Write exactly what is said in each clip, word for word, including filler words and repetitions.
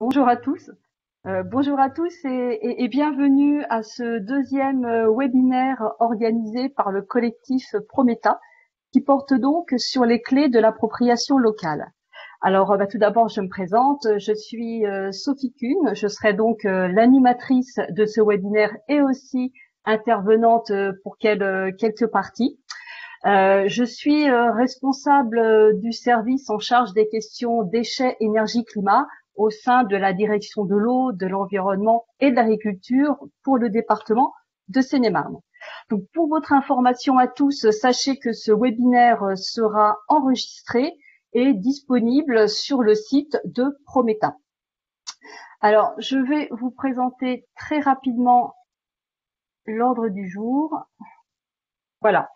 Bonjour à tous, euh, bonjour à tous et, et, et bienvenue à ce deuxième webinaire organisé par le collectif PROMÉTHA qui porte donc sur les clés de l'appropriation locale. Alors bah, tout d'abord je me présente, je suis euh, Sophie Kuhn, je serai donc euh, l'animatrice de ce webinaire et aussi intervenante euh, pour quel, euh, quelques parties. Euh, je suis euh, responsable euh, du service en charge des questions déchets, énergie, climat au sein de la direction de l'eau, de l'environnement et de l'agriculture pour le département de Seine-et-Marne. Donc, pour votre information à tous, sachez que ce webinaire sera enregistré et disponible sur le site de PROMÉTHA. Alors, je vais vous présenter très rapidement l'ordre du jour. Voilà.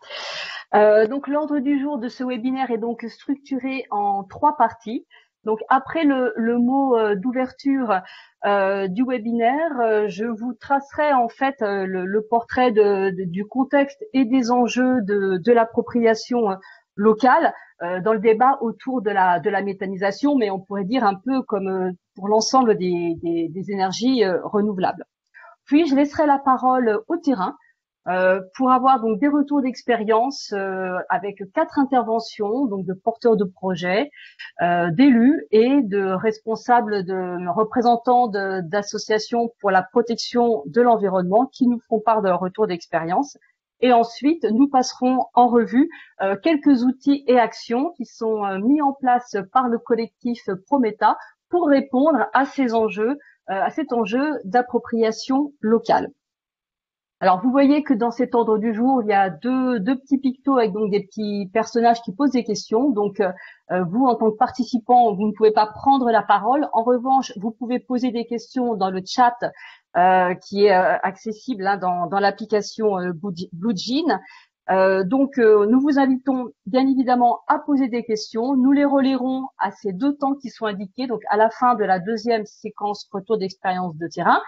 Euh, donc, l'ordre du jour de ce webinaire est donc structuré en trois parties. Donc après le, le mot euh, d'ouverture euh, du webinaire, euh, je vous tracerai en fait euh, le, le portrait de, de, du contexte et des enjeux de, de l'appropriation euh, locale euh, dans le débat autour de la, de la méthanisation, mais on pourrait dire un peu comme euh, pour l'ensemble des, des, des énergies euh, renouvelables. Puis je laisserai la parole au terrain euh, pour avoir donc des retours d'expérience euh, avec quatre interventions donc de porteurs de projets, Euh, d'élus et de responsables, de représentants d'associations pour la protection de l'environnement qui nous font part de leur retour d'expérience. Et ensuite, nous passerons en revue euh, quelques outils et actions qui sont euh, mis en place par le collectif PROMÉTHA pour répondre à ces enjeux, euh, à cet enjeu d'appropriation locale. Alors, vous voyez que dans cet ordre du jour, il y a deux, deux petits pictos avec donc des petits personnages qui posent des questions. Donc, euh, vous, en tant que participant, vous ne pouvez pas prendre la parole. En revanche, vous pouvez poser des questions dans le chat euh, qui est euh, accessible hein, dans, dans l'application euh, BlueJeans. Euh, donc, euh, nous vous invitons bien évidemment à poser des questions. Nous les relayerons à ces deux temps qui sont indiqués, donc à la fin de la deuxième séquence retour d'expérience de terrain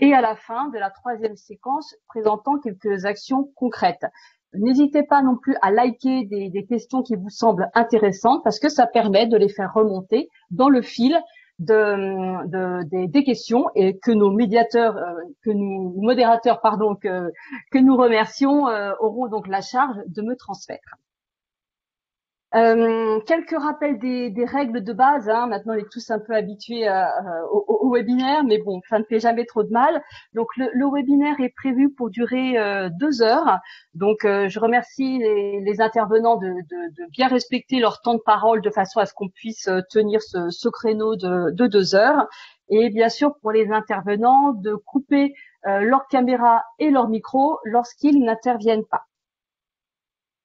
et à la fin de la troisième séquence, présentant quelques actions concrètes. N'hésitez pas non plus à liker des, des questions qui vous semblent intéressantes parce que ça permet de les faire remonter dans le fil de, de, des, des questions et que nos médiateurs, euh, que nous modérateurs, pardon, que, que nous remercions euh, auront donc la charge de me transmettre. Euh, quelques rappels des, des règles de base, hein. Maintenant on est tous un peu habitués à, à, au, au webinaire, mais bon, ça ne fait jamais trop de mal. Donc le, le webinaire est prévu pour durer euh, deux heures, donc euh, je remercie les, les intervenants de, de, de bien respecter leur temps de parole de façon à ce qu'on puisse tenir ce, ce créneau de, de deux heures. Et bien sûr pour les intervenants de couper euh, leur caméra et leur micro lorsqu'ils n'interviennent pas.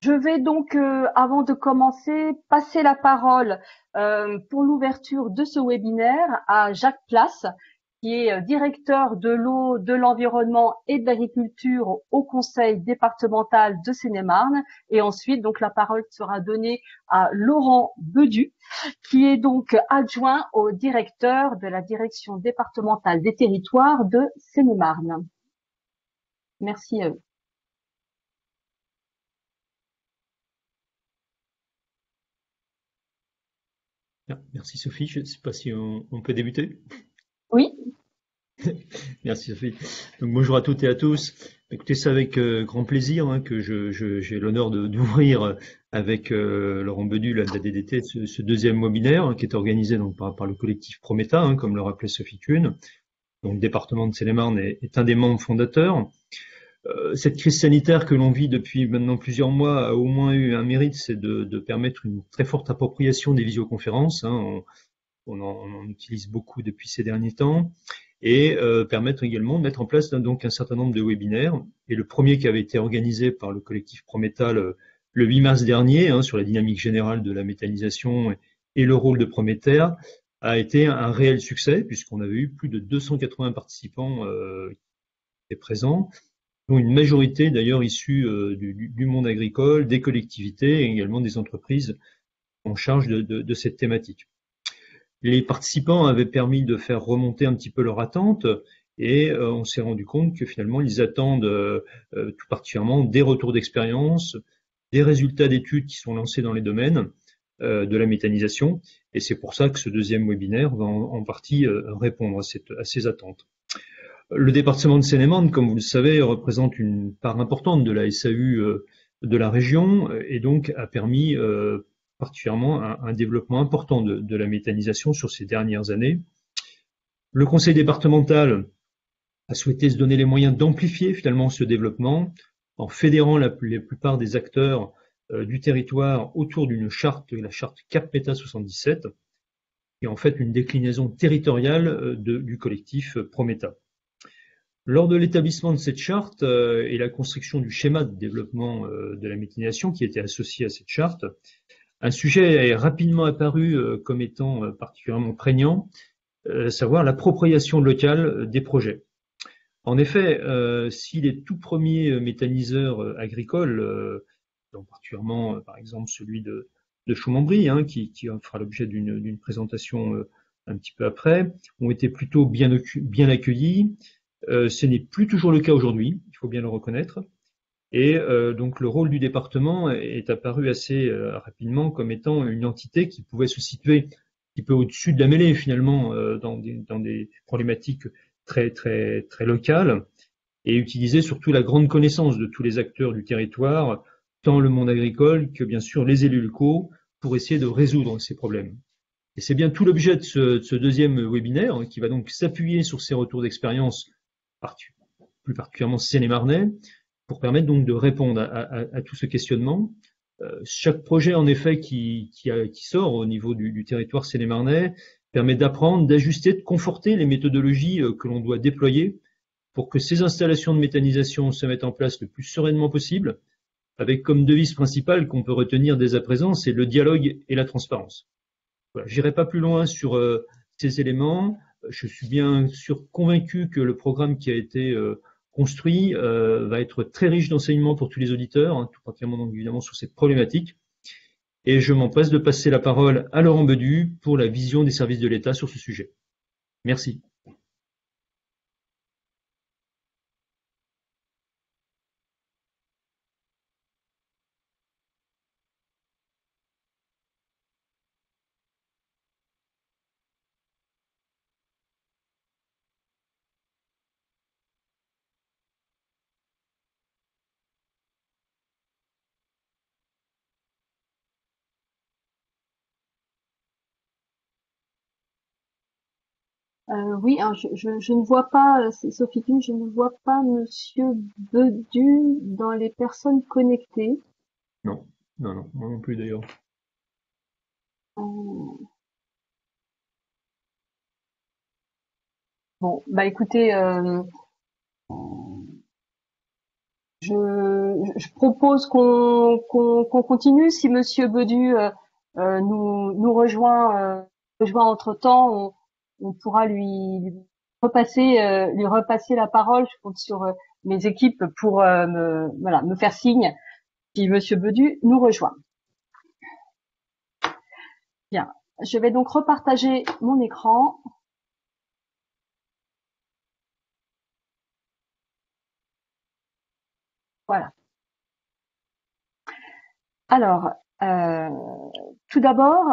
Je vais donc, euh, avant de commencer, passer la parole euh, pour l'ouverture de ce webinaire à Jacques Place, qui est directeur de l'eau, de l'environnement et de l'agriculture au Conseil départemental de Seine-et-Marne. Et ensuite, donc, la parole sera donnée à Laurent Bedu, qui est donc adjoint au directeur de la direction départementale des territoires de Seine-et-Marne. Merci à eux. Merci Sophie, je ne sais pas si on, on peut débuter. Oui. Merci Sophie. Donc, bonjour à toutes et à tous. Écoutez, c'est avec euh, grand plaisir hein, que je, je, j'ai l'honneur d'ouvrir avec euh, Laurent Bedu, la D D T, ce, ce deuxième webinaire hein, qui est organisé donc, par, par le collectif PROMÉTHA, hein, comme le rappelait Sophie Kuhn. Donc, le département de Seine-et-Marne est, est un des membres fondateurs. Cette crise sanitaire que l'on vit depuis maintenant plusieurs mois a au moins eu un mérite, c'est de, de permettre une très forte appropriation des visioconférences, hein, on, on, en, on en utilise beaucoup depuis ces derniers temps, et euh, permettre également de mettre en place donc, un certain nombre de webinaires. Et le premier qui avait été organisé par le collectif PROMÉTHA le, le huit mars dernier, hein, sur la dynamique générale de la méthanisation et, et le rôle de PROMÉTHA, a été un, un réel succès, puisqu'on avait eu plus de deux cent quatre-vingts participants euh, qui étaient présents, une majorité d'ailleurs issue euh, du, du monde agricole, des collectivités et également des entreprises en charge de, de, de cette thématique. Les participants avaient permis de faire remonter un petit peu leur attente et euh, on s'est rendu compte que finalement ils attendent euh, euh, tout particulièrement des retours d'expérience, des résultats d'études qui sont lancés dans les domaines euh, de la méthanisation. Et c'est pour ça que ce deuxième webinaire va en, en partie euh, répondre à, cette, à ces attentes. Le département de Seine-et-Marne, comme vous le savez, représente une part importante de la S A U euh, de la région et donc a permis euh, particulièrement un, un développement important de, de la méthanisation sur ces dernières années. Le conseil départemental a souhaité se donner les moyens d'amplifier finalement ce développement en fédérant la, la plupart des acteurs euh, du territoire autour d'une charte, la charte Cap Méta soixante-dix-sept, qui est en fait une déclinaison territoriale euh, de, du collectif euh, PROMÉTHA. Lors de l'établissement de cette charte euh, et la construction du schéma de développement euh, de la méthanisation qui était associé à cette charte, un sujet est rapidement apparu euh, comme étant euh, particulièrement prégnant, euh, savoir l'appropriation locale des projets. En effet, euh, si les tout premiers méthaniseurs euh, agricoles, euh, donc particulièrement euh, par exemple celui de, de Chaumes-en-Brie, hein, qui, qui fera l'objet d'une présentation euh, un petit peu après, ont été plutôt bien, bien accueillis, euh, ce n'est plus toujours le cas aujourd'hui, il faut bien le reconnaître. Et euh, donc le rôle du département est apparu assez euh, rapidement comme étant une entité qui pouvait se situer un petit peu au-dessus de la mêlée finalement euh, dans, des, dans des problématiques très très très locales et utiliser surtout la grande connaissance de tous les acteurs du territoire, tant le monde agricole que bien sûr les élus locaux, pour essayer de résoudre ces problèmes. Et c'est bien tout l'objet de ce, de ce deuxième webinaire qui va donc s'appuyer sur ces retours d'expérience, plus particulièrement Seine-et-Marnais, pour permettre donc de répondre à, à, à tout ce questionnement. Euh, chaque projet en effet qui, qui, a, qui sort au niveau du, du territoire Seine-et-Marnais permet d'apprendre, d'ajuster, de conforter les méthodologies que l'on doit déployer pour que ces installations de méthanisation se mettent en place le plus sereinement possible, avec comme devise principale qu'on peut retenir dès à présent, c'est le dialogue et la transparence. Voilà, j'irai pas plus loin sur euh, ces éléments. Je suis bien sûr convaincu que le programme qui a été euh, construit euh, va être très riche d'enseignements pour tous les auditeurs, hein, tout particulièrement donc, évidemment sur cette problématique. Et je m'empresse de passer la parole à Laurent Bedu pour la vision des services de l'État sur ce sujet. Merci. Euh, oui, alors je, je, je ne vois pas, c'est Sophie Kuhn, je ne vois pas Monsieur Bedu dans les personnes connectées. Non, non, non, moi non plus d'ailleurs. Euh... Bon, bah écoutez, euh, je, je propose qu'on qu'on qu'on continue. Si Monsieur Bedu euh, euh, nous, nous rejoint, euh, rejoint entre-temps, on on pourra lui, lui repasser euh, lui repasser la parole. Je compte sur euh, mes équipes pour euh, me, voilà, me faire signe si Monsieur Bedu nous rejoint. Bien, je vais donc repartager mon écran. Voilà. Alors, euh, tout d'abord,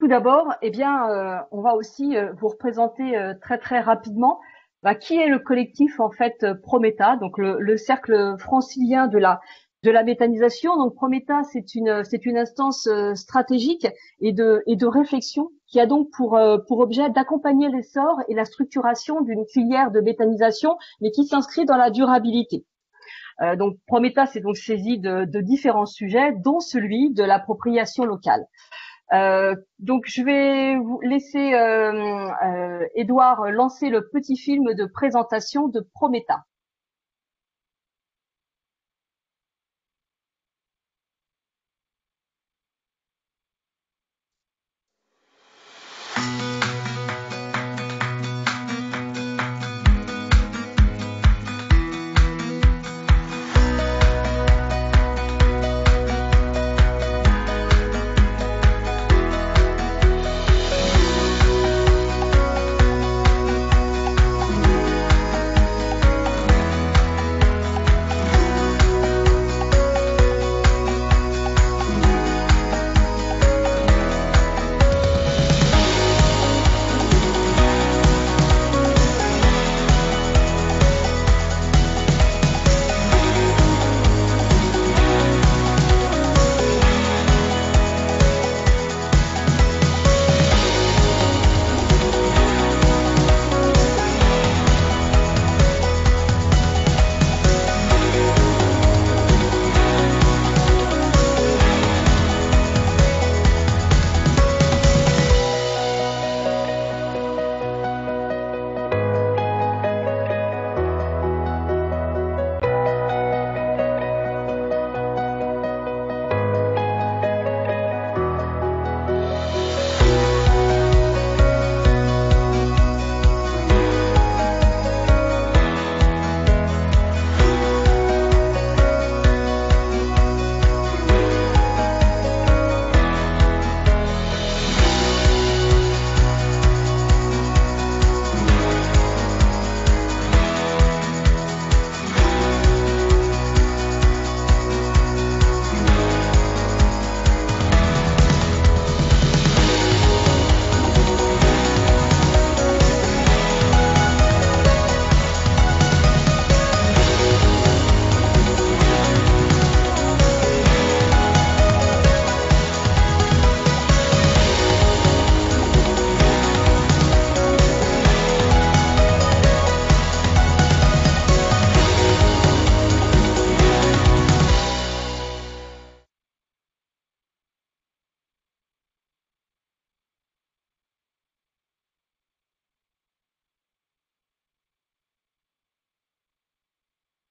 Tout d'abord, eh bien, euh, on va aussi euh, vous représenter euh, très très rapidement bah, qui est le collectif en fait euh, PROMÉTHA, donc le, le cercle francilien de la de la méthanisation. Donc PROMÉTHA, c'est une c'est une instance euh, stratégique et de et de réflexion qui a donc pour euh, pour objet d'accompagner l'essor et la structuration d'une filière de méthanisation, mais qui s'inscrit dans la durabilité. Euh, donc PROMÉTHA s'est donc saisi de, de différents sujets, dont celui de l'appropriation locale. Euh, donc je vais vous laisser euh, euh, Edouard lancer le petit film de présentation de PROMÉTHA.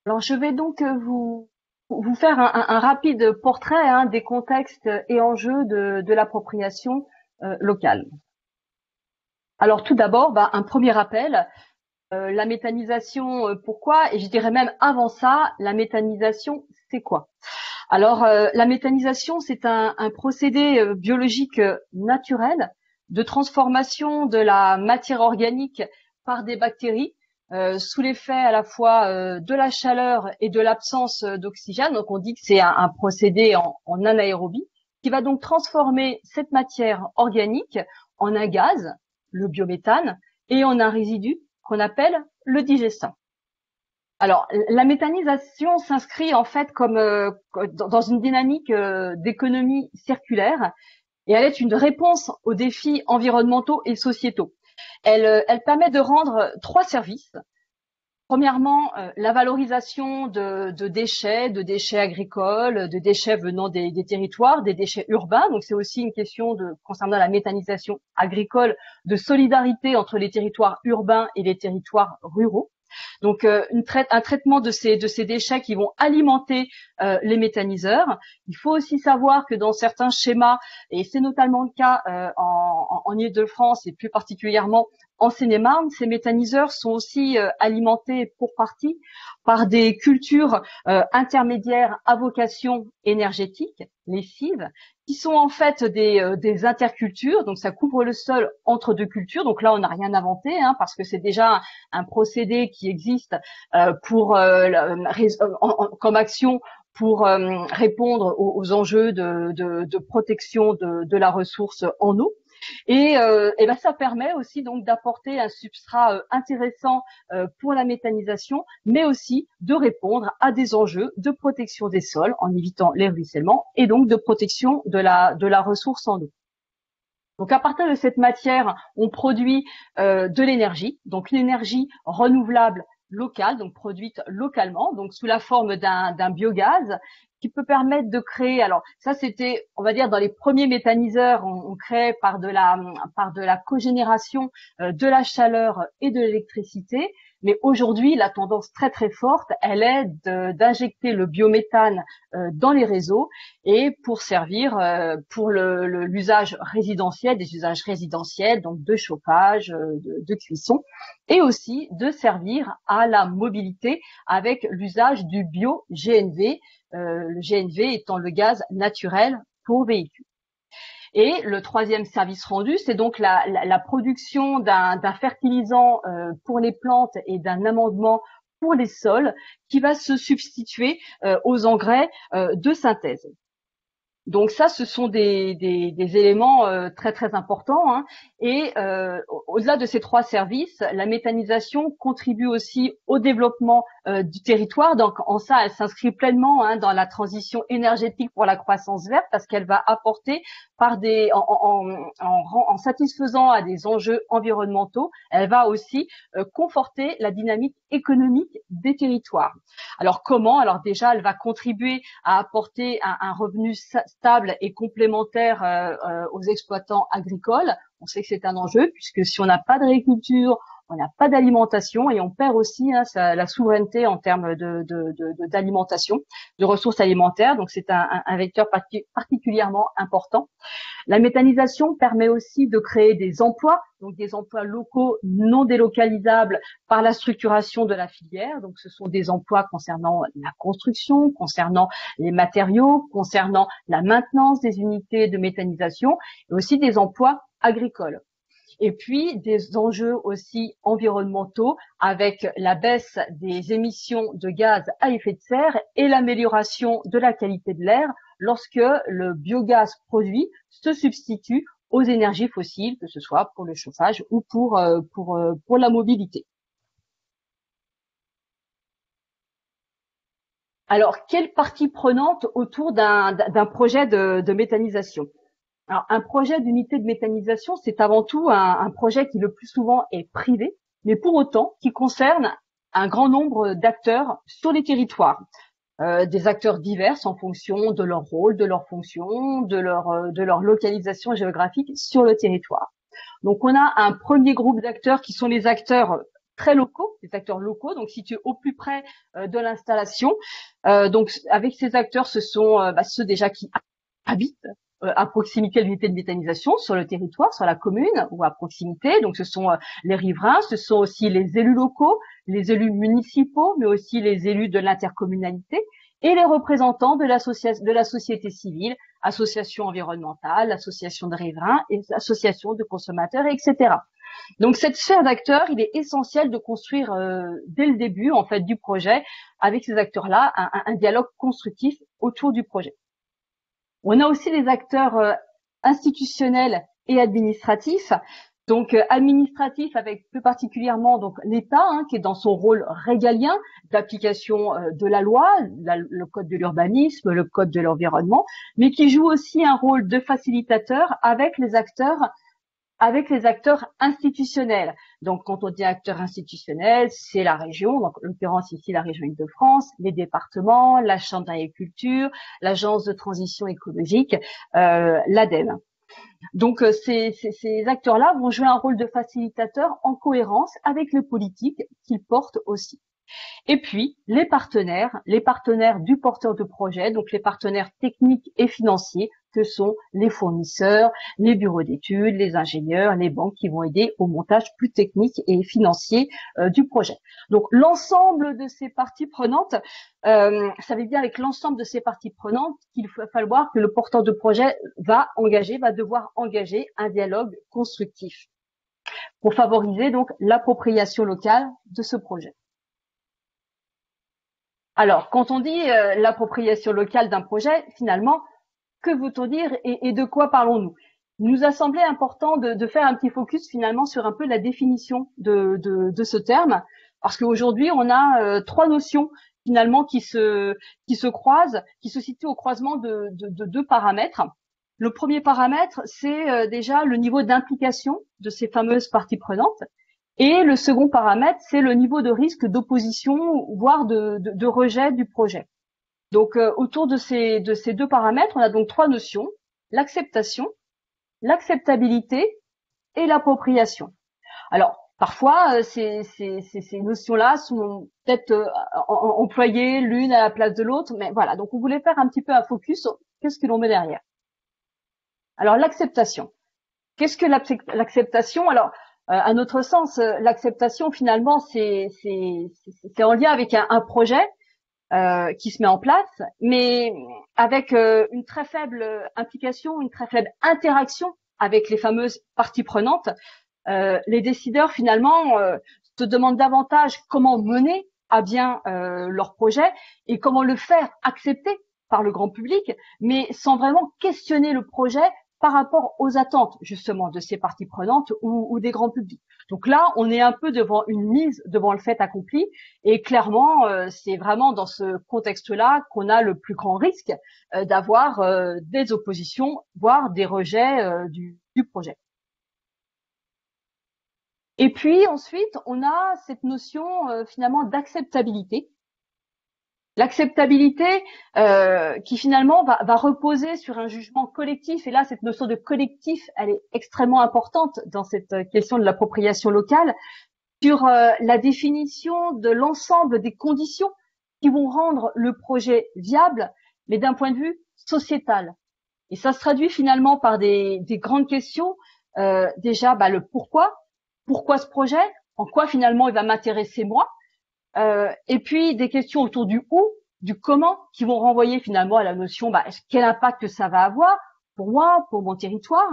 Alors je vais donc vous, vous faire un, un rapide portrait hein, des contextes et enjeux de, de l'appropriation euh, locale. Alors tout d'abord, bah, un premier rappel, euh, la méthanisation, euh, pourquoi? Et je dirais même avant ça, la méthanisation, c'est quoi? Alors euh, la méthanisation, c'est un, un procédé euh, biologique euh, naturel de transformation de la matière organique par des bactéries euh, sous l'effet à la fois euh, de la chaleur et de l'absence euh, d'oxygène. Donc on dit que c'est un, un procédé en, en anaérobie qui va donc transformer cette matière organique en un gaz, le biométhane, et en un résidu qu'on appelle le digestin. Alors, la méthanisation s'inscrit en fait comme euh, dans une dynamique euh, d'économie circulaire et elle est une réponse aux défis environnementaux et sociétaux. Elle, elle permet de rendre trois services. Premièrement, euh, la valorisation de, de déchets, de déchets agricoles, de déchets venant des, des territoires, des déchets urbains. Donc, c'est aussi une question de, concernant la méthanisation agricole, de solidarité entre les territoires urbains et les territoires ruraux. Donc, euh, une traite, un traitement de ces, de ces déchets qui vont alimenter euh, les méthaniseurs. Il faut aussi savoir que dans certains schémas, et c'est notamment le cas euh, en, en Île-de-France et plus particulièrement en Seine-et-Marne, ces méthaniseurs sont aussi euh, alimentés pour partie par des cultures euh, intermédiaires à vocation énergétique, les cives, qui sont en fait des, euh, des intercultures, donc ça couvre le sol entre deux cultures. Donc là, on n'a rien inventé, hein, parce que c'est déjà un, un procédé qui existe euh, pour euh, la, en, en, comme action pour euh, répondre aux, aux enjeux de, de, de protection de, de la ressource en eau. Et, euh, et ben ça permet aussi donc d'apporter un substrat euh, intéressant euh, pour la méthanisation, mais aussi de répondre à des enjeux de protection des sols en évitant les ruissellements et donc de protection de la, de la ressource en eau. Donc à partir de cette matière, on produit euh, de l'énergie, donc l'énergie renouvelable locale, donc produite localement, donc sous la forme d'un d'un biogaz, qui peut permettre de créer, alors ça c'était, on va dire, dans les premiers méthaniseurs, on, on crée par de la par de la cogénération euh, de la chaleur et de l'électricité, mais aujourd'hui la tendance très très forte, elle est d'injecter le biométhane euh, dans les réseaux et pour servir euh, pour le, le, l'usage résidentiel, des usages résidentiels, donc de chauffage, euh, de, de cuisson, et aussi de servir à la mobilité avec l'usage du bio G N V, Euh, le G N V étant le gaz naturel pour véhicules. Et le troisième service rendu, c'est donc la, la, la production d'un d'un fertilisant euh, pour les plantes et d'un amendement pour les sols qui va se substituer euh, aux engrais euh, de synthèse. Donc ça, ce sont des, des, des éléments euh, très très importants. Hein. Et euh, au-delà de ces trois services, la méthanisation contribue aussi au développement euh, du territoire. Donc en ça, elle s'inscrit pleinement hein, dans la transition énergétique pour la croissance verte, parce qu'elle va apporter, par des, en, en, en, en satisfaisant à des enjeux environnementaux, elle va aussi euh, conforter la dynamique économique des territoires. Alors comment? Alors déjà, elle va contribuer à apporter un, un revenu stable et complémentaire euh, euh, aux exploitants agricoles. On sait que c'est un enjeu puisque si on n'a pas d'agriculture, on n'a pas d'alimentation et on perd aussi hein, sa, la souveraineté en termes de, de, de, de, d'alimentation, de ressources alimentaires. Donc c'est un, un, un vecteur parti, particulièrement important. La méthanisation permet aussi de créer des emplois, donc des emplois locaux non délocalisables par la structuration de la filière. Donc ce sont des emplois concernant la construction, concernant les matériaux, concernant la maintenance des unités de méthanisation et aussi des emplois agricoles. Et puis des enjeux aussi environnementaux avec la baisse des émissions de gaz à effet de serre et l'amélioration de la qualité de l'air lorsque le biogaz produit se substitue aux énergies fossiles, que ce soit pour le chauffage ou pour, pour, pour la mobilité. Alors, quelle partie prenante autour d'un d'un projet de, de méthanisation? Alors, un projet d'unité de méthanisation, c'est avant tout un, un projet qui le plus souvent est privé, mais pour autant qui concerne un grand nombre d'acteurs sur les territoires, euh, des acteurs divers en fonction de leur rôle, de leur fonction, de leur, euh, de leur localisation géographique sur le territoire. Donc, on a un premier groupe d'acteurs qui sont les acteurs très locaux, des acteurs locaux, donc situés au plus près euh, de l'installation. Euh, donc avec ces acteurs, ce sont euh, bah, ceux déjà qui habitent euh, à proximité de l'unité de méthanisation sur le territoire, sur la commune ou à proximité. Donc ce sont euh, les riverains, ce sont aussi les élus locaux, les élus municipaux, mais aussi les élus de l'intercommunalité et les représentants de, de la société civile, associations environnementales, associations de riverains, et associations de consommateurs, et cetera. Donc cette sphère d'acteurs, il est essentiel de construire euh, dès le début en fait du projet avec ces acteurs-là un, un dialogue constructif autour du projet. On a aussi des acteurs euh, institutionnels et administratifs. Donc euh, administratifs avec plus particulièrement donc l'État hein, qui est dans son rôle régalien d'application euh, de la loi, la, le code de l'urbanisme, le code de l'environnement, mais qui joue aussi un rôle de facilitateur avec les acteurs. avec les acteurs institutionnels. Donc, quand on dit acteurs institutionnels, c'est la région, donc en l'occurrence ici la région Île-de-France, les départements, la Chambre d'agriculture, l'Agence de transition écologique, euh, l'A D E M E. Donc, euh, ces, ces, ces acteurs-là vont jouer un rôle de facilitateur en cohérence avec les politiques qu'ils portent aussi. Et puis, les partenaires, les partenaires du porteur de projet, donc les partenaires techniques et financiers, que sont les fournisseurs, les bureaux d'études, les ingénieurs, les banques qui vont aider au montage plus technique et financier euh, du projet. Donc, l'ensemble de ces parties prenantes, euh, ça veut dire avec l'ensemble de ces parties prenantes qu'il va falloir que le porteur de projet va engager, va devoir engager un dialogue constructif pour favoriser donc l'appropriation locale de ce projet. Alors, quand on dit euh, l'appropriation locale d'un projet, finalement, que veut-on dire et, et de quoi parlons-nous? Il nous a semblé important de, de faire un petit focus finalement sur un peu la définition de, de, de ce terme, parce qu'aujourd'hui, on a euh, trois notions finalement qui se, qui se croisent, qui se situent au croisement de, de, de deux paramètres. Le premier paramètre, c'est euh, déjà le niveau d'implication de ces fameuses parties prenantes. Et le second paramètre, c'est le niveau de risque d'opposition, voire de, de, de rejet du projet. Donc, euh, autour de ces, de ces deux paramètres, on a donc trois notions, l'acceptation, l'acceptabilité et l'appropriation. Alors, parfois, euh, ces, ces, ces, ces notions-là sont peut-être euh, employées l'une à la place de l'autre, mais voilà, donc on voulait faire un petit peu un focus sur qu'est-ce que l'on met derrière. Alors, l'acceptation. Qu'est-ce que l'acceptation? Alors, Euh, à notre sens, euh, l'acceptation, finalement, c'est en lien avec un, un projet euh, qui se met en place, mais avec euh, une très faible implication, une très faible interaction avec les fameuses parties prenantes. Euh, les décideurs, finalement, euh, se demandent davantage comment mener à bien euh, leur projet et comment le faire accepter par le grand public, mais sans vraiment questionner le projet par rapport aux attentes justement de ces parties prenantes ou, ou des grands publics. Donc là, on est un peu devant une mise, devant le fait accompli, et clairement, euh, c'est vraiment dans ce contexte-là qu'on a le plus grand risque euh, d'avoir euh, des oppositions, voire des rejets euh, du, du projet. Et puis ensuite, on a cette notion euh, finalement d'acceptabilité. L'acceptabilité euh, qui finalement va, va reposer sur un jugement collectif, et là cette notion de collectif, elle est extrêmement importante dans cette question de l'appropriation locale, sur euh, la définition de l'ensemble des conditions qui vont rendre le projet viable, mais d'un point de vue sociétal. Et ça se traduit finalement par des, des grandes questions, euh, déjà bah, le pourquoi, pourquoi ce projet, en quoi finalement il va m'intéresser moi, Euh, et puis des questions autour du où, du comment, qui vont renvoyer finalement à la notion bah, quel impact que ça va avoir pour moi, pour mon territoire.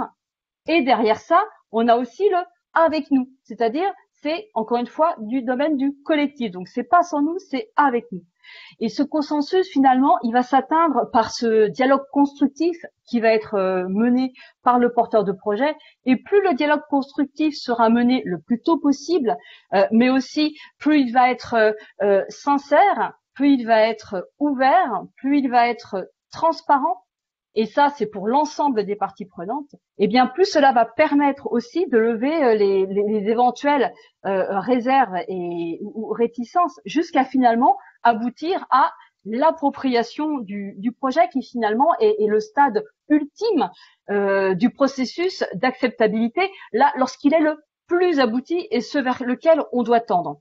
Et derrière ça, on a aussi le avec nous, c'est-à-dire c'est encore une fois du domaine du collectif. Donc c'est pas sans nous, c'est avec nous. Et ce consensus finalement, il va s'atteindre par ce dialogue constructif qui va être mené par le porteur de projet. Et plus le dialogue constructif sera mené le plus tôt possible, euh, mais aussi plus il va être euh, sincère, plus il va être ouvert, plus il va être transparent. Et ça, c'est pour l'ensemble des parties prenantes. Et bien plus cela va permettre aussi de lever les, les, les éventuelles euh, réserves et ou réticences jusqu'à finalement aboutir à l'appropriation du, du projet qui finalement est, est le stade ultime euh, du processus d'acceptabilité, là lorsqu'il est le plus abouti et ce vers lequel on doit tendre.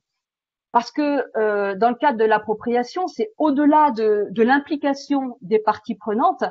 Parce que euh, dans le cadre de l'appropriation, c'est au-delà de, de l'implication des parties prenantes,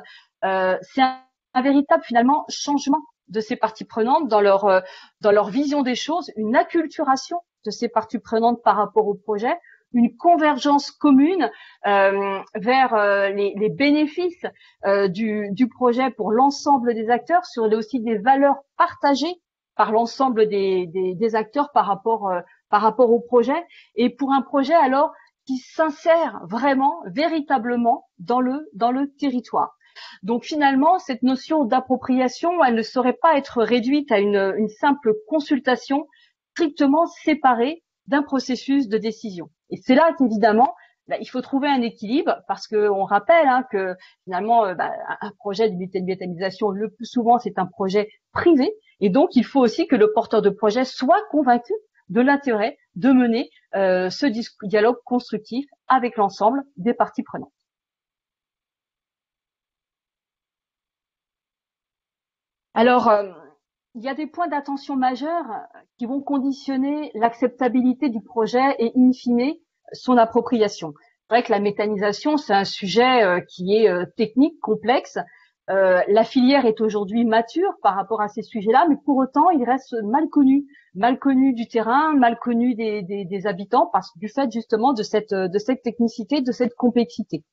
euh, c'est un, un véritable finalement changement de ces parties prenantes dans leur euh, dans leur vision des choses, une acculturation de ces parties prenantes par rapport au projet, une convergence commune euh, vers euh, les, les bénéfices euh, du, du projet pour l'ensemble des acteurs, sur aussi des valeurs partagées par l'ensemble des, des, des acteurs par rapport euh, par rapport au projet, et pour un projet alors qui s'insère vraiment, véritablement dans le dans le territoire. Donc finalement, cette notion d'appropriation, elle ne saurait pas être réduite à une, une simple consultation strictement séparée d'un processus de décision. Et c'est là qu'évidemment, bah, il faut trouver un équilibre, parce qu'on rappelle hein, que finalement, euh, bah, un projet d'unité de méthanisation, le plus souvent, c'est un projet privé, et donc il faut aussi que le porteur de projet soit convaincu de l'intérêt de mener euh, ce dialogue constructif avec l'ensemble des parties prenantes. Alors, euh, il y a des points d'attention majeurs qui vont conditionner l'acceptabilité du projet et, in fine, son appropriation. C'est vrai que la méthanisation, c'est un sujet euh, qui est euh, technique, complexe. Euh, la filière est aujourd'hui mature par rapport à ces sujets-là, mais pour autant, il reste mal connu, mal connu du terrain, mal connu des, des, des habitants, parce du fait justement de cette, de cette technicité, de cette complexité.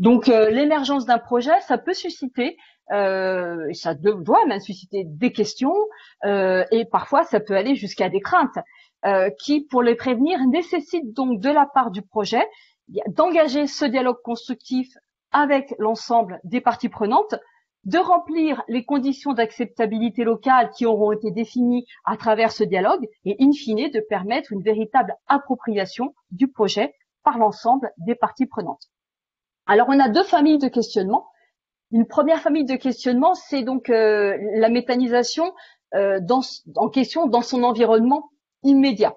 Donc, euh, l'émergence d'un projet, ça peut susciter, euh, ça doit même susciter des questions, euh, et parfois, ça peut aller jusqu'à des craintes, euh, qui, pour les prévenir, nécessitent donc de la part du projet d'engager ce dialogue constructif avec l'ensemble des parties prenantes, de remplir les conditions d'acceptabilité locale qui auront été définies à travers ce dialogue et, in fine, de permettre une véritable appropriation du projet par l'ensemble des parties prenantes. Alors, on a deux familles de questionnement. Une première famille de questionnement, c'est donc euh, la méthanisation euh, dans, en question dans son environnement immédiat.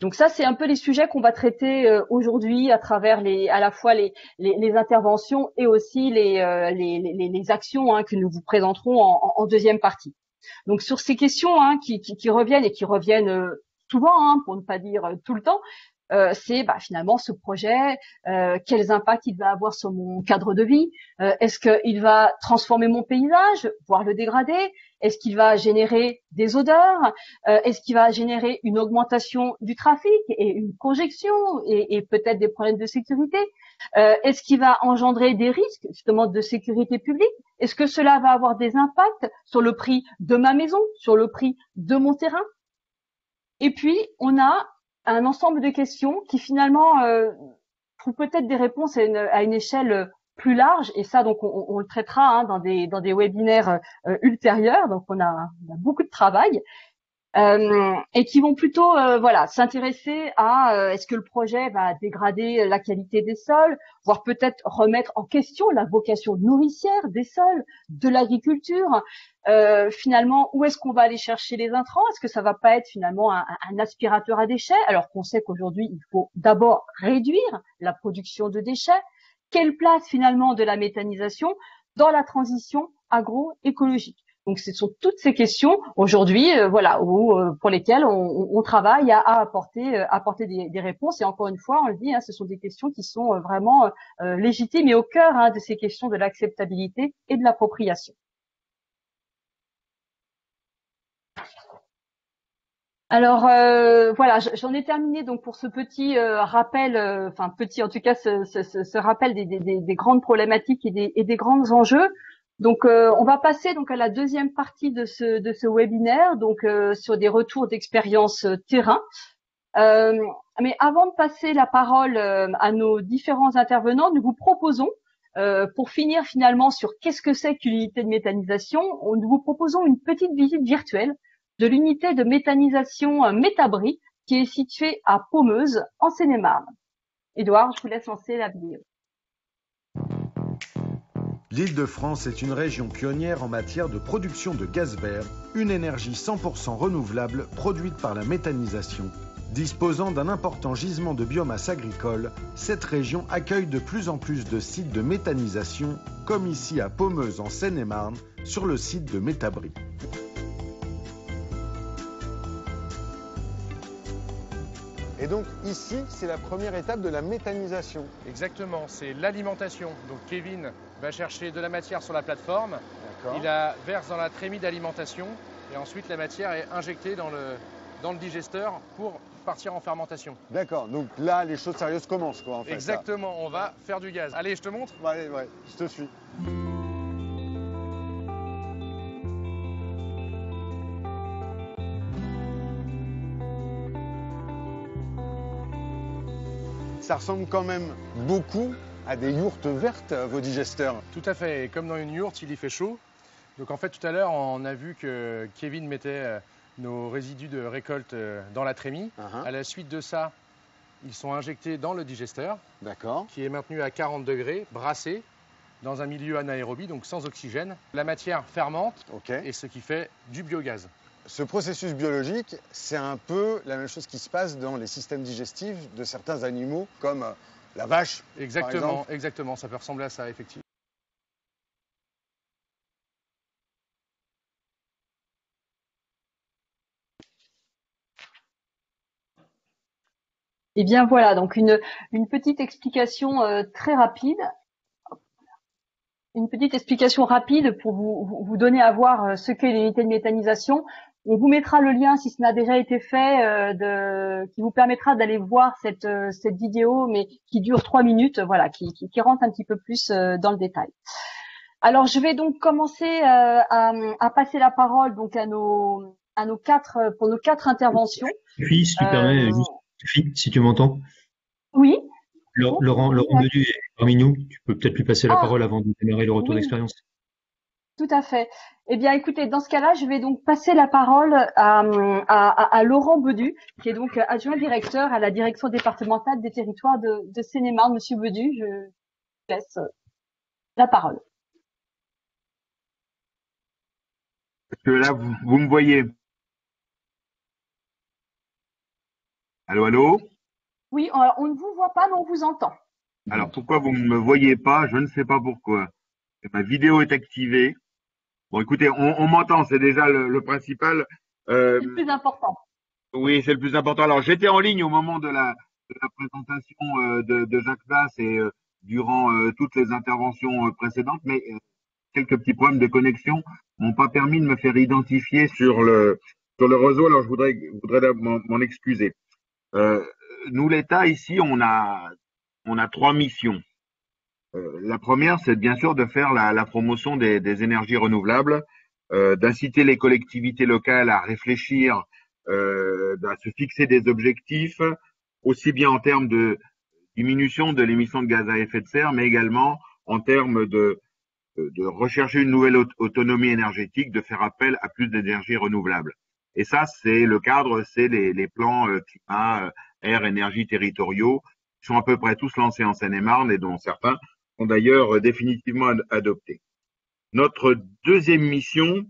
Donc ça, c'est un peu les sujets qu'on va traiter aujourd'hui à travers les, à la fois les, les, les interventions et aussi les, les, les, les actions hein, que nous vous présenterons en, en deuxième partie. Donc sur ces questions hein, qui, qui, qui reviennent et qui reviennent souvent, hein, pour ne pas dire tout le temps, euh, c'est bah, finalement ce projet, euh, quels impacts il va avoir sur mon cadre de vie, euh, est-ce qu'il va transformer mon paysage, voire le dégrader? Est-ce qu'il va générer des odeurs? euh, Est-ce qu'il va générer une augmentation du trafic et une congestion et, et peut-être des problèmes de sécurité? euh, Est-ce qu'il va engendrer des risques justement de sécurité publique? Est-ce que cela va avoir des impacts sur le prix de ma maison, sur le prix de mon terrain? Et puis, on a un ensemble de questions qui finalement euh, trouvent peut-être des réponses à une, à une échelle plus large, et ça donc on, on le traitera hein, dans des dans des webinaires euh, ultérieurs, donc on a, on a beaucoup de travail euh, et qui vont plutôt euh, voilà s'intéresser à euh, est-ce que le projet va dégrader la qualité des sols, voire peut-être remettre en question la vocation nourricière des sols, de l'agriculture. Euh, finalement, où est-ce qu'on va aller chercher les intrants? Est-ce que ça va pas être finalement un, un aspirateur à déchets, alors qu'on sait qu'aujourd'hui il faut d'abord réduire la production de déchets? Quelle place finalement de la méthanisation dans la transition agroécologique? Donc, ce sont toutes ces questions aujourd'hui, euh, voilà, où, euh, pour lesquelles on, on travaille à, à apporter, euh, apporter des, des réponses. Et encore une fois, on le dit, hein, ce sont des questions qui sont vraiment euh, légitimes et au cœur hein, de ces questions de l'acceptabilité et de l'appropriation. Alors euh, voilà, j'en ai terminé donc pour ce petit euh, rappel, euh, enfin petit en tout cas, ce, ce, ce rappel des, des, des grandes problématiques et des, et des grands enjeux. Donc euh, on va passer donc à la deuxième partie de ce, de ce webinaire, donc euh, sur des retours d'expérience terrain. Euh, mais avant de passer la parole euh, à nos différents intervenants, nous vous proposons, euh, pour finir finalement sur qu'est-ce que c'est qu'une unité de méthanisation, nous vous proposons une petite visite virtuelle de l'unité de méthanisation Métabri qui est située à Pomeuse, en Seine-et-Marne. Édouard, je vous laisse lancer la vidéo. L'Île-de-France est une région pionnière en matière de production de gaz vert, une énergie cent pour cent renouvelable produite par la méthanisation. Disposant d'un important gisement de biomasse agricole, cette région accueille de plus en plus de sites de méthanisation, comme ici à Pomeuse, en Seine-et-Marne, sur le site de Métabri. Et donc ici, c'est la première étape de la méthanisation. Exactement, c'est l'alimentation. Donc Kevin va chercher de la matière sur la plateforme, il la verse dans la trémie d'alimentation et ensuite la matière est injectée dans le, dans le digesteur pour partir en fermentation. D'accord, donc là les choses sérieuses commencent quoi en fait. Exactement, on va faire du gaz. Allez, je te montre. Bah, allez, ouais, je te suis. Ça ressemble quand même beaucoup à des yourtes vertes, vos digesteurs. Tout à fait. Et comme dans une yourte, il y fait chaud. Donc en fait, tout à l'heure, on a vu que Kevin mettait nos résidus de récolte dans la trémie. Uh-huh. À la suite de ça, ils sont injectés dans le digesteur, d'accord, qui est maintenu à quarante degrés, brassé, dans un milieu anaérobie, donc sans oxygène. La matière fermente, okay, et ce qui fait du biogaz. Ce processus biologique, c'est un peu la même chose qui se passe dans les systèmes digestifs de certains animaux, comme la vache. Exactement, exactement, ça peut ressembler à ça, effectivement. Et bien voilà, donc une, une petite explication euh, très rapide. Une petite explication rapide pour vous, vous donner à voir ce qu'est l'unité de méthanisation. On vous mettra le lien, si ce n'a déjà été fait, euh, de, qui vous permettra d'aller voir cette, euh, cette vidéo, mais qui dure trois minutes, voilà, qui, qui, qui rentre un petit peu plus euh, dans le détail. Alors, je vais donc commencer euh, à, à passer la parole donc à nos, à nos quatre pour nos quatre interventions. Oui, si tu euh, permets, juste, si tu m'entends. Oui. Laurent, Laurent, Laurent Bedu est parmi nous. Tu peux peut-être lui passer la ah, parole avant de démarrer le retour oui. d'expérience. Tout à fait. Eh bien, écoutez, dans ce cas-là, je vais donc passer la parole à, à, à Laurent Bedu, qui est donc adjoint directeur à la direction départementale des territoires de, de Seine-et-Marne. Monsieur Bedu, je vous laisse la parole. Parce que là, vous, vous me voyez. Allô, allô ? Oui, alors on ne vous voit pas, mais on vous entend. Alors pourquoi vous ne me voyez pas? Je ne sais pas pourquoi. Ma vidéo est activée. Bon, écoutez, on, on m'entend, c'est déjà le, le principal. Euh, c'est le plus important. Oui, c'est le plus important. Alors j'étais en ligne au moment de la, de la présentation euh, de, de Jacques Place et euh, durant euh, toutes les interventions euh, précédentes, mais euh, quelques petits problèmes de connexion m'ont pas permis de me faire identifier sur le, sur le réseau. Alors je voudrais, voudrais m'en excuser. Euh, Nous, l'État, ici, on a, on a trois missions. Euh, la première, c'est bien sûr de faire la, la promotion des, des énergies renouvelables, euh, d'inciter les collectivités locales à réfléchir, euh, à se fixer des objectifs, aussi bien en termes de diminution de l'émission de gaz à effet de serre, mais également en termes de, de rechercher une nouvelle autonomie énergétique, de faire appel à plus d'énergies renouvelables. Et ça, c'est le cadre, c'est les, les plans euh, climat, euh, air, énergie territoriaux, qui sont à peu près tous lancés en Seine-et-Marne et dont certains sont d'ailleurs définitivement ad adoptés. Notre deuxième mission,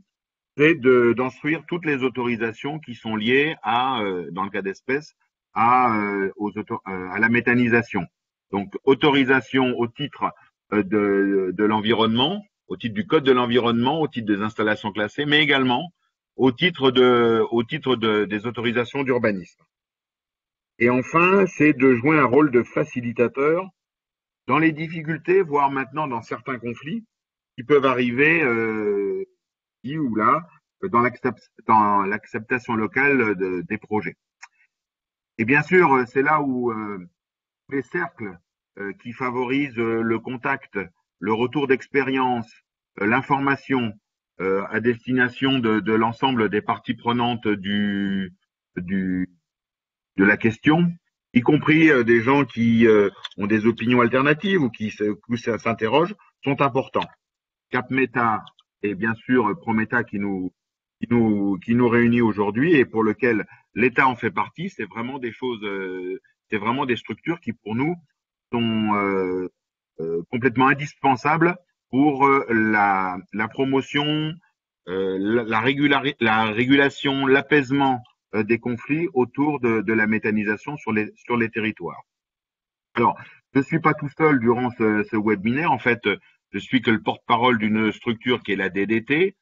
c'est d'instruire de, toutes les autorisations qui sont liées à, euh, dans le cas d'espèce, à, euh, euh, à la méthanisation. Donc, autorisation au titre euh, de, de l'environnement, au titre du Code de l'environnement, au titre des installations classées, mais également au titre, de, au titre de, des autorisations d'urbanisme. Et enfin, c'est de jouer un rôle de facilitateur dans les difficultés, voire maintenant dans certains conflits qui peuvent arriver euh, ici ou là dans l'acceptation locale de, des projets. Et bien sûr, c'est là où euh, les cercles euh, qui favorisent euh, le contact, le retour d'expérience, euh, l'information euh, à destination de, de l'ensemble des parties prenantes du du de la question, y compris euh, des gens qui euh, ont des opinions alternatives ou qui s'interrogent, sont importants. Cap Méta et bien sûr PROMÉTHA qui nous, qui nous, qui nous réunit aujourd'hui et pour lequel l'État en fait partie, c'est vraiment des choses, euh, c'est vraiment des structures qui pour nous sont euh, euh, complètement indispensables pour euh, la, la promotion, euh, la, la, régulari- la régulation, l'apaisement des conflits autour de, de la méthanisation sur les, sur les territoires. Alors, je ne suis pas tout seul durant ce, ce webinaire. En fait, je suis que le porte-parole d'une structure qui est la D D T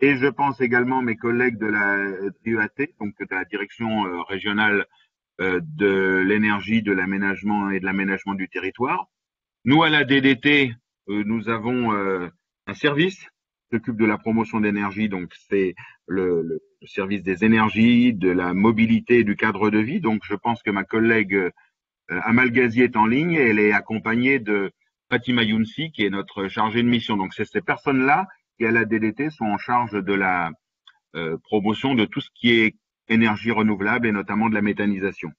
et je pense également à mes collègues de la D R I A T, donc de la Direction euh, régionale euh, de l'énergie, de l'aménagement et de l'aménagement du territoire. Nous, à la D D T, euh, nous avons euh, un service qui s'occupe de la promotion d'énergie, donc c'est le, le service des énergies, de la mobilité et du cadre de vie. Donc, je pense que ma collègue euh, Amal Ghazi est en ligne et elle est accompagnée de Fatima Younsi, qui est notre chargée de mission. Donc, c'est ces personnes-là qui, à la D D T, sont en charge de la euh, promotion de tout ce qui est énergie renouvelable et notamment de la méthanisation.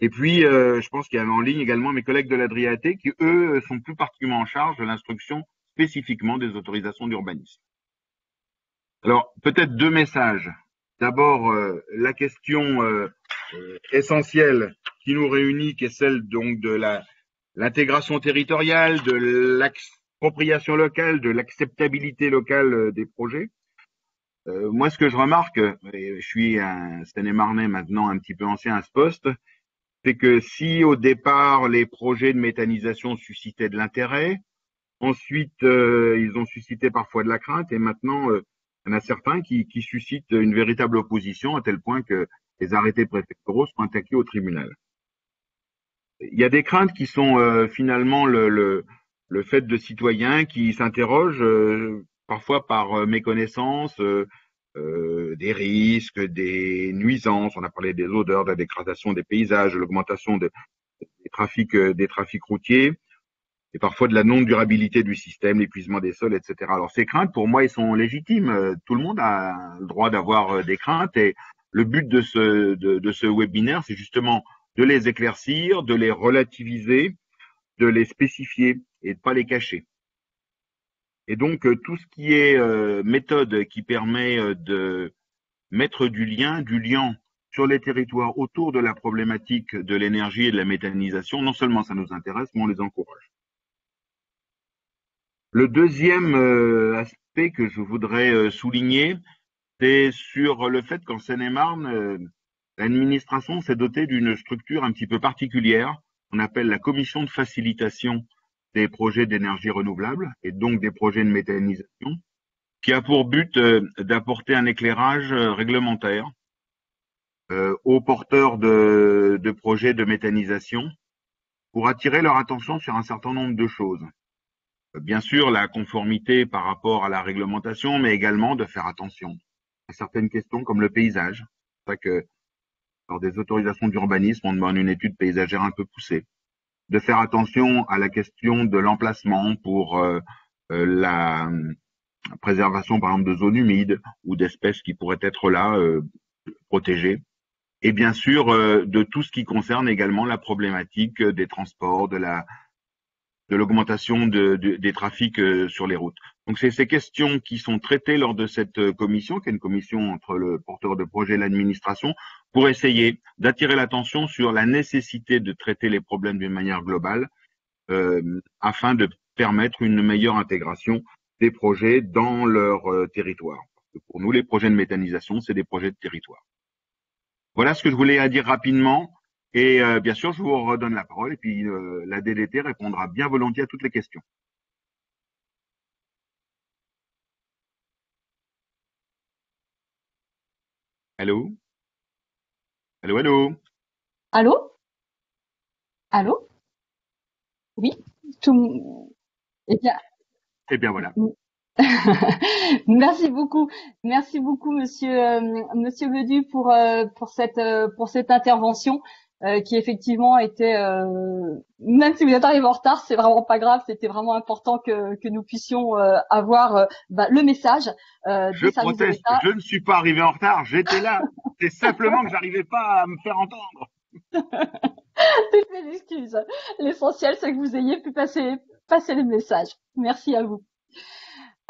Et puis, euh, je pense qu'il y avait en ligne également mes collègues de la DRIEAT qui, eux, sont plus particulièrement en charge de l'instruction spécifiquement des autorisations d'urbanisme. Alors, peut-être deux messages. D'abord, euh, la question euh, euh, essentielle qui nous réunit, qui est celle donc de la l'intégration territoriale, de l'appropriation locale, de l'acceptabilité locale des projets. Euh, moi, ce que je remarque, et je suis un Seine-et-Marnais maintenant un petit peu ancien à ce poste, c'est que si au départ les projets de méthanisation suscitaient de l'intérêt, ensuite euh, ils ont suscité parfois de la crainte, et maintenant euh, il y en a certains qui, qui suscitent une véritable opposition à tel point que les arrêtés préfectoraux sont attaqués au tribunal. Il y a des craintes qui sont euh, finalement le, le, le fait de citoyens qui s'interrogent, euh, parfois par euh, méconnaissance, euh, euh, des risques, des nuisances. On a parlé des odeurs, de la dégradation des paysages, de l'augmentation de, des, trafics, euh, des trafics routiers, et parfois de la non-durabilité du système, l'épuisement des sols, et cetera. Alors ces craintes, pour moi, elles sont légitimes. Tout le monde a le droit d'avoir euh, des craintes, et le but de ce, de, de ce webinaire, c'est justement de les éclaircir, de les relativiser, de les spécifier et de ne pas les cacher. Et donc, tout ce qui est euh, méthode qui permet de mettre du lien, du lien sur les territoires autour de la problématique de l'énergie et de la méthanisation, non seulement ça nous intéresse, mais on les encourage. Le deuxième euh, aspect que je voudrais euh, souligner, c'est sur le fait qu'en Seine-et-Marne, euh, l'administration s'est dotée d'une structure un petit peu particulière, on appelle la commission de facilitation des projets d'énergie renouvelable et donc des projets de méthanisation, qui a pour but d'apporter un éclairage réglementaire euh, aux porteurs de, de projets de méthanisation pour attirer leur attention sur un certain nombre de choses. Bien sûr, la conformité par rapport à la réglementation, mais également de faire attention à certaines questions comme le paysage. C'est vrai que lors des autorisations d'urbanisme, on demande une étude paysagère un peu poussée. De faire attention à la question de l'emplacement pour euh, la préservation, par exemple, de zones humides ou d'espèces qui pourraient être là, euh, protégées. Et bien sûr, euh, de tout ce qui concerne également la problématique des transports, de la de l'augmentation de, de, des trafics euh, sur les routes. Donc, c'est ces questions qui sont traitées lors de cette commission, qui est une commission entre le porteur de projet et l'administration, pour essayer d'attirer l'attention sur la nécessité de traiter les problèmes d'une manière globale euh, afin de permettre une meilleure intégration des projets dans leur euh, territoire. Pour nous, les projets de méthanisation, c'est des projets de territoire. Voilà ce que je voulais dire rapidement. Et euh, bien sûr, je vous redonne la parole et puis euh, la D D T répondra bien volontiers à toutes les questions. Allô? Allô, allô? Allô? Allô? Oui? Tout... Eh bien... Eh bien, voilà. Merci beaucoup, merci beaucoup, Monsieur euh, Monsieur Bedu, pour euh, pour cette euh, pour cette intervention. Euh, qui effectivement était, euh, même si vous êtes arrivé en retard, c'est vraiment pas grave, c'était vraiment important que, que nous puissions euh, avoir euh, bah, le message. Euh, je proteste, je ne suis pas arrivé en retard, j'étais là, c'est simplement que j'arrivais pas à me faire entendre. Toutes mes excuses, l'essentiel c'est que vous ayez pu passer, passer les messages, merci à vous.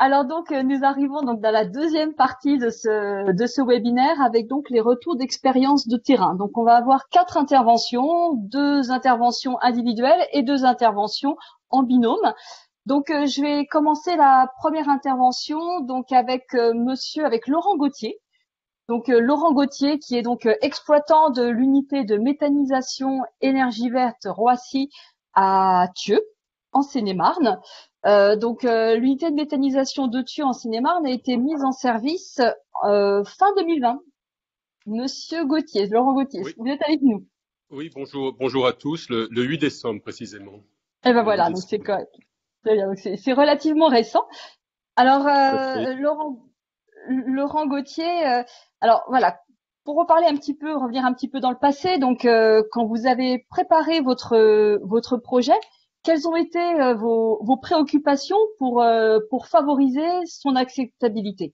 Alors donc nous arrivons donc dans la deuxième partie de ce de ce webinaire avec donc les retours d'expérience de terrain. Donc on va avoir quatre interventions, deux interventions individuelles et deux interventions en binôme. Donc euh, je vais commencer la première intervention donc avec euh, monsieur avec Laurent Gautier. Donc euh, Laurent Gautier qui est donc euh, exploitant de l'unité de méthanisation Énergie Verte Roissy à Thieux en Seine-et-Marne. Euh, donc euh, l'unité de méthanisation de Thieux en Seine-et-Marne a été mise en service euh, fin deux mille vingt. Monsieur Gautier, Laurent Gautier, oui. Vous êtes avec nous. Oui, bonjour, bonjour à tous, le, le huit décembre précisément. Et ben voilà, donc c'est c'est relativement récent. Alors euh, Laurent, Laurent Gautier, euh, alors voilà, pour reparler un petit peu, revenir un petit peu dans le passé, donc euh, quand vous avez préparé votre votre projet, quelles ont été euh, vos, vos préoccupations pour euh, pour favoriser son acceptabilité?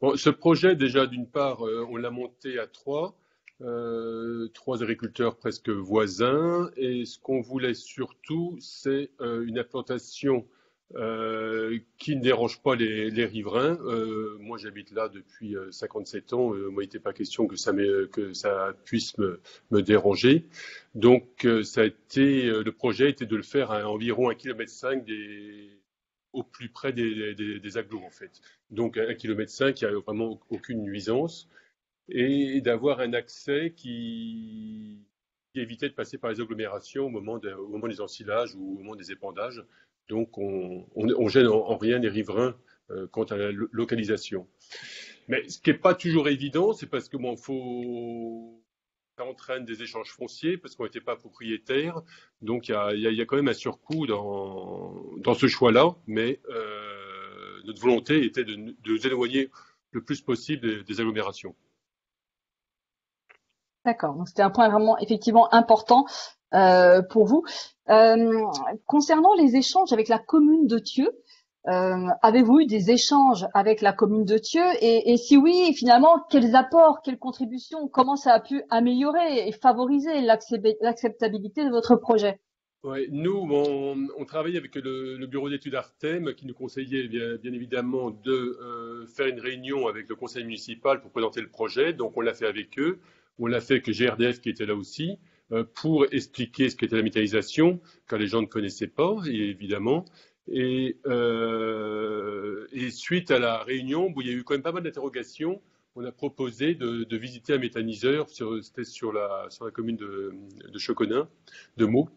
Bon, ce projet, déjà d'une part, euh, on l'a monté à trois. Euh, trois agriculteurs presque voisins, et ce qu'on voulait surtout, c'est euh, une implantation euh, qui ne dérange pas les, les riverains. Euh, moi j'habite là depuis cinquante-sept ans, euh, moi il n'était pas question que ça, que ça puisse me, me déranger. Donc euh, ça a été, euh, le projet était de le faire à environ un virgule cinq kilomètre des... au plus près des, des, des agglos en fait. Donc un virgule cinq kilomètre, il n'y a vraiment aucune nuisance, et d'avoir un accès qui, qui évitait de passer par les agglomérations au moment, de, au moment des ensilages ou au moment des épandages. Donc on, on, on gêne en, en rien les riverains euh, quant à la localisation. Mais ce qui n'est pas toujours évident, c'est parce que bon, faut, ça entraîne des échanges fonciers, parce qu'on n'était pas propriétaire. Donc il y, y, y a quand même un surcoût dans, dans ce choix-là, mais euh, notre volonté était de, de nous éloigner le plus possible des, des agglomérations. D'accord, donc c'était un point vraiment effectivement important euh, pour vous. Euh, concernant les échanges avec la commune de Thieux, euh, avez-vous eu des échanges avec la commune de Thieux, et, et si oui, finalement, quels apports, quelles contributions, comment ça a pu améliorer et favoriser l'acceptabilité de votre projet? Ouais, nous, on, on travaillait avec le, le bureau d'études Artem qui nous conseillait bien, bien évidemment de euh, faire une réunion avec le conseil municipal pour présenter le projet, donc on l'a fait avec eux. On l'a fait avec le G R D F qui était là aussi, euh, pour expliquer ce qu'était la méthanisation, car les gens ne connaissaient pas, et évidemment. Et, euh, et suite à la réunion, où il y a eu quand même pas mal d'interrogations, on a proposé de, de visiter un méthaniseur, c'était sur la, sur la commune de, de Choconin, de Meaux.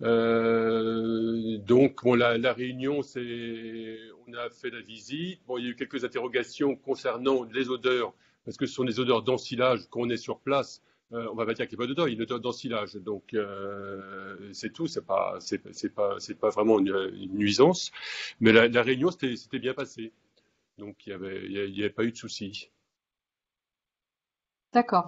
Euh, donc bon, la, la réunion, on a fait la visite. Bon, il y a eu quelques interrogations concernant les odeurs, parce que ce sont des odeurs d'ensilage. Quand on est sur place, euh, on va pas dire qu'il n'y a pas d'odeur, il y a une odeur d'ensilage. Donc euh, c'est tout, c'est pas, c'est pas, c'est pas vraiment une, une nuisance. Mais la, la réunion, c'était bien passé. Donc il n'y avait, y a, y avait pas eu de souci. D'accord.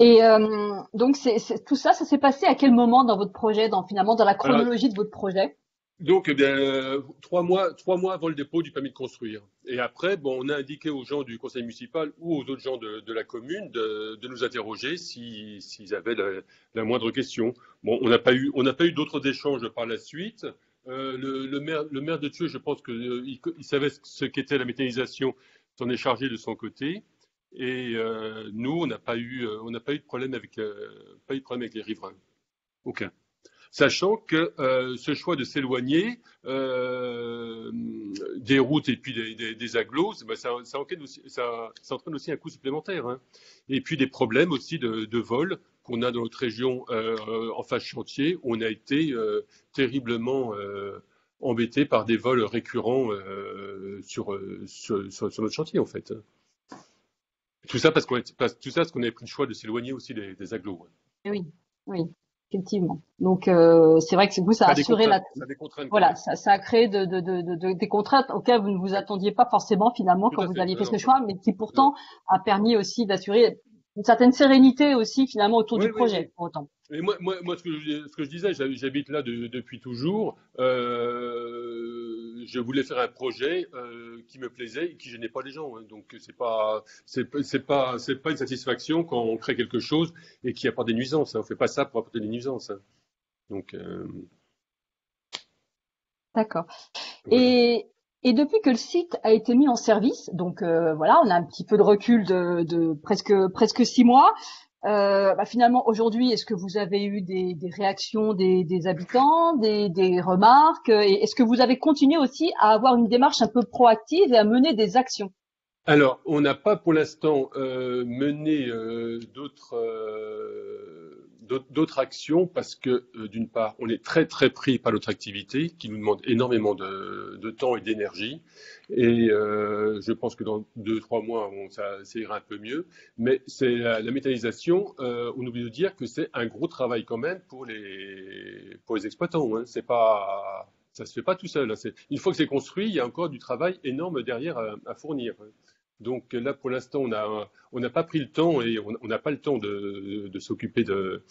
Et euh, donc c'est, c'est, tout ça, ça s'est passé à quel moment dans votre projet, dans, finalement, dans la chronologie Alors, de votre projet? Donc, eh bien, euh, trois, mois, trois mois avant le dépôt du permis de construire. Et après, bon, on a indiqué aux gens du conseil municipal ou aux autres gens de, de la commune de, de nous interroger s'ils s'ils avaient la, la moindre question. Bon, on n'a pas eu, on n'a pas eu d'autres échanges par la suite. Euh, le, le, maire, le maire de Thieux, je pense qu'il euh, il savait ce qu'était la méthanisation, s'en est chargé de son côté. Et euh, nous, on n'a pas, euh, pas eu de problème avec, euh, pas eu de problème avec les riverains. Aucun. Sachant que euh, ce choix de s'éloigner euh, des routes et puis des, des, des agglos, ben ça, ça, ça, ça entraîne aussi un coût supplémentaire. Hein. Et puis des problèmes aussi de, de vol qu'on a dans notre région euh, en phase chantier. On a été euh, terriblement euh, embêtés par des vols récurrents euh, sur, sur, sur notre chantier en fait. Tout ça parce qu'on avait pris le choix de s'éloigner aussi des, des agglos. Oui, oui. Effectivement. Donc, euh, c'est vrai que vous, ça a assuré la. Ça a des contraintes. Voilà, ça, ça a créé de, de, de, de, des contraintes auxquelles vous ne vous attendiez pas forcément, finalement, quand vous aviez fait ce choix, mais qui pourtant a permis aussi d'assurer une certaine sérénité aussi, finalement, autour du projet, pour autant. Et moi, moi, moi ce, que je, ce que je disais, j'habite là de, depuis toujours. Euh, je voulais faire un projet euh, qui me plaisait et qui gênait pas les gens. Hein. Donc, c'est pas, c'est pas, c'est pas une satisfaction quand on crée quelque chose et qui apporte des nuisances. Hein. On fait pas ça pour apporter des nuisances. Hein. Donc. Euh... D'accord. Voilà. Et. Et depuis que le site a été mis en service, donc euh, voilà, on a un petit peu de recul de, de presque presque six mois. Euh, bah finalement, aujourd'hui, est-ce que vous avez eu des, des réactions des, des habitants, des, des remarques? Est-ce que vous avez continué aussi à avoir une démarche un peu proactive et à mener des actions? Alors, on n'a pas pour l'instant euh, mené euh, d'autres euh, d'autres actions parce que, euh, d'une part, on est très très pris par notre activité qui nous demande énormément de, de temps et d'énergie. Et euh, je pense que dans deux, trois mois, on, ça, ça ira un peu mieux. Mais c'est la, la méthanisation, euh, on oublie de dire que c'est un gros travail quand même pour les, pour les exploitants. Hein. C'est pas, ça ne se fait pas tout seul. Hein. Une fois que c'est construit, il y a encore du travail énorme derrière à, à fournir. Hein. Donc là, pour l'instant, on n'a on a pas pris le temps et on n'a pas le temps de, de, de s'occuper de,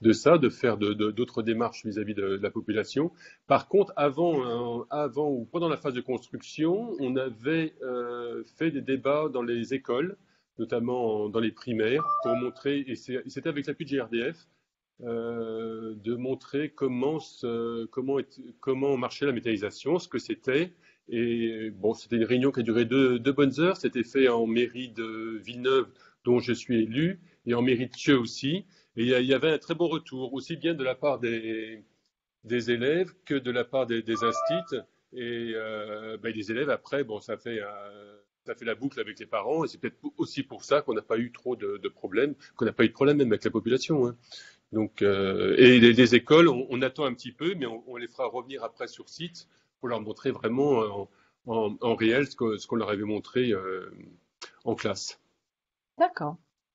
de ça, de faire d'autres démarches vis-à-vis de, de la population. Par contre, avant, avant ou pendant la phase de construction, on avait euh, fait des débats dans les écoles, notamment dans les primaires, pour montrer, et c'était avec l'appui de G R D F, euh, de montrer comment, ce, comment, est, comment marchait la méthanisation, ce que c'était. Et bon, c'était une réunion qui a duré deux, deux bonnes heures. C'était fait en mairie de Villeneuve, dont je suis élu, et en mairie de Thieux aussi. Et il y avait un très bon retour, aussi bien de la part des, des élèves que de la part des, des instits. Et euh, ben, les élèves, après, bon, ça fait, euh, ça fait la boucle avec les parents. Et c'est peut-être aussi pour ça qu'on n'a pas eu trop de, de problèmes, qu'on n'a pas eu de problème même avec la population. Hein. Donc, euh, et les, les écoles, on, on attend un petit peu, mais on, on les fera revenir après sur site, pour leur montrer vraiment en, en, en réel ce qu'on ce qu'on leur avait montré euh, en classe. D'accord,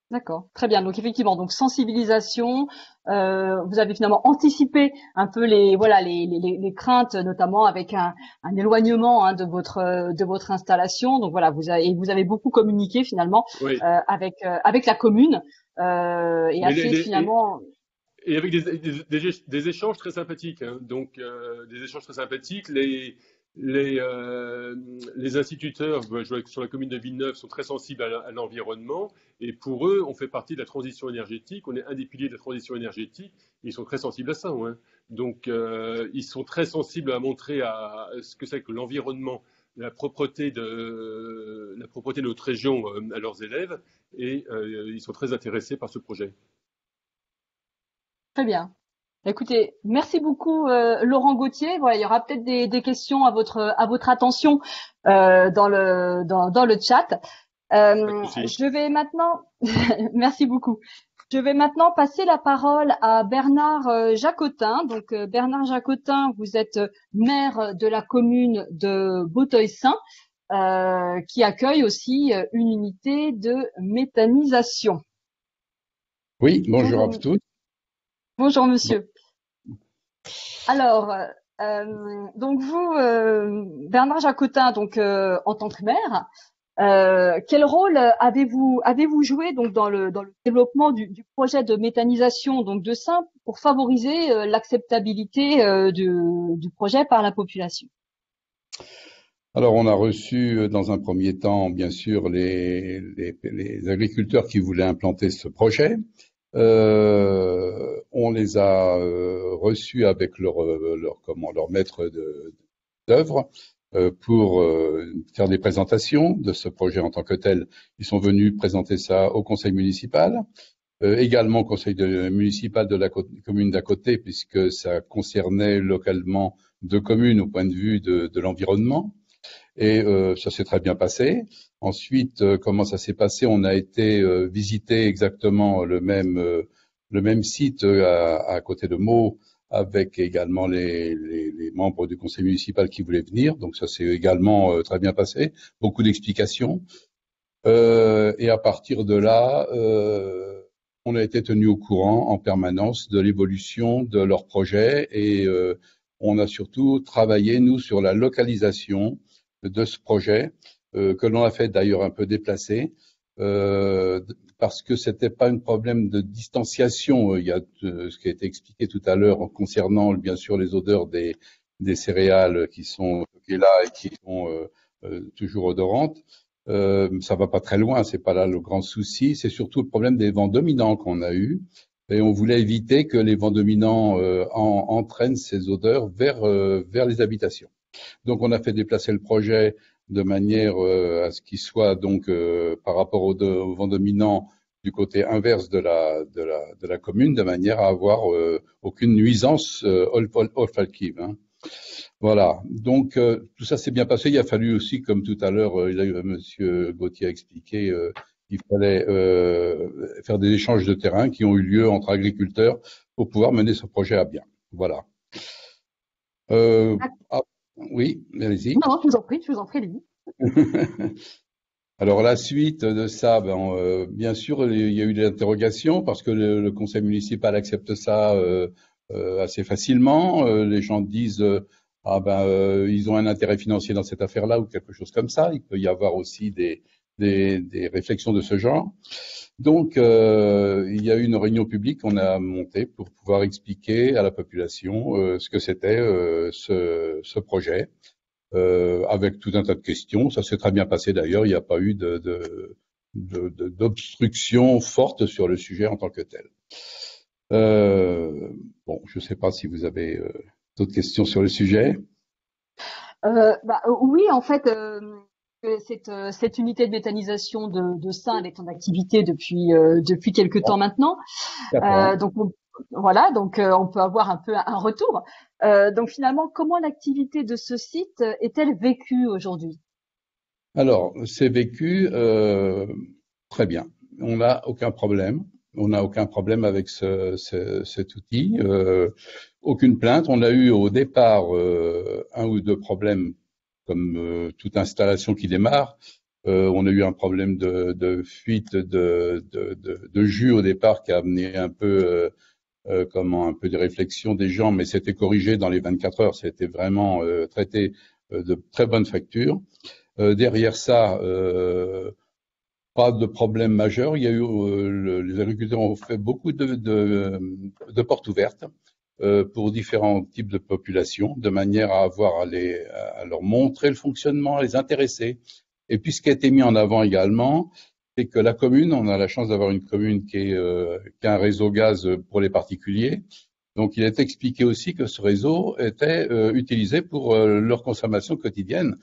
d'accord, très bien. Donc effectivement, donc sensibilisation. Euh, vous avez finalement anticipé un peu les voilà les, les, les craintes, notamment avec un, un éloignement hein, de votre de votre installation. Donc voilà, vous avez vous avez beaucoup communiqué finalement oui. euh, avec euh, avec la commune euh, et Mais assez les, finalement. Les... Et avec des, des, des échanges très sympathiques, hein. Donc euh, des échanges très sympathiques, les, les, euh, les instituteurs sur la commune de Villeneuve sont très sensibles à l'environnement et pour eux, on fait partie de la transition énergétique, on est un des piliers de la transition énergétique, et ils sont très sensibles à ça. Hein. Donc euh, ils sont très sensibles à montrer à ce que c'est que l'environnement, la propreté de, la propreté de notre région à leurs élèves et euh, ils sont très intéressés par ce projet. Très bien. Écoutez, merci beaucoup euh, Laurent Gautier. Voilà, il y aura peut-être des, des questions à votre à votre attention euh, dans le dans, dans le chat. Euh, je vais maintenant, merci beaucoup. Je vais maintenant passer la parole à Bernard Jacotin. Donc euh, Bernard Jacotin, vous êtes maire de la commune de Beautheil-Saints, euh, qui accueille aussi une unité de méthanisation. Oui, bonjour à tous. Bonjour monsieur. Alors, euh, donc vous, euh, Bernard Jacotin, donc euh, en tant que maire, euh, quel rôle avez-vous avez-vous joué donc dans le dans le développement du, du projet de méthanisation donc de Saints pour favoriser euh, l'acceptabilité euh, du, du projet par la population? Alors, on a reçu dans un premier temps, bien sûr, les les, les agriculteurs qui voulaient implanter ce projet. Euh, on les a euh, reçus avec leur, leur, comment, leur maître d'œuvre euh, pour euh, faire des présentations de ce projet en tant que tel. Ils sont venus présenter ça au conseil municipal, euh, également au conseil de, municipal de la commune d'à côté, puisque ça concernait localement deux communes au point de vue de, de l'environnement. Et euh, ça s'est très bien passé. Ensuite, euh, comment ça s'est passé? On a été euh, visiter exactement le même euh, le même site euh, à, à côté de Meaux, avec également les, les, les membres du conseil municipal qui voulaient venir. Donc ça s'est également euh, très bien passé. Beaucoup d'explications. Euh, et à partir de là, euh, on a été tenu au courant en permanence de l'évolution de leur projet. Et euh, on a surtout travaillé nous sur la localisation de ce projet, euh, que l'on a fait d'ailleurs un peu déplacé, euh, parce que c'était pas un problème de distanciation. Il y a euh, ce qui a été expliqué tout à l'heure concernant bien sûr les odeurs des, des céréales qui sont là et qui sont euh, euh, toujours odorantes. Euh, ça va pas très loin, c'est pas là le grand souci. C'est surtout le problème des vents dominants qu'on a eu. Et on voulait éviter que les vents dominants euh, en, entraînent ces odeurs vers, euh, vers les habitations. Donc, on a fait déplacer le projet de manière euh, à ce qu'il soit donc euh, par rapport au, au vent dominant du côté inverse de la, de la, de la commune, de manière à avoir euh, aucune nuisance euh, olfactive. Hein. Voilà. Donc, euh, tout ça s'est bien passé. Il a fallu aussi, comme tout à l'heure, euh, M. Gautier a expliqué, euh, il fallait euh, faire des échanges de terrain qui ont eu lieu entre agriculteurs pour pouvoir mener ce projet à bien. Voilà. Euh, ah, oui, allez-y. Non, je vous en prie, je vous en prie, allez-y. Alors la suite de ça, ben, euh, bien sûr, il y a eu des interrogations parce que le, le conseil municipal accepte ça euh, euh, assez facilement. Euh, les gens disent, euh, ah ben, euh, ils ont un intérêt financier dans cette affaire-là ou quelque chose comme ça. Il peut y avoir aussi des, des, des réflexions de ce genre. Donc, euh, il y a eu une réunion publique qu'on a montée pour pouvoir expliquer à la population euh, ce que c'était euh, ce, ce projet. Euh, avec tout un tas de questions. Ça s'est très bien passé d'ailleurs, il n'y a pas eu de, de, de, de, d'obstruction forte sur le sujet en tant que tel. Euh, bon, je ne sais pas si vous avez euh, d'autres questions sur le sujet. Euh, bah, oui, en fait, euh, cette, cette unité de méthanisation de, de Saint, elle est en activité depuis, euh, depuis quelques temps maintenant. Euh, donc, on Voilà, donc euh, on peut avoir un peu un, un retour. Euh, donc finalement, comment l'activité de ce site est-elle vécue aujourd'hui? Alors, c'est vécu euh, très bien. On n'a aucun problème. On n'a aucun problème avec ce, ce, cet outil. Euh, aucune plainte. On a eu au départ euh, un ou deux problèmes, comme euh, toute installation qui démarre. Euh, on a eu un problème de, de fuite de, de, de, de jus au départ qui a amené un peu... Euh, Euh, comment un peu des réflexions des gens, mais c'était corrigé dans les vingt-quatre heures, c'était vraiment euh, traité euh, de très bonne facture. Euh, derrière ça, euh, pas de problème majeur. Il y a eu euh, le, les agriculteurs ont fait beaucoup de, de, de portes ouvertes euh, pour différents types de populations, de manière à avoir à, les, à leur montrer le fonctionnement, à les intéresser. Et puis ce qui a été mis en avant également, c'est que la commune, on a la chance d'avoir une commune qui, est, euh, qui a un réseau gaz pour les particuliers. Donc, il est expliqué aussi que ce réseau était euh, utilisé pour euh, leur consommation quotidienne.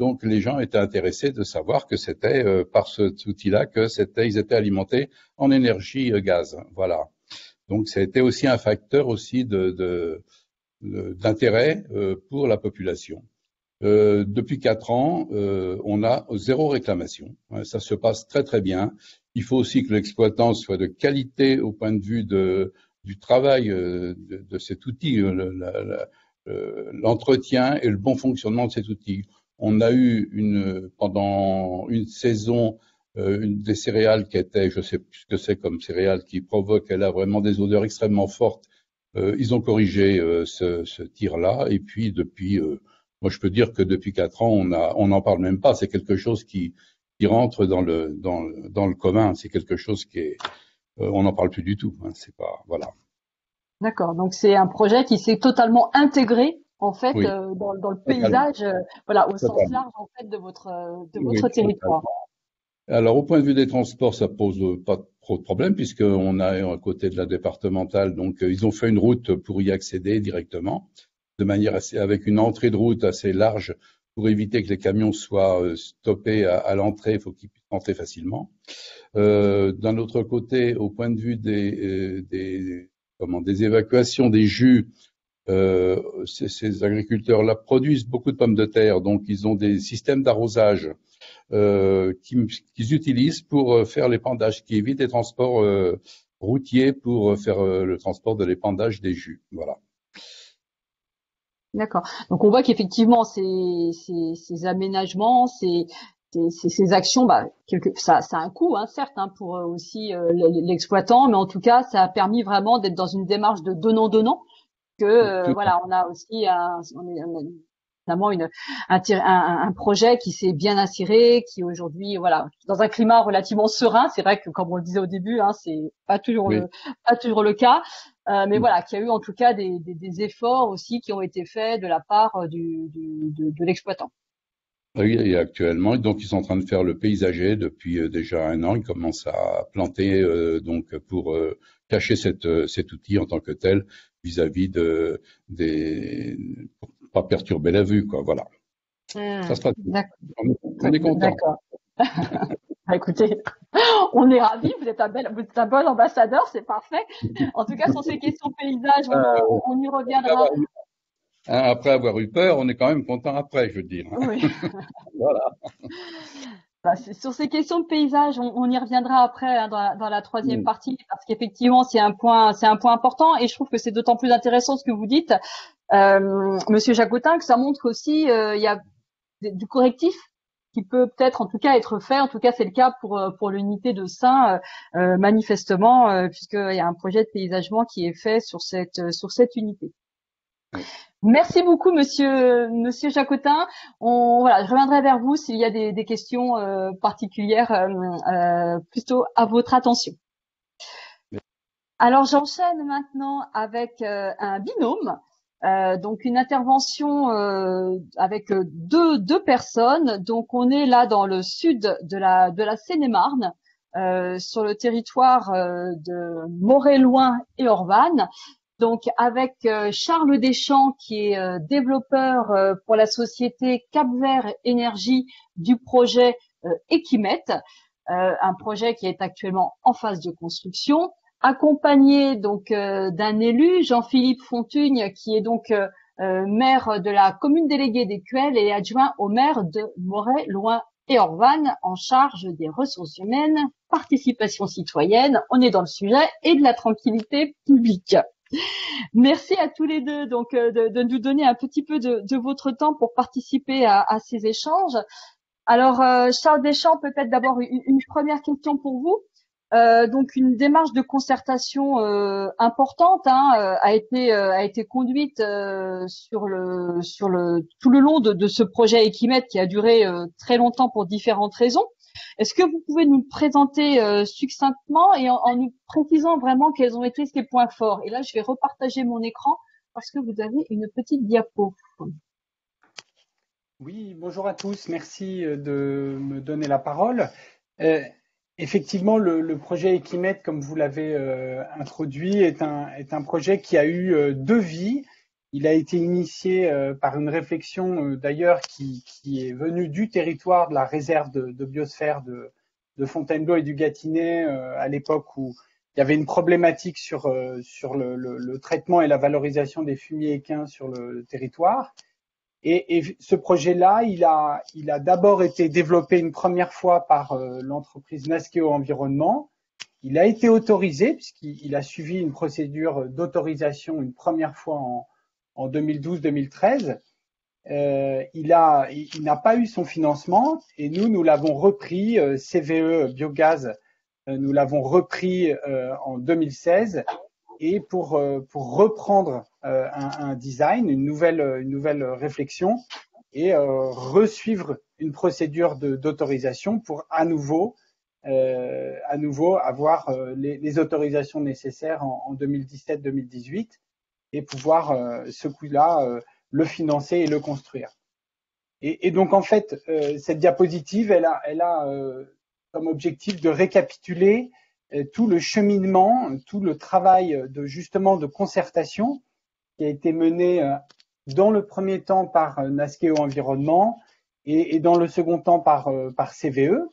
Donc, les gens étaient intéressés de savoir que c'était euh, par cet outil-là que c'était, ils étaient alimentés en énergie euh, gaz. Voilà. Donc, ça a été aussi un facteur aussi de, de, de, d'intérêt euh, pour la population. Euh, depuis quatre ans, euh, on a zéro réclamation. Ça se passe très très bien. Il faut aussi que l'exploitant soit de qualité au point de vue de, du travail euh, de, de cet outil, le, la, la, euh, l'entretien et le bon fonctionnement de cet outil. On a eu une, pendant une saison euh, une des céréales qui était, je sais plus ce que c'est comme céréales qui provoque, elle a vraiment des odeurs extrêmement fortes. Euh, ils ont corrigé euh, ce, ce tir-là et puis depuis euh, moi, je peux dire que depuis quatre ans, on a, on n'en parle même pas. C'est quelque chose qui, qui rentre dans le, dans le, dans le commun. C'est quelque chose qui est, euh, on n'en parle plus du tout. Hein. C'est pas, voilà. D'accord. Donc c'est un projet qui s'est totalement intégré en fait oui. euh, dans, dans le paysage, euh, voilà, au totalement. Sens large en fait de votre, de votre oui, territoire. Totalement. Alors au point de vue des transports, ça pose pas trop de problème puisque on a à côté de la départementale, donc ils ont fait une route pour y accéder directement. De manière assez, avec une entrée de route assez large pour éviter que les camions soient stoppés à, à l'entrée, il faut qu'ils puissent rentrer facilement. Euh, d'un autre côté, au point de vue des, des, comment, des évacuations des jus, euh, ces, ces agriculteurs-là produisent beaucoup de pommes de terre, donc ils ont des systèmes d'arrosage euh, qu'ils, qu'ils utilisent pour faire l'épandage, qui évite les transports euh, routiers pour faire euh, le transport de l'épandage des jus. Voilà. D'accord. Donc on voit qu'effectivement ces, ces, ces aménagements, ces, ces, ces actions, bah, quelque, ça, ça a un coût, hein, certes, hein, pour aussi euh, l'exploitant, mais en tout cas, ça a permis vraiment d'être dans une démarche de donnant-donnant. Que euh, voilà, on a aussi un, on est, on a notamment une, un, un, un projet qui s'est bien inséré, qui aujourd'hui, voilà, dans un climat relativement serein. C'est vrai que, comme on le disait au début, hein, c'est pas toujours oui. le, pas toujours le cas. Euh, mais voilà, qu'il y a eu en tout cas des, des, des efforts aussi qui ont été faits de la part du, du, de, de l'exploitant. Oui, et actuellement, donc ils sont en train de faire le paysager depuis déjà un an. Ils commencent à planter euh, donc pour euh, cacher cette, cet outil en tant que tel vis-à-vis de des pour pas perturber la vue, quoi. Voilà. Mmh, Ça se passe. On, on est content. D'accord. Écoutez, on est ravis, vous êtes un bel, vous êtes un bon ambassadeur, c'est parfait. En tout cas, sur ces questions paysages, on, on y reviendra. Après avoir eu peur, on est quand même content après, je veux dire. Oui. Voilà. Bah, sur ces questions de paysage, on, on y reviendra après hein, dans, la, dans la troisième partie, parce qu'effectivement c'est un point, c'est un point important, et je trouve que c'est d'autant plus intéressant ce que vous dites, euh, Monsieur Jacotin, que ça montre qu'aussi il euh, y a du correctif qui peut peut-être en tout cas être fait. En tout cas c'est le cas pour pour l'unité de Saints euh, manifestement, euh, puisqu'il y a un projet de paysagement qui est fait sur cette sur cette unité. Merci beaucoup, Monsieur Monsieur Jacotin. On, voilà, je reviendrai vers vous s'il y a des, des questions euh, particulières, euh, euh, plutôt à votre attention. Alors j'enchaîne maintenant avec euh, un binôme, euh, donc une intervention euh, avec deux deux personnes. Donc on est là dans le sud de la de la Seine-et-Marne. Euh, sur le territoire euh, de Moret-Loing-et-Orvanne. Donc avec euh, Charles Deschamps qui est euh, développeur euh, pour la société Cap Vert Énergie du projet euh, EQUIMET, euh, un projet qui est actuellement en phase de construction, accompagné donc euh, d'un élu, Jean-Philippe Fontugne, qui est donc euh, euh, maire de la commune déléguée d'Écuelles et adjoint au maire de Moret-Loing-et-Orvanne, en charge des ressources humaines, participation citoyenne, on est dans le sujet, et de la tranquillité publique. Merci à tous les deux donc de, de nous donner un petit peu de, de votre temps pour participer à, à ces échanges. Alors euh, Charles Deschamps, peut-être d'abord une, une première question pour vous. Euh, donc une démarche de concertation euh, importante hein, euh, a été euh, a été conduite euh, sur le sur le tout le long de, de ce projet EQUIMET qui a duré euh, très longtemps pour différentes raisons. Est-ce que vous pouvez nous présenter euh, succinctement et en, en nous précisant vraiment quels ont été ces points forts? Et là, je vais repartager mon écran parce que vous avez une petite diapo. Oui, bonjour à tous. Merci de me donner la parole. Euh, effectivement, le, le projet EQUIMET, comme vous l'avez euh, introduit, est un, est un projet qui a eu euh, deux vies. Il a été initié euh, par une réflexion euh, d'ailleurs qui, qui est venue du territoire de la réserve de, de biosphère de, de Fontainebleau et du Gâtinais, euh, à l'époque où il y avait une problématique sur, euh, sur le, le, le traitement et la valorisation des fumiers équins sur le, le territoire. Et, et ce projet-là, il a, il a d'abord été développé une première fois par euh, l'entreprise Naskeo Environnement. Il a été autorisé puisqu'il a suivi une procédure d'autorisation une première fois en en deux mille douze deux mille treize, euh, il n'a il, il pas eu son financement et nous, nous l'avons repris, euh, C V E Biogaz, euh, nous l'avons repris euh, en deux mille seize et pour, euh, pour reprendre euh, un, un design, une nouvelle, une nouvelle réflexion et euh, resuivre une procédure d'autorisation pour à nouveau, euh, à nouveau avoir euh, les, les autorisations nécessaires en, en deux mille dix-sept deux mille dix-huit. Et pouvoir euh, ce coup-là euh, le financer et le construire. Et, et donc en fait, euh, cette diapositive, elle a, elle a euh, comme objectif de récapituler euh, tout le cheminement, tout le travail de justement de concertation qui a été mené euh, dans le premier temps par euh, Naskeo Environnement et, et dans le second temps par, euh, par C V E.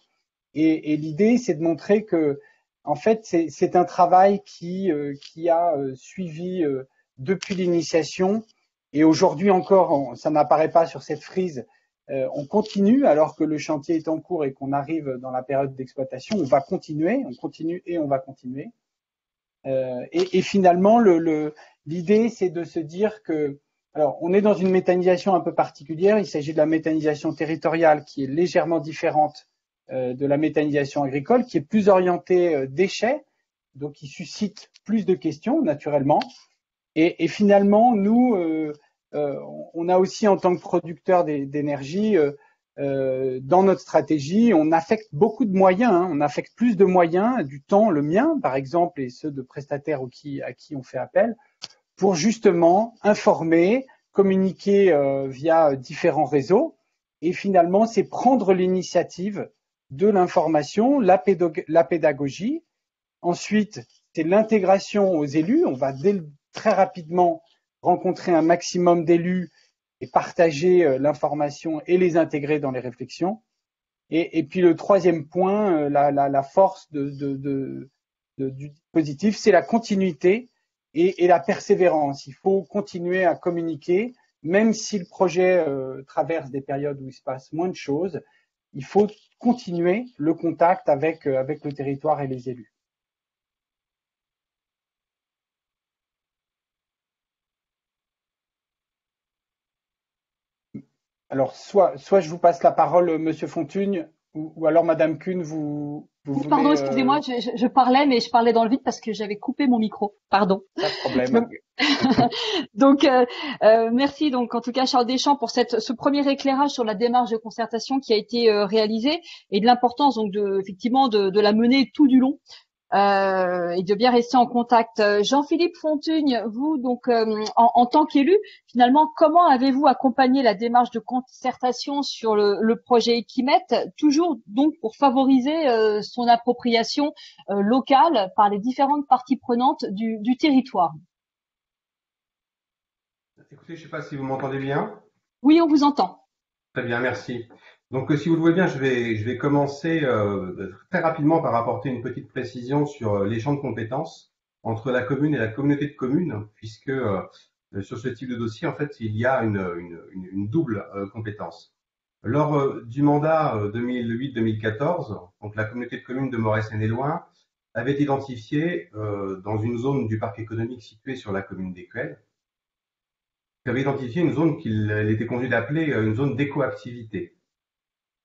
Et, et l'idée, c'est de montrer que en fait, c'est un travail qui, euh, qui a euh, suivi euh, depuis l'initiation, et aujourd'hui encore, on, ça n'apparaît pas sur cette frise, euh, on continue alors que le chantier est en cours et qu'on arrive dans la période d'exploitation, on va continuer, on continue et on va continuer. Euh, et, et finalement, le, le, l'idée, c'est de se dire que, alors on est dans une méthanisation un peu particulière, il s'agit de la méthanisation territoriale qui est légèrement différente euh, de la méthanisation agricole, qui est plus orientée euh, déchets, donc qui suscite plus de questions naturellement. Et, et finalement, nous, euh, euh, on a aussi en tant que producteur d'énergie, euh, euh, dans notre stratégie, on affecte beaucoup de moyens, hein, on affecte plus de moyens, du temps, le mien par exemple, et ceux de prestataires au qui, à qui on fait appel, pour justement informer, communiquer euh, via différents réseaux. Et finalement, c'est prendre l'initiative de l'information, la, la pédagogie. Ensuite, c'est l'intégration aux élus. On va dès le très rapidement rencontrer un maximum d'élus et partager l'information et les intégrer dans les réflexions. Et, et puis le troisième point, la, la, la force de, de, de, de, du dispositif, c'est la continuité et, et la persévérance. Il faut continuer à communiquer, même si le projet euh, traverse des périodes où il se passe moins de choses, il faut continuer le contact avec, avec le territoire et les élus. Alors, soit, soit je vous passe la parole, Monsieur Fontugne, ou, ou alors Madame Kuhn, vous, vous voulez… Pardon, excusez-moi, je, je, je parlais, mais je parlais dans le vide parce que j'avais coupé mon micro. Pardon. Pas de problème. Donc, euh, euh, merci, donc, en tout cas, Charles Deschamps, pour cette, ce premier éclairage sur la démarche de concertation qui a été euh, réalisée et de l'importance, donc, de, effectivement, de, de la mener tout du long. Euh, et de bien rester en contact. Jean-Philippe Fontugne, vous, donc, euh, en, en tant qu'élu, finalement, comment avez-vous accompagné la démarche de concertation sur le, le projet EQUIMET, toujours donc pour favoriser euh, son appropriation euh, locale par les différentes parties prenantes du, du territoire? Écoutez, je ne sais pas si vous m'entendez bien. Oui, on vous entend. Très bien, merci. Donc, si vous le voulez bien, je vais, je vais commencer euh, très rapidement par apporter une petite précision sur les champs de compétences entre la commune et la communauté de communes, puisque euh, sur ce type de dossier, en fait, il y a une, une, une, une double euh, compétence. Lors euh, du mandat euh, deux mille huit deux mille quatorze, donc la communauté de communes de Moret-Saints-et-Loing avait identifié euh, dans une zone du parc économique située sur la commune d'Écuelles, avait identifié une zone qu'il était convenu d'appeler une zone d'écoactivité.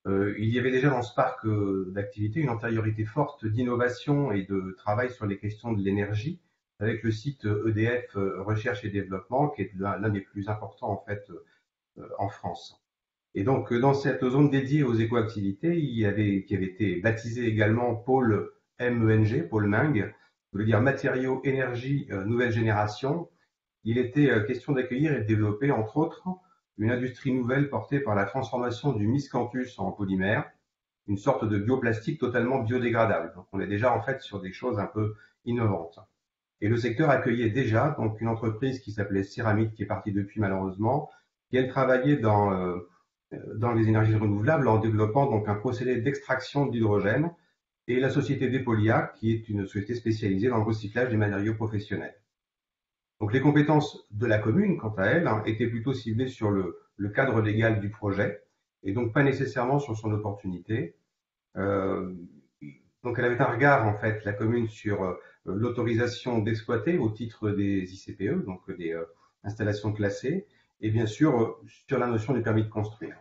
Euh, il y avait déjà dans ce parc euh, d'activité une antériorité forte d'innovation et de travail sur les questions de l'énergie, avec le site E D F euh, Recherche et Développement, qui est l'un des plus importants en fait euh, en France. Et donc dans cette zone dédiée aux écoactivités, il y avait, qui avait été baptisé également pôle MENG, pôle MENG, ça veut dire matériaux, énergie, euh, nouvelle génération, il était euh, question d'accueillir et de développer entre autres une industrie nouvelle portée par la transformation du miscanthus en polymère, une sorte de bioplastique totalement biodégradable. Donc on est déjà en fait sur des choses un peu innovantes. Et le secteur accueillait déjà donc une entreprise qui s'appelait Céramite, qui est partie depuis malheureusement, qui elle travaillait dans, euh, dans les énergies renouvelables en développant donc un procédé d'extraction d'hydrogène, et la société Vepolia, qui est une société spécialisée dans le recyclage des matériaux professionnels. Donc les compétences de la commune, quant à elle, hein, étaient plutôt ciblées sur le, le cadre légal du projet, et donc pas nécessairement sur son opportunité. Euh, donc elle avait un regard, en fait, la commune, sur euh, l'autorisation d'exploiter au titre des I C P E, donc des euh, installations classées, et bien sûr euh, sur la notion du permis de construire.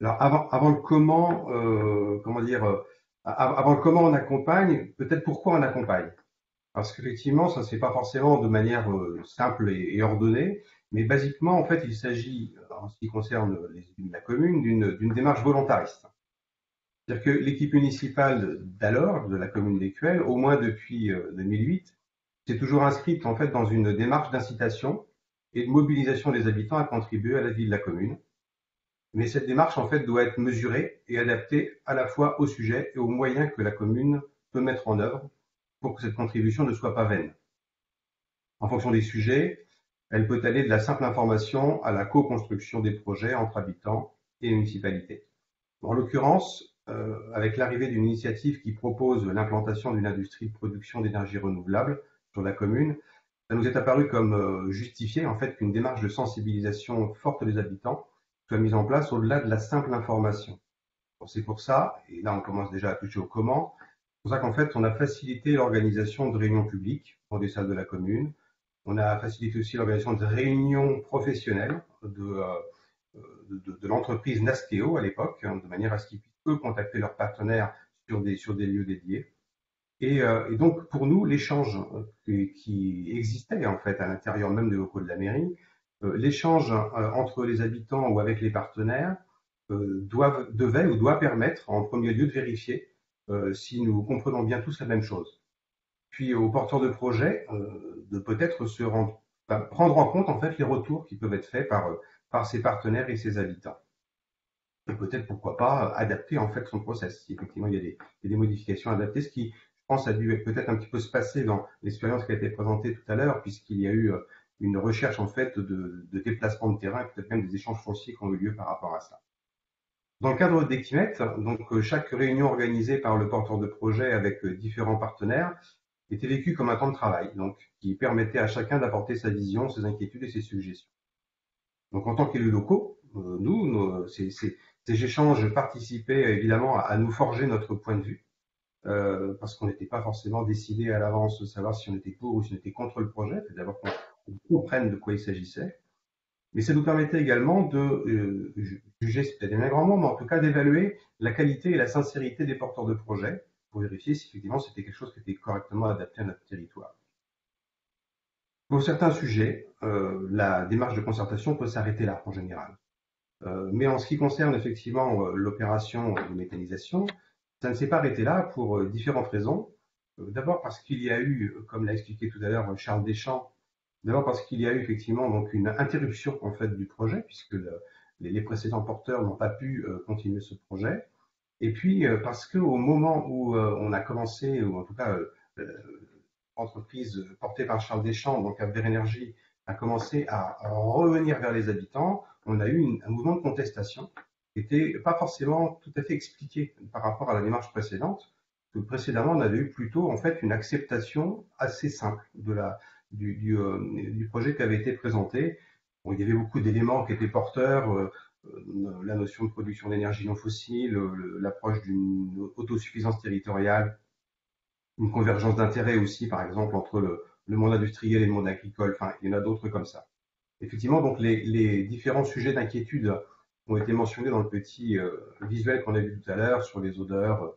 Alors avant, avant le comment, euh, comment dire, euh, avant le comment on accompagne, peut-être pourquoi on accompagne. Parce qu'effectivement, ça ne se fait pas forcément de manière euh, simple et, et ordonnée, mais basiquement, en fait, il s'agit, en ce qui concerne les, la commune, d'une démarche volontariste. C'est-à-dire que l'équipe municipale d'alors, de la commune d'Écuelles, au moins depuis euh, deux mille huit, s'est toujours inscrite en fait dans une démarche d'incitation et de mobilisation des habitants à contribuer à la vie de la commune. Mais cette démarche, en fait, doit être mesurée et adaptée à la fois au sujet et aux moyens que la commune peut mettre en œuvre, pour que cette contribution ne soit pas vaine. En fonction des sujets, elle peut aller de la simple information à la co-construction des projets entre habitants et municipalités. En l'occurrence, euh, avec l'arrivée d'une initiative qui propose l'implantation d'une industrie de production d'énergie renouvelable sur la commune, ça nous est apparu comme euh, justifié en fait qu'une démarche de sensibilisation forte des habitants soit mise en place au-delà de la simple information. Bon, c'est pour ça, et là on commence déjà à toucher au comment, c'est pour ça qu'en fait, on a facilité l'organisation de réunions publiques dans des salles de la commune. On a facilité aussi l'organisation de réunions professionnelles de, de, de, de l'entreprise Naskeo à l'époque, de manière à ce qu'ils puissent eux contacter leurs partenaires sur des, sur des lieux dédiés. Et, et donc, pour nous, l'échange qui, qui existait en fait à l'intérieur même des locaux de la mairie, l'échange entre les habitants ou avec les partenaires doivent, devait ou doit permettre en premier lieu de vérifier Euh, si nous comprenons bien tous la même chose. Puis aux porteurs de projet euh, de peut-être se rendre, enfin, prendre en compte en fait les retours qui peuvent être faits par, par ses partenaires et ses habitants. Et peut-être pourquoi pas adapter en fait son process. Si effectivement il y a des, il y a des modifications adaptées, ce qui je pense a dû peut-être un petit peu se passer dans l'expérience qui a été présentée tout à l'heure, puisqu'il y a eu une recherche en fait de, de déplacement de terrain et peut-être même des échanges fonciers qui ont eu lieu par rapport à ça. Dans le cadre d'EQUIMET, donc chaque réunion organisée par le porteur de projet avec différents partenaires était vécue comme un temps de travail, donc qui permettait à chacun d'apporter sa vision, ses inquiétudes et ses suggestions. Donc en tant qu'élus locaux, euh, nous, nous c'est Ces échanges participaient évidemment à nous forger notre point de vue, euh, parce qu'on n'était pas forcément décidé à l'avance de savoir si on était pour ou si on était contre le projet, c'est d'abord qu'on comprenne de quoi il s'agissait. Mais ça nous permettait également de euh, juger, c'est peut-être un grand mot, mais en tout cas d'évaluer la qualité et la sincérité des porteurs de projets pour vérifier si effectivement c'était quelque chose qui était correctement adapté à notre territoire. Pour certains sujets, euh, la démarche de concertation peut s'arrêter là en général. Euh, mais en ce qui concerne effectivement euh, l'opération de méthanisation, ça ne s'est pas arrêté là pour euh, différentes raisons. Euh, d'abord parce qu'il y a eu, comme l'a expliqué tout à l'heure Charles Deschamps, d'abord parce qu'il y a eu effectivement donc une interruption en fait du projet puisque le, les, les précédents porteurs n'ont pas pu euh, continuer ce projet. Et puis euh, parce qu'au moment où euh, on a commencé, ou en tout cas euh, euh, l'entreprise portée par Charles Deschamps, donc Cap Vert Énergie, a commencé à revenir vers les habitants, on a eu une, un mouvement de contestation qui n'était pas forcément tout à fait expliqué par rapport à la démarche précédente, que précédemment on avait eu plutôt en fait une acceptation assez simple de la, du, du, euh, du projet qui avait été présenté. Bon, il y avait beaucoup d'éléments qui étaient porteurs, euh, euh, la notion de production d'énergie non fossile, l'approche d'une autosuffisance territoriale, une convergence d'intérêts aussi, par exemple, entre le le monde industriel et le monde agricole, enfin, il y en a d'autres comme ça. Effectivement, donc les, les différents sujets d'inquiétude ont été mentionnés dans le petit euh, visuel qu'on a vu tout à l'heure sur les odeurs,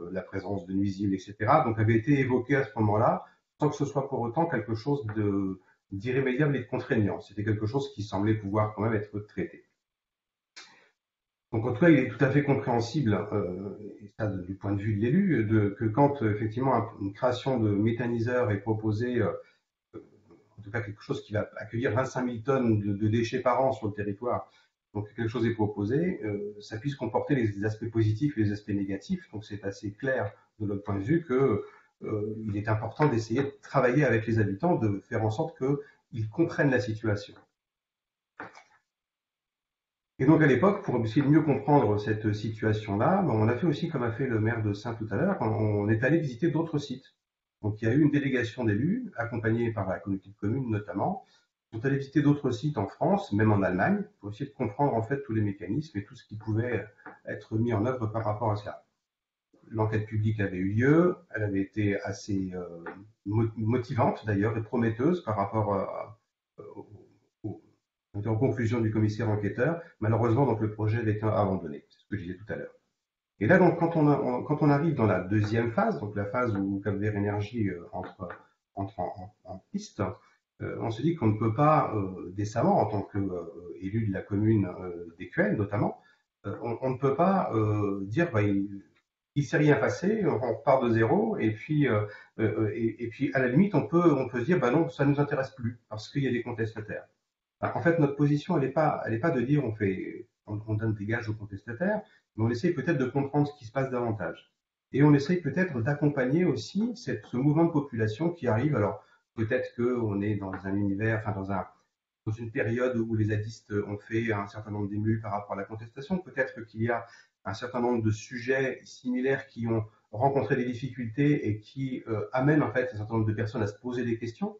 euh, la présence de nuisibles, et cetera. Donc, avaient été évoqués à ce moment-là, sans que ce soit pour autant quelque chose d'irrémédiable et de contraignant. C'était quelque chose qui semblait pouvoir quand même être traité. Donc, en tout cas, il est tout à fait compréhensible, euh, et ça du point de vue de l'élu, que quand euh, effectivement une création de méthaniseur est proposée, euh, en tout cas quelque chose qui va accueillir vingt-cinq mille tonnes de, de déchets par an sur le territoire, donc quelque chose est proposé, euh, ça puisse comporter les aspects positifs et les aspects négatifs. Donc, c'est assez clair de notre point de vue que euh, il est important d'essayer de travailler avec les habitants, de faire en sorte qu'ils comprennent la situation. Et donc à l'époque, pour essayer de mieux comprendre cette situation-là, on a fait aussi, comme a fait le maire de Saint tout à l'heure, on est allé visiter d'autres sites. Donc il y a eu une délégation d'élus, accompagnée par la communauté de communes notamment, qui sont allés visiter d'autres sites en France, même en Allemagne, pour essayer de comprendre en fait tous les mécanismes et tout ce qui pouvait être mis en œuvre par rapport à cela. L'enquête publique avait eu lieu, elle avait été assez euh, motivante d'ailleurs et prometteuse par rapport à, à, en conclusion du commissaire enquêteur. Malheureusement, donc, le projet avait été abandonné, c'est ce que je disais tout à l'heure. Et là, donc, quand, on a, on, quand on arrive dans la deuxième phase, donc la phase où Cap Vert Énergie euh, entre, entre en, en, en piste, euh, on se dit qu'on ne peut pas euh, décemment, en tant qu'élu euh, de la commune euh, d'Écuelles notamment, euh, on, on ne peut pas euh, dire bah, il ne s'est rien passé, on repart de zéro, et puis, euh, euh, et, et puis à la limite, on peut, on peut se dire bah, non, ça ne nous intéresse plus, parce qu'il y a des contestataires. Alors, en fait, notre position, elle n'est pas, elle n'est pas de dire on fait, on, on donne des gages aux contestataires, mais on essaye peut-être de comprendre ce qui se passe davantage. Et on essaye peut-être d'accompagner aussi cette, ce mouvement de population qui arrive. Alors, peut-être qu'on est dans un univers, enfin, dans, un, dans une période où les zadistes ont fait un certain nombre d'émules par rapport à la contestation. Peut-être qu'il y a un certain nombre de sujets similaires qui ont rencontré des difficultés et qui euh, amènent, en fait, un certain nombre de personnes à se poser des questions.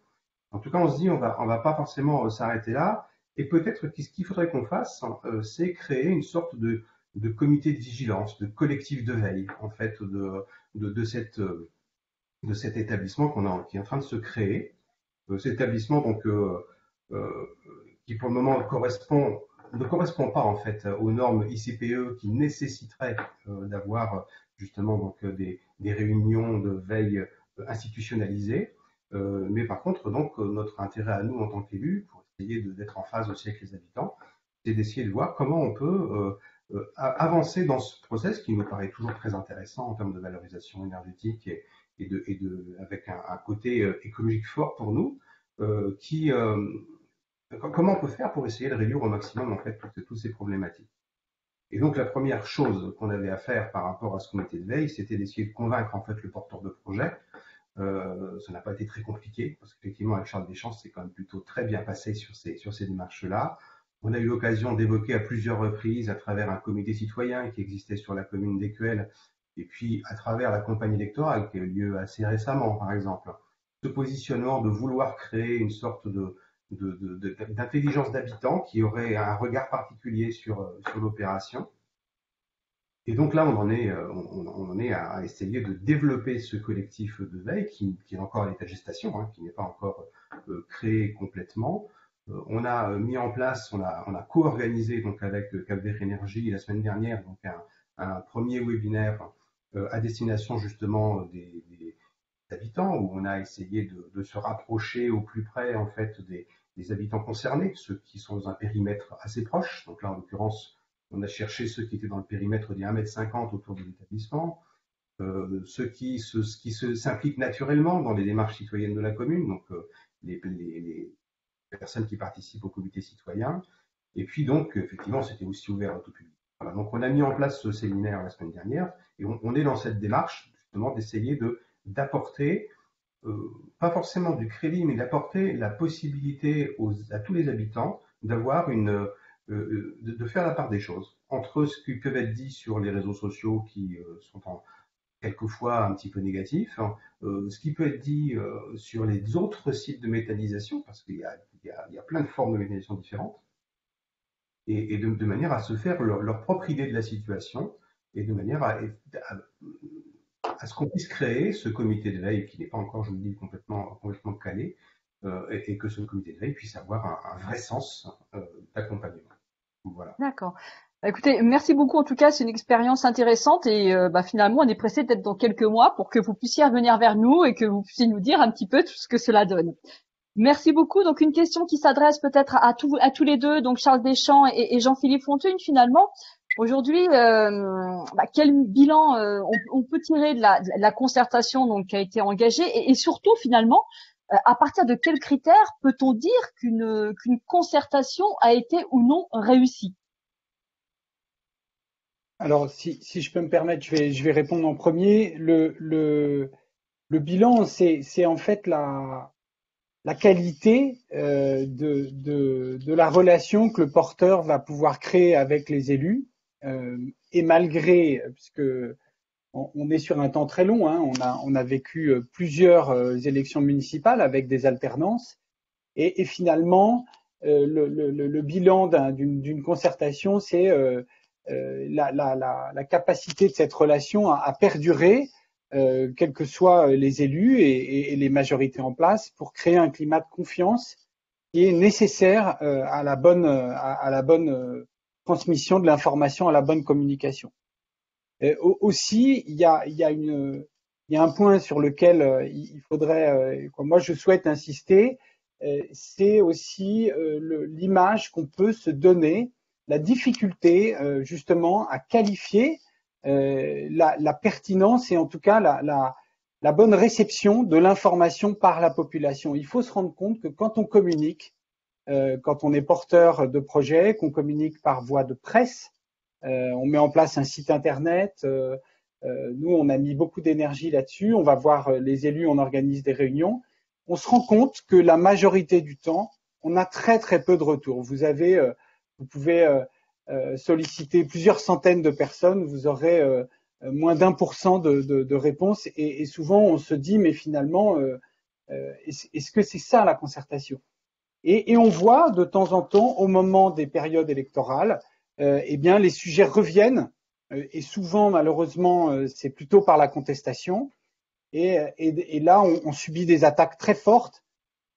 En tout cas, on se dit, on va, on va pas forcément euh, s'arrêter là. Et peut-être que ce qu'il faudrait qu'on fasse, euh, c'est créer une sorte de, de comité de vigilance, de collectif de veille, en fait, de, de, de, cette, de cet établissement qu'on a, qui est en train de se créer. Euh, cet établissement, donc, euh, euh, qui pour le moment correspond, ne correspond pas, en fait, aux normes I C P E qui nécessiteraient euh, d'avoir, justement, donc, des, des réunions de veille institutionnalisées. Euh, mais par contre, donc, notre intérêt à nous en tant qu'élus, pour essayer d'être en phase aussi avec les habitants, c'est d'essayer de voir comment on peut euh, euh, avancer dans ce process qui nous paraît toujours très intéressant en termes de valorisation énergétique et, et, de, et de, avec un, un côté euh, écologique fort pour nous, euh, qui, euh, comment on peut faire pour essayer de réduire au maximum en fait toutes, toutes ces problématiques. Et donc la première chose qu'on avait à faire par rapport à ce comité de veille, c'était d'essayer de convaincre en fait le porteur de projet. Euh, ça n'a pas été très compliqué, parce qu'effectivement, avec Charles Deschamps, c'est quand même plutôt très bien passé sur ces, sur ces démarches-là. On a eu l'occasion d'évoquer à plusieurs reprises, à travers un comité citoyen qui existait sur la commune d'Écuelles, et puis à travers la campagne électorale qui a eu lieu assez récemment, par exemple, ce positionnement de vouloir créer une sorte de, de, de, de, d'intelligence d'habitants qui aurait un regard particulier sur, sur l'opération. Et donc là, on en est, on, on en est à essayer de développer ce collectif de veille qui, qui est encore à l'état de gestation, hein, qui n'est pas encore euh, créé complètement. Euh, on a mis en place, on a, on a co-organisé donc avec Cap Vert Énergie la semaine dernière donc un, un premier webinaire euh, à destination justement des, des habitants, où on a essayé de, de se rapprocher au plus près en fait des, des habitants concernés, ceux qui sont dans un périmètre assez proche. Donc là, en l'occurrence, on a cherché ceux qui étaient dans le périmètre des un mètre cinquante autour de l'établissement, euh, ceux qui se, qui se s'impliquent naturellement dans les démarches citoyennes de la commune, donc euh, les, les, les personnes qui participent au comité citoyen. Et puis donc, effectivement, c'était aussi ouvert à tout public. Voilà, donc on a mis en place ce séminaire la semaine dernière, et on, on est dans cette démarche justement d'essayer de d'apporter, euh, pas forcément du crédit, mais d'apporter la possibilité aux, à tous les habitants d'avoir une... Euh, de, de faire la part des choses entre ce qui peut être dit sur les réseaux sociaux qui euh, sont en, quelquefois un petit peu négatifs, hein, euh, ce qui peut être dit euh, sur les autres sites de méthanisation, parce qu'il y a, il y a, il y a plein de formes de méthanisation différentes, et, et de, de manière à se faire leur, leur propre idée de la situation, et de manière à, à, à ce qu'on puisse créer ce comité de veille qui n'est pas encore, je vous dis, complètement, complètement calé, euh, et, et que ce comité de veille puisse avoir un, un vrai sens euh, d'accompagnement. Voilà. D'accord. Écoutez, merci beaucoup en tout cas, c'est une expérience intéressante et euh, bah, finalement on est pressé d'être dans quelques mois pour que vous puissiez revenir vers nous et que vous puissiez nous dire un petit peu tout ce que cela donne. Merci beaucoup. Donc une question qui s'adresse peut-être à, tout, à tous les deux, donc Charles Deschamps et, et Jean-Philippe Fontugne finalement. Aujourd'hui, euh, bah, quel bilan euh, on, on peut tirer de la, de la concertation donc, qui a été engagée et, et surtout finalement euh, à partir de quels critères peut-on dire qu'une qu'une concertation a été ou non réussie? Alors, si, si je peux me permettre, je vais, je vais répondre en premier. Le, le, le bilan, c'est, c'est en fait la, la qualité euh, de, de, de la relation que le porteur va pouvoir créer avec les élus. Euh, et malgré, puisque on, on est sur un temps très long, hein, on a, on a vécu plusieurs élections municipales avec des alternances, et, et finalement, euh, le, le, le bilan d'un, d'une, d'une concertation, c'est euh, Euh, la, la, la, la capacité de cette relation à, à perdurer, euh, quels que soient les élus et, et, et les majorités en place, pour créer un climat de confiance qui est nécessaire euh, à la bonne, à, à la bonne euh, transmission de l'information, à la bonne communication. Et aussi, il y a, il y a une, il y a un point sur lequel euh, il faudrait, euh, quoi, moi je souhaite insister, euh, c'est aussi euh, le, l'image qu'on peut se donner, la difficulté euh, justement à qualifier euh, la, la pertinence et en tout cas la, la, la bonne réception de l'information par la population. Il faut se rendre compte que quand on communique, euh, quand on est porteur de projet, qu'on communique par voie de presse, euh, on met en place un site internet, euh, euh, nous on a mis beaucoup d'énergie là-dessus, on va voir les élus, on organise des réunions, on se rend compte que la majorité du temps, on a très très peu de retours. Vous avez euh, Vous pouvez euh, euh, solliciter plusieurs centaines de personnes, vous aurez euh, moins d'un pour cent de, de, de réponses. Et, et souvent, on se dit, mais finalement, euh, euh, est-ce, est-ce que c'est ça la concertation ? Et, et on voit de temps en temps, au moment des périodes électorales, euh, eh bien, les sujets reviennent. Euh, et souvent, malheureusement, euh, c'est plutôt par la contestation. Et, et, et là, on, on subit des attaques très fortes.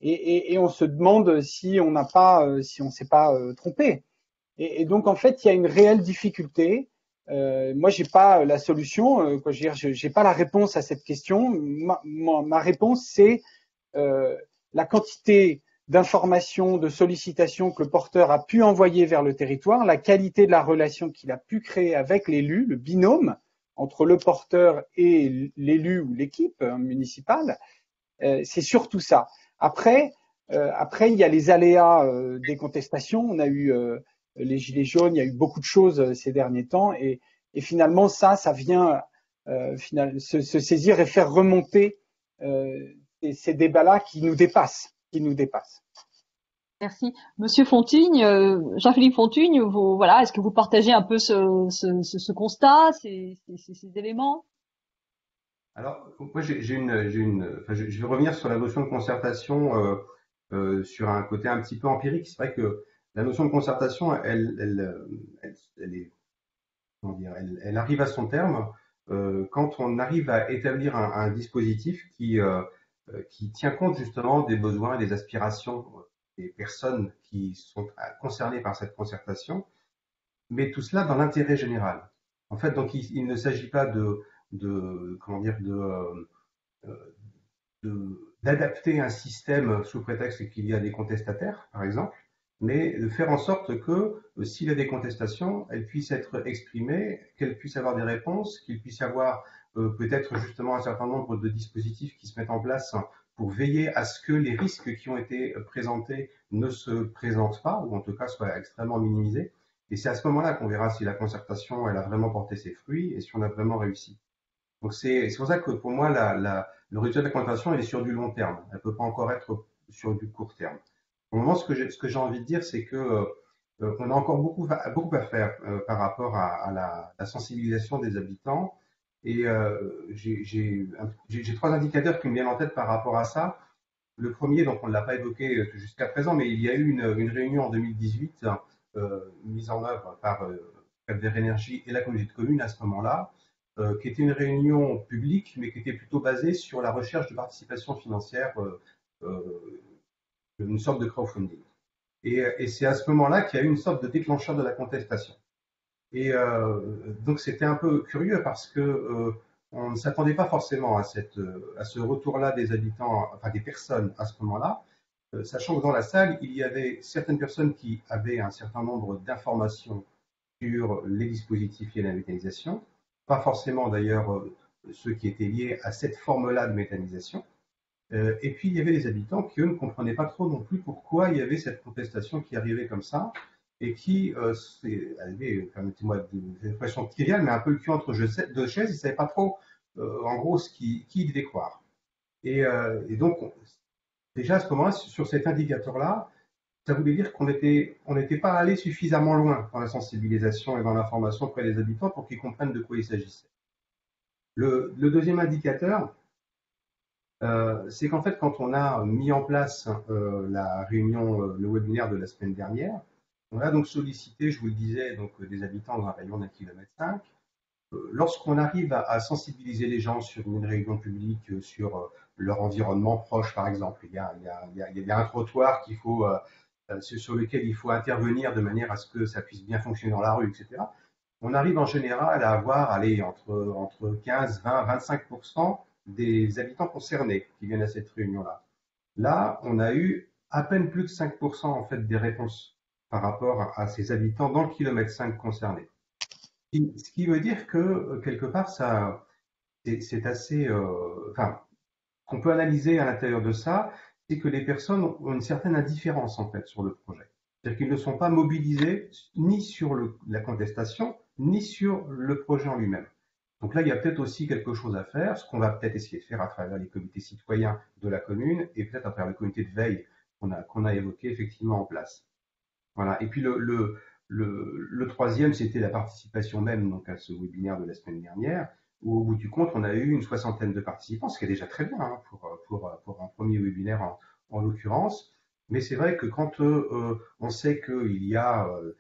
Et, et, et on se demande si on n'a pas, euh, si on s'est pas euh, trompé. Et donc, en fait, il y a une réelle difficulté. Euh, moi, j'ai pas la solution. Euh, quoi, je veux dire, j'ai pas la réponse à cette question. Ma, ma, ma réponse, c'est euh, la quantité d'informations, de sollicitations que le porteur a pu envoyer vers le territoire, la qualité de la relation qu'il a pu créer avec l'élu, le binôme entre le porteur et l'élu ou l'équipe hein, municipale. Euh, c'est surtout ça. Après, euh, après, il y a les aléas euh, des contestations. On a eu euh, les gilets jaunes, il y a eu beaucoup de choses ces derniers temps et, et finalement ça, ça vient euh, final, se, se saisir et faire remonter euh, ces débats-là qui nous dépassent, qui nous dépassent. Merci. Monsieur Fontugne, euh, Jean-Philippe Fontugne, vous, voilà, est-ce que vous partagez un peu ce, ce, ce, ce constat, ces, ces, ces éléments ? Alors, moi, j'ai, j'ai une, j'ai une, enfin, je, je vais revenir sur la notion de concertation euh, euh, sur un côté un petit peu empirique. C'est vrai que la notion de concertation, elle, elle, elle, elle est comment dire, elle, elle arrive à son terme euh, quand on arrive à établir un, un dispositif qui, euh, qui tient compte justement des besoins et des aspirations des personnes qui sont concernées par cette concertation, mais tout cela dans l'intérêt général. En fait, donc il, il ne s'agit pas de, de comment dire de, de d'adapter un système sous prétexte qu'il y a des contestataires, par exemple, mais de faire en sorte que, euh, s'il y a des contestations, elles puissent être exprimées, qu'elles puissent avoir des réponses, qu'il puisse y avoir euh, peut-être justement un certain nombre de dispositifs qui se mettent en place pour veiller à ce que les risques qui ont été présentés ne se présentent pas, ou en tout cas soient extrêmement minimisés. Et c'est à ce moment-là qu'on verra si la concertation, elle a vraiment porté ses fruits et si on a vraiment réussi. Donc c'est pour ça que pour moi, la, la, le résultat de la concertation est sur du long terme. Elle ne peut pas encore être sur du court terme. Au moment, ce que j'ai envie de dire, c'est que euh, on a encore beaucoup, beaucoup à faire euh, par rapport à, à la, la sensibilisation des habitants. Et euh, j'ai trois indicateurs qui me viennent en tête par rapport à ça. Le premier, donc on ne l'a pas évoqué jusqu'à présent, mais il y a eu une, une réunion en deux mille dix-huit euh, mise en œuvre par euh, Cap Vert Énergie et la communauté de communes à ce moment-là, Euh, qui était une réunion publique, mais qui était plutôt basée sur la recherche de participation financière, euh, euh, une sorte de crowdfunding. Et, et c'est à ce moment-là qu'il y a eu une sorte de déclencheur de la contestation. Et euh, donc c'était un peu curieux parce que euh, on ne s'attendait pas forcément à, cette, à ce retour-là des habitants, enfin des personnes à ce moment-là, euh, sachant que dans la salle, il y avait certaines personnes qui avaient un certain nombre d'informations sur les dispositifs liés à la méthanisation, pas forcément d'ailleurs ceux qui étaient liés à cette forme-là de méthanisation. Euh, et puis il y avait les habitants qui, eux, ne comprenaient pas trop non plus pourquoi il y avait cette contestation qui arrivait comme ça et qui euh, avait, permettez-moi une expression triviale, mais un peu le cul entre deux chaises, ils ne savaient pas trop, euh, en gros, ce qui, qui ils devaient croire. Et, euh, et donc, on, déjà à ce moment-là, sur cet indicateur-là, ça voulait dire qu'on n'était on n'était pas allé suffisamment loin dans la sensibilisation et dans l'information auprès des habitants pour qu'ils comprennent de quoi il s'agissait. Le, le deuxième indicateur, euh, c'est qu'en fait, quand on a mis en place euh, la réunion, euh, le webinaire de la semaine dernière, on a donc sollicité, je vous le disais, donc, des habitants dans un rayon d'un kilomètre cinq. Euh, Lorsqu'on arrive à, à sensibiliser les gens sur une réunion publique, euh, sur euh, leur environnement proche, par exemple, il y a, il y a, il y a, il y a un trottoir qu'il faut... Euh, sur lequel il faut intervenir de manière à ce que ça puisse bien fonctionner dans la rue, et cetera. On arrive en général à avoir allez, entre, entre quinze, vingt, vingt-cinq pour cent des habitants concernés qui viennent à cette réunion-là. Là, on a eu à peine plus de cinq pour cent en fait, des réponses par rapport à ces habitants dans le kilomètre cinq concernés. Ce qui veut dire que, quelque part, ça, c'est assez... Euh, enfin, qu'on peut analyser à l'intérieur de ça, c'est que les personnes ont une certaine indifférence en fait sur le projet. C'est-à-dire qu'ils ne sont pas mobilisés ni sur le, la contestation, ni sur le projet en lui-même. Donc là, il y a peut-être aussi quelque chose à faire, ce qu'on va peut-être essayer de faire à travers les comités citoyens de la commune et peut-être à travers le comité de veille qu'on a, qu'on a évoqué effectivement en place. Voilà. Et puis le, le, le, le troisième, c'était la participation même donc, à ce webinaire de la semaine dernière, où au bout du compte, on a eu une soixantaine de participants, ce qui est déjà très bien hein, pour, pour, pour un premier webinaire en, en l'occurrence. Mais c'est vrai que quand euh, on sait qu'il y a euh,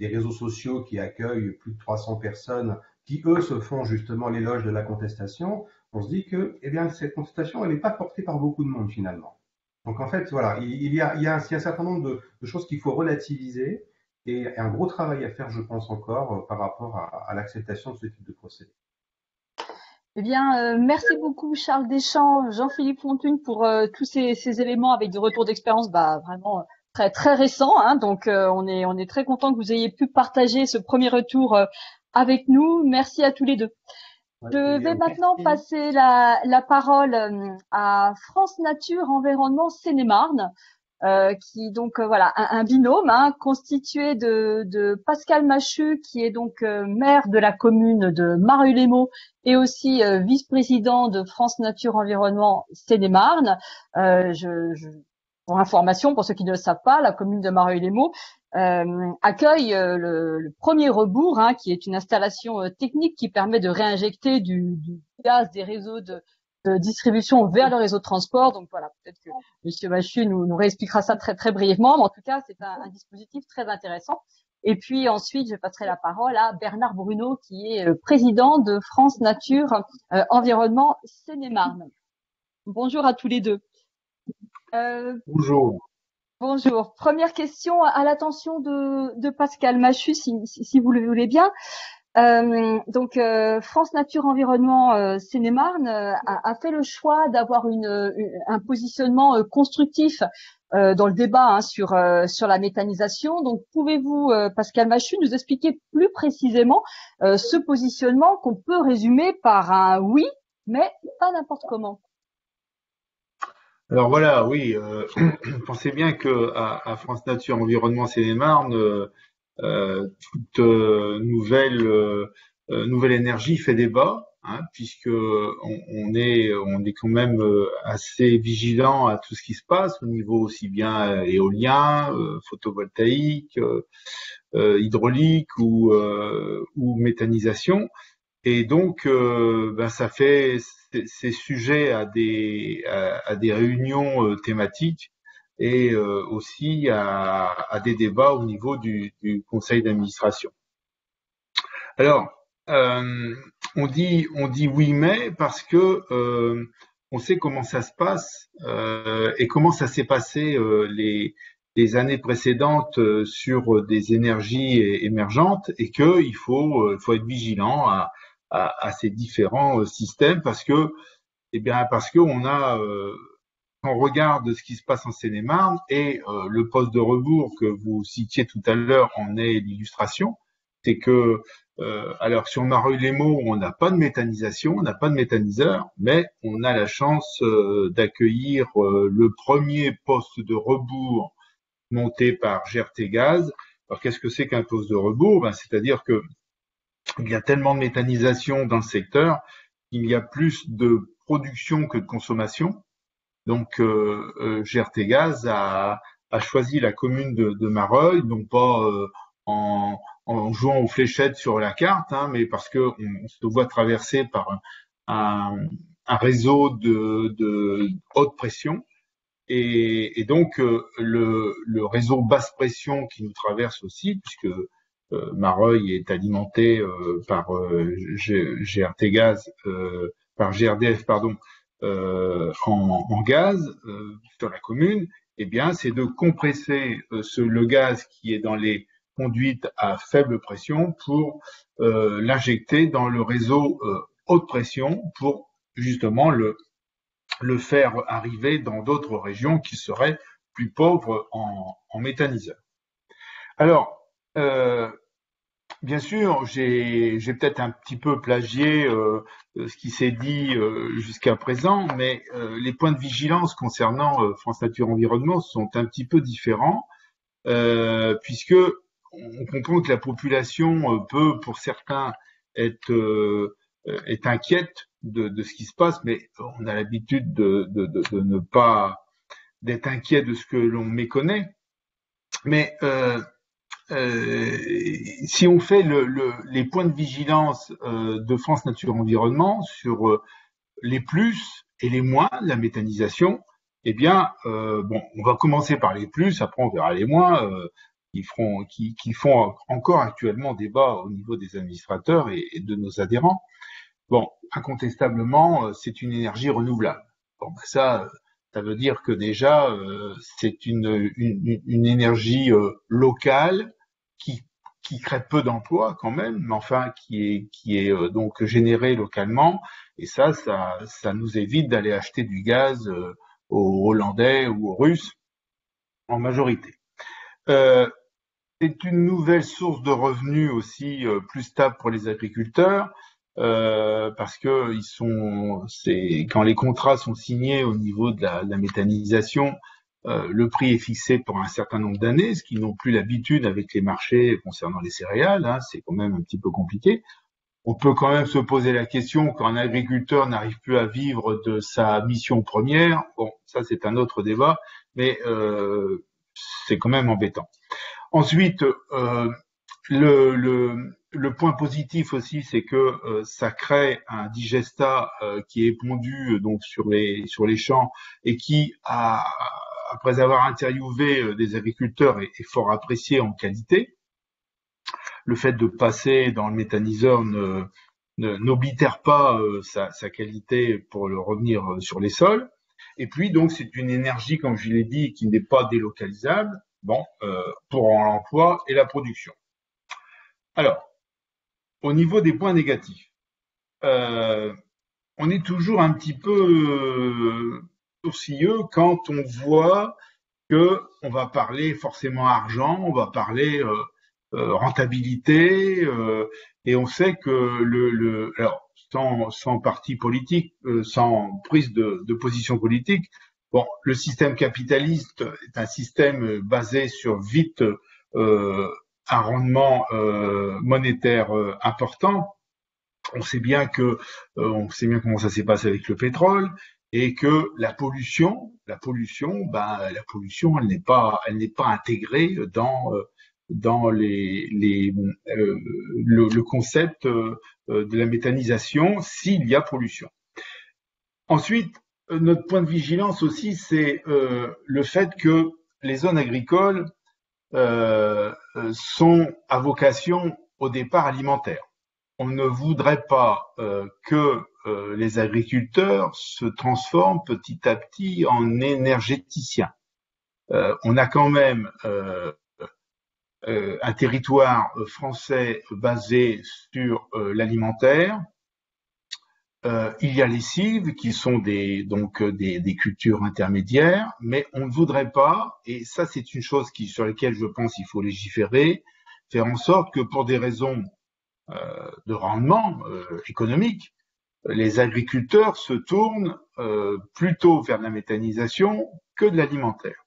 des réseaux sociaux qui accueillent plus de trois cents personnes qui, eux, se font justement l'éloge de la contestation, on se dit que eh bien, cette contestation, elle n'est pas portée par beaucoup de monde finalement. Donc en fait, voilà, il, il, y, a, il, y, a un, il y a un certain nombre de, de choses qu'il faut relativiser et un gros travail à faire, je pense encore, euh, par rapport à, à l'acceptation de ce type de procédé. Eh bien, euh, merci beaucoup Charles Deschamps, Jean-Philippe Fontugne pour euh, tous ces, ces éléments avec des retours d'expérience bah, vraiment très très récents. Hein, donc, euh, on est on est très content que vous ayez pu partager ce premier retour euh, avec nous. Merci à tous les deux. Je vais maintenant passer la, la parole à France Nature Environnement Seine-et-Marne, euh, qui donc euh, voilà un, un binôme hein, constitué de, de Pascal Machu, qui est donc euh, maire de la commune de Mareuil-lès-Meaux et aussi euh, vice-président de France Nature Environnement Seine-et-Marne. Euh, je, je, pour information, pour ceux qui ne le savent pas, la commune de Mareuil-lès-Meaux euh, accueille euh, le, le premier rebours, hein, qui est une installation euh, technique qui permet de réinjecter du, du gaz des réseaux de de distribution vers le réseau de transport. Donc voilà, peut-être que M. Machu nous, nous réexpliquera ça très, très brièvement, mais en tout cas, c'est un, un dispositif très intéressant. Et puis ensuite, je passerai la parole à Bernard Bruneau, qui est président de France Nature Environnement Seine-et-Marne. Bonjour à tous les deux. Euh, Bonjour. Bonjour. Première question à l'attention de, de Pascal Machu, si, si vous le voulez bien. Euh, donc euh, France Nature Environnement euh, Seine-et-Marne euh, a, a fait le choix d'avoir une, une, un positionnement euh, constructif euh, dans le débat hein, sur euh, sur la méthanisation. Donc pouvez-vous, euh, Pascal Machu, nous expliquer plus précisément euh, ce positionnement qu'on peut résumer par un oui, mais pas n'importe comment? Alors voilà, oui, euh, pensez bien que à, à France Nature Environnement Seine-et-Marne, euh, Euh, toute euh, nouvelle euh, nouvelle énergie fait débat, hein, puisque on, on est on est quand même assez vigilant à tout ce qui se passe au niveau aussi bien éolien, euh, photovoltaïque, euh, euh, hydraulique ou euh, ou méthanisation, et donc euh, ben ça fait c'est sujet à des à, à des réunions euh, thématiques, et euh, aussi à, à des débats au niveau du, du conseil d'administration. Alors, euh, on dit on dit oui mais parce que euh, on sait comment ça se passe euh, et comment ça s'est passé euh, les, les années précédentes euh, sur des énergies émergentes, et que il faut euh, faut être vigilant à, à, à ces différents euh, systèmes, parce que eh bien parce que on a euh, on regarde ce qui se passe en Seine-et-Marne, et euh, le poste de rebours que vous citiez tout à l'heure en est l'illustration. C'est que, euh, alors sur Mareuil-lès-Meaux, on n'a pas de méthanisation, on n'a pas de méthaniseur, mais on a la chance euh, d'accueillir euh, le premier poste de rebours monté par G R T Gaz. Alors qu'est-ce que c'est qu'un poste de rebours? Ben, c'est-à-dire que il y a tellement de méthanisation dans le secteur qu'il y a plus de production que de consommation. Donc euh, G R T Gaz a, a choisi la commune de, de Mareuil, non pas euh, en, en jouant aux fléchettes sur la carte, hein, mais parce que on, on se voit traversé par un, un réseau de, de haute pression, et, et donc euh, le, le réseau basse pression qui nous traverse aussi, puisque euh, Mareuil est alimenté euh, par euh, G R T Gaz, euh, par G R D F, pardon. Euh, en, en gaz euh, sur la commune, eh bien, c'est de compresser euh, ce, le gaz qui est dans les conduites à faible pression pour euh, l'injecter dans le réseau euh, haute pression, pour justement le, le faire arriver dans d'autres régions qui seraient plus pauvres en, en méthaniseurs. Alors, euh, bien sûr, j'ai peut-être un petit peu plagié euh, ce qui s'est dit euh, jusqu'à présent, mais euh, les points de vigilance concernant euh, France Nature Environnement sont un petit peu différents, euh, puisque on comprend que la population euh, peut, pour certains, être, euh, être inquiète de, de ce qui se passe, mais on a l'habitude de, de, de, de ne pas d'être inquiet de ce que l'on méconnaît. Mais euh, Euh, si on fait le, le, les points de vigilance euh, de France Nature Environnement sur euh, les plus et les moins de la méthanisation, eh bien, euh, bon, on va commencer par les plus, après on verra les moins, euh, qui, feront, qui, qui font encore actuellement débat au niveau des administrateurs et, et de nos adhérents. Bon, incontestablement, c'est une énergie renouvelable. Bon, ben ça, ça veut dire que déjà, euh, c'est une, une, une énergie euh, locale, qui, qui crée peu d'emplois quand même, mais enfin qui est, qui est euh, donc générée localement, et ça, ça, ça nous évite d'aller acheter du gaz euh, aux Hollandais ou aux Russes en majorité. Euh, c'est une nouvelle source de revenus aussi euh, plus stable pour les agriculteurs, euh, parce que ils sont, c'est quand les contrats sont signés au niveau de la, de la méthanisation, Euh, le prix est fixé pour un certain nombre d'années, ce qu'ils n'ont plus l'habitude avec les marchés concernant les céréales, hein, c'est quand même un petit peu compliqué. On peut quand même se poser la question quand un agriculteur n'arrive plus à vivre de sa mission première. Bon, ça c'est un autre débat, mais euh, c'est quand même embêtant. Ensuite, euh, le, le, le point positif aussi, c'est que euh, ça crée un digestat euh, qui est pondu euh, donc sur les sur les champs, et qui a après avoir interviewé des agriculteurs, est fort apprécié en qualité. le fait de passer dans le méthaniseur ne, ne, n'oblitère pas euh, sa, sa qualité pour le revenir sur les sols. Et puis, donc, c'est une énergie, comme je l'ai dit, qui n'est pas délocalisable, bon, euh, pour l'emploi et la production. Alors, au niveau des points négatifs, euh, on est toujours un petit peu sourcilleux quand on voit qu'on va parler forcément argent, on va parler euh, euh, rentabilité, euh, et on sait que le, le alors, Sans, sans parti politique, euh, sans prise de, de position politique. Bon, le système capitaliste est un système basé sur vite euh, un rendement euh, monétaire euh, important. On sait bien que euh, on sait bien comment ça s'est passé avec le pétrole et que la pollution, la pollution, ben la pollution, elle n'est pas, elle n'est pas intégrée dans euh, dans les, les, euh, le, le concept euh, de la méthanisation s'il y a pollution. Ensuite, notre point de vigilance aussi, c'est euh, le fait que les zones agricoles euh, sont à vocation au départ alimentaire. On ne voudrait pas euh, que euh, les agriculteurs se transforment petit à petit en énergéticiens. Euh, on a quand même euh, Euh, un territoire euh, français basé sur euh, l'alimentaire. Euh, il y a les cives qui sont des, donc, des, des cultures intermédiaires, mais on ne voudrait pas, et ça c'est une chose qui, sur laquelle je pense il faut légiférer, faire en sorte que pour des raisons euh, de rendement euh, économique, les agriculteurs se tournent euh, plutôt vers de la méthanisation que de l'alimentaire.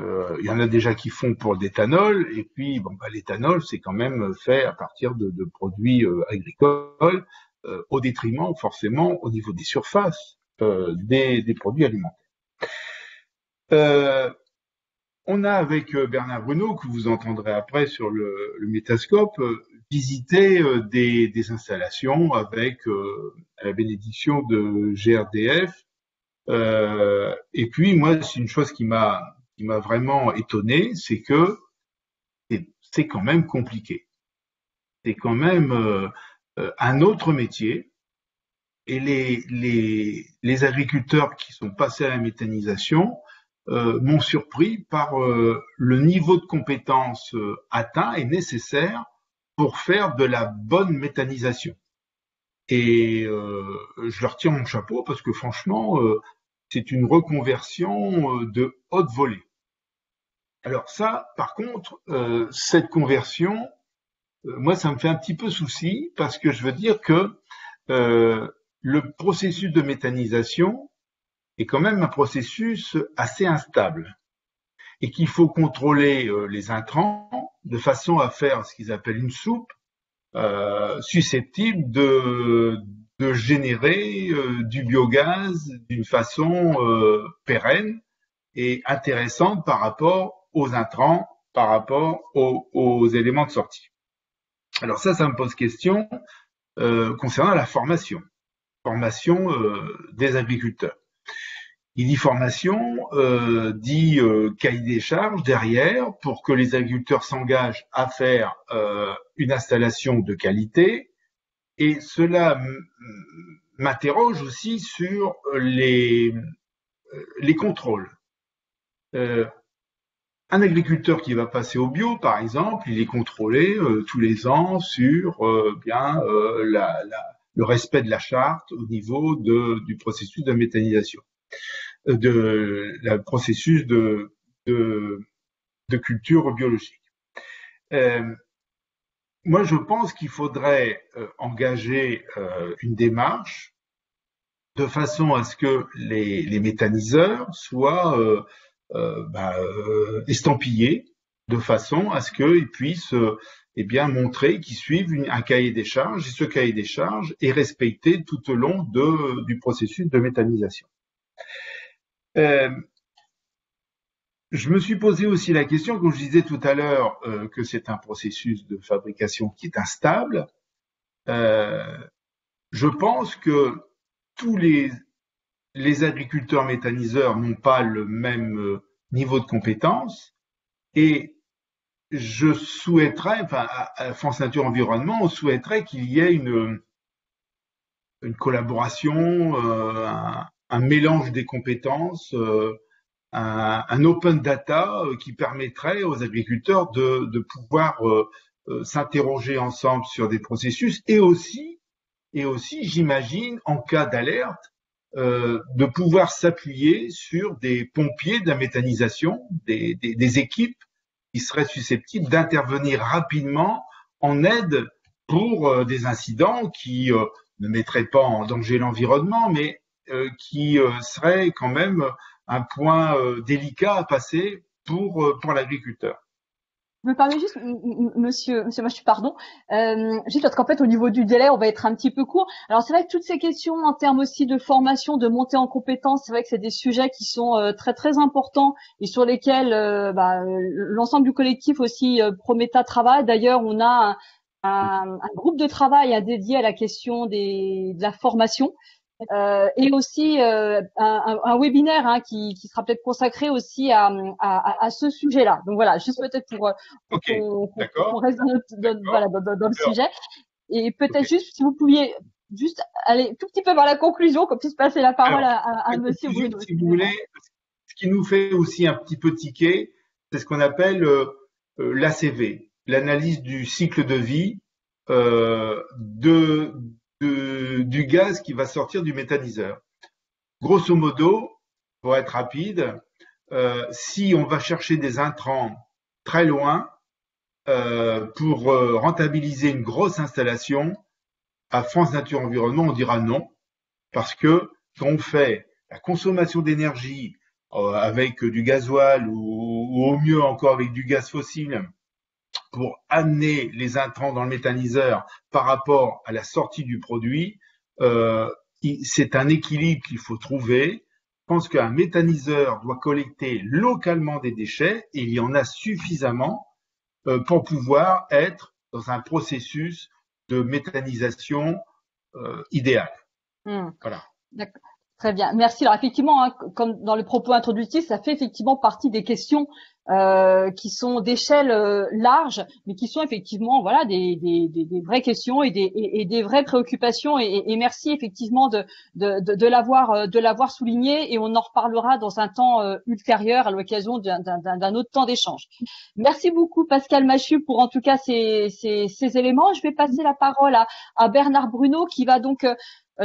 Euh, il y en a déjà qui font pour l'éthanol, et puis bon, bah, l'éthanol, c'est quand même fait à partir de, de produits euh, agricoles, euh, au détriment forcément au niveau des surfaces euh, des, des produits alimentaires. Euh, on a avec euh, Bernard Bruneau, que vous entendrez après sur le, le Métascope, euh, visité euh, des, des installations avec euh, la bénédiction de G R D F. Euh, et puis moi, c'est une chose qui m'a qui m'a vraiment étonné, c'est que c'est quand même compliqué. C'est quand même euh, un autre métier, et les, les, les agriculteurs qui sont passés à la méthanisation euh, m'ont surpris par euh, le niveau de compétence euh, atteint et nécessaire pour faire de la bonne méthanisation. Et euh, je leur tire mon chapeau parce que franchement, euh, c'est une reconversion de haute volée. Alors ça, par contre, euh, cette conversion, euh, moi, ça me fait un petit peu souci parce que je veux dire que euh, le processus de méthanisation est quand même un processus assez instable et qu'il faut contrôler euh, les intrants de façon à faire ce qu'ils appellent une soupe euh, susceptible de... de générer euh, du biogaz d'une façon euh, pérenne et intéressante par rapport aux intrants, par rapport aux, aux éléments de sortie. Alors ça, ça me pose question euh, concernant la formation, formation euh, des agriculteurs. Il dit formation, euh, dit euh, cahier des charges derrière pour que les agriculteurs s'engagent à faire euh, une installation de qualité. Et cela m'interroge aussi sur les, les contrôles. Euh, un agriculteur qui va passer au bio, par exemple, il est contrôlé euh, tous les ans sur euh, bien, euh, la, la, le respect de la charte au niveau de, du processus de méthanisation, de la processus de, de, de culture biologique. Euh, Moi, je pense qu'il faudrait euh, engager euh, une démarche de façon à ce que les, les méthaniseurs soient euh, euh, bah, euh, estampillés, de façon à ce qu'ils puissent euh, eh bien, montrer qu'ils suivent une, un cahier des charges, et ce cahier des charges est respecté tout au long de, du processus de méthanisation. Euh, Je me suis posé aussi la question, comme je disais tout à l'heure, euh, que c'est un processus de fabrication qui est instable. Euh, je pense que tous les, les agriculteurs méthaniseurs n'ont pas le même niveau de compétence et je souhaiterais, enfin, à France Nature Environnement, on souhaiterait qu'il y ait une, une collaboration, euh, un, un mélange des compétences, euh, un, un open data qui permettrait aux agriculteurs de, de pouvoir euh, euh, s'interroger ensemble sur des processus et aussi, et aussi j'imagine, en cas d'alerte, Euh, de pouvoir s'appuyer sur des pompiers de la méthanisation, des, des, des équipes qui seraient susceptibles d'intervenir rapidement en aide pour euh, des incidents qui euh, ne mettraient pas en danger l'environnement, mais euh, qui euh, seraient quand même un point euh, délicat à passer pour, euh, pour l'agriculteur. Je me permets juste, monsieur, monsieur Machu, pardon, euh, juste parce qu'en fait, au niveau du délai, on va être un petit peu court. Alors, c'est vrai que toutes ces questions en termes aussi de formation, de montée en compétences, c'est vrai que c'est des sujets qui sont euh, très, très importants et sur lesquels euh, bah, l'ensemble du collectif aussi euh, PROMÉTHA travaille. D'ailleurs, on a un, un, un groupe de travail à dédier à la question des, de la formation. Euh, et aussi euh, un, un webinaire hein, qui, qui sera peut-être consacré aussi à, à, à ce sujet-là. Donc voilà, juste peut-être pour, pour okay, qu'on qu reste dans, notre, dans, voilà, dans, dans le sujet. Et peut-être okay. juste si vous pouviez juste aller tout petit peu vers la conclusion, qu'on puisse passer la parole Alors, à, à, à monsieur Bruneau. Si vous voulez, ce qui nous fait aussi un petit peu tiquer, c'est ce qu'on appelle euh, l'A C V, l'analyse du cycle de vie euh, de Du, du gaz qui va sortir du méthaniseur. Grosso modo, pour être rapide, euh, si on va chercher des intrants très loin euh, pour euh, rentabiliser une grosse installation, à France Nature Environnement, on dira non, parce que quand on fait la consommation d'énergie euh, avec du gasoil ou, ou au mieux encore avec du gaz fossile, pour amener les intrants dans le méthaniseur par rapport à la sortie du produit, euh, c'est un équilibre qu'il faut trouver. Je pense qu'un méthaniseur doit collecter localement des déchets et il y en a suffisamment euh, pour pouvoir être dans un processus de méthanisation euh, idéal. Mmh. Voilà. D'accord. Très bien, merci. Alors effectivement, hein, comme dans le propos introductif, ça fait effectivement partie des questions euh, qui sont d'échelle euh, large, mais qui sont effectivement voilà des, des, des, des vraies questions et des, et, et des vraies préoccupations. Et, et merci effectivement de, de, de, de l'avoir de l'avoir souligné. Et on en reparlera dans un temps euh, ultérieur à l'occasion d'un autre temps d'échange. Merci beaucoup Pascal Machu pour en tout cas ces, ces, ces éléments. Je vais passer la parole à, à Bernard Bruneau qui va donc euh,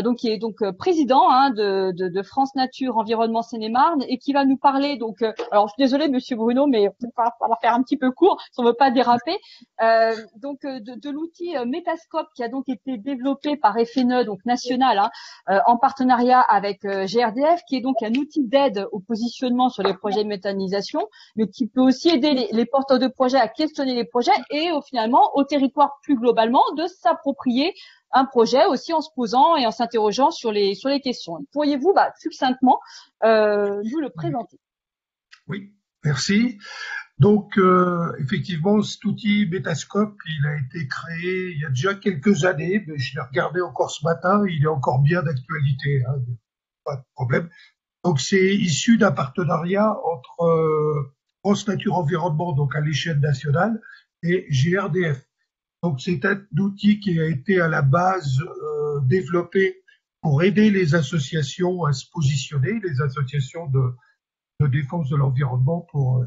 donc qui est donc président hein, de, de, de France Nature Environnement Seine-et-Marne et qui va nous parler donc euh, alors je suis désolée monsieur Bruneau mais on va falloir faire un petit peu court si on veut pas déraper euh, donc de, de l'outil Métascope qui a donc été développé par F N E donc national hein, euh, en partenariat avec euh, G R D F qui est donc un outil d'aide au positionnement sur les projets de méthanisation mais qui peut aussi aider les, les porteurs de projets à questionner les projets et au, finalement au territoire plus globalement de s'approprier un projet aussi en se posant et en s'interrogeant sur les, sur les questions. Pourriez-vous bah, succinctement euh, nous le présenter? Oui, merci. Donc, euh, effectivement, cet outil Métascope, il a été créé il y a déjà quelques années, mais je l'ai regardé encore ce matin, il est encore bien d'actualité, hein, pas de problème. Donc, c'est issu d'un partenariat entre euh, France Nature Environnement, donc à l'échelle nationale, et G R D F. Donc c'est un outil qui a été à la base euh, développé pour aider les associations à se positionner, les associations de, de défense de l'environnement pour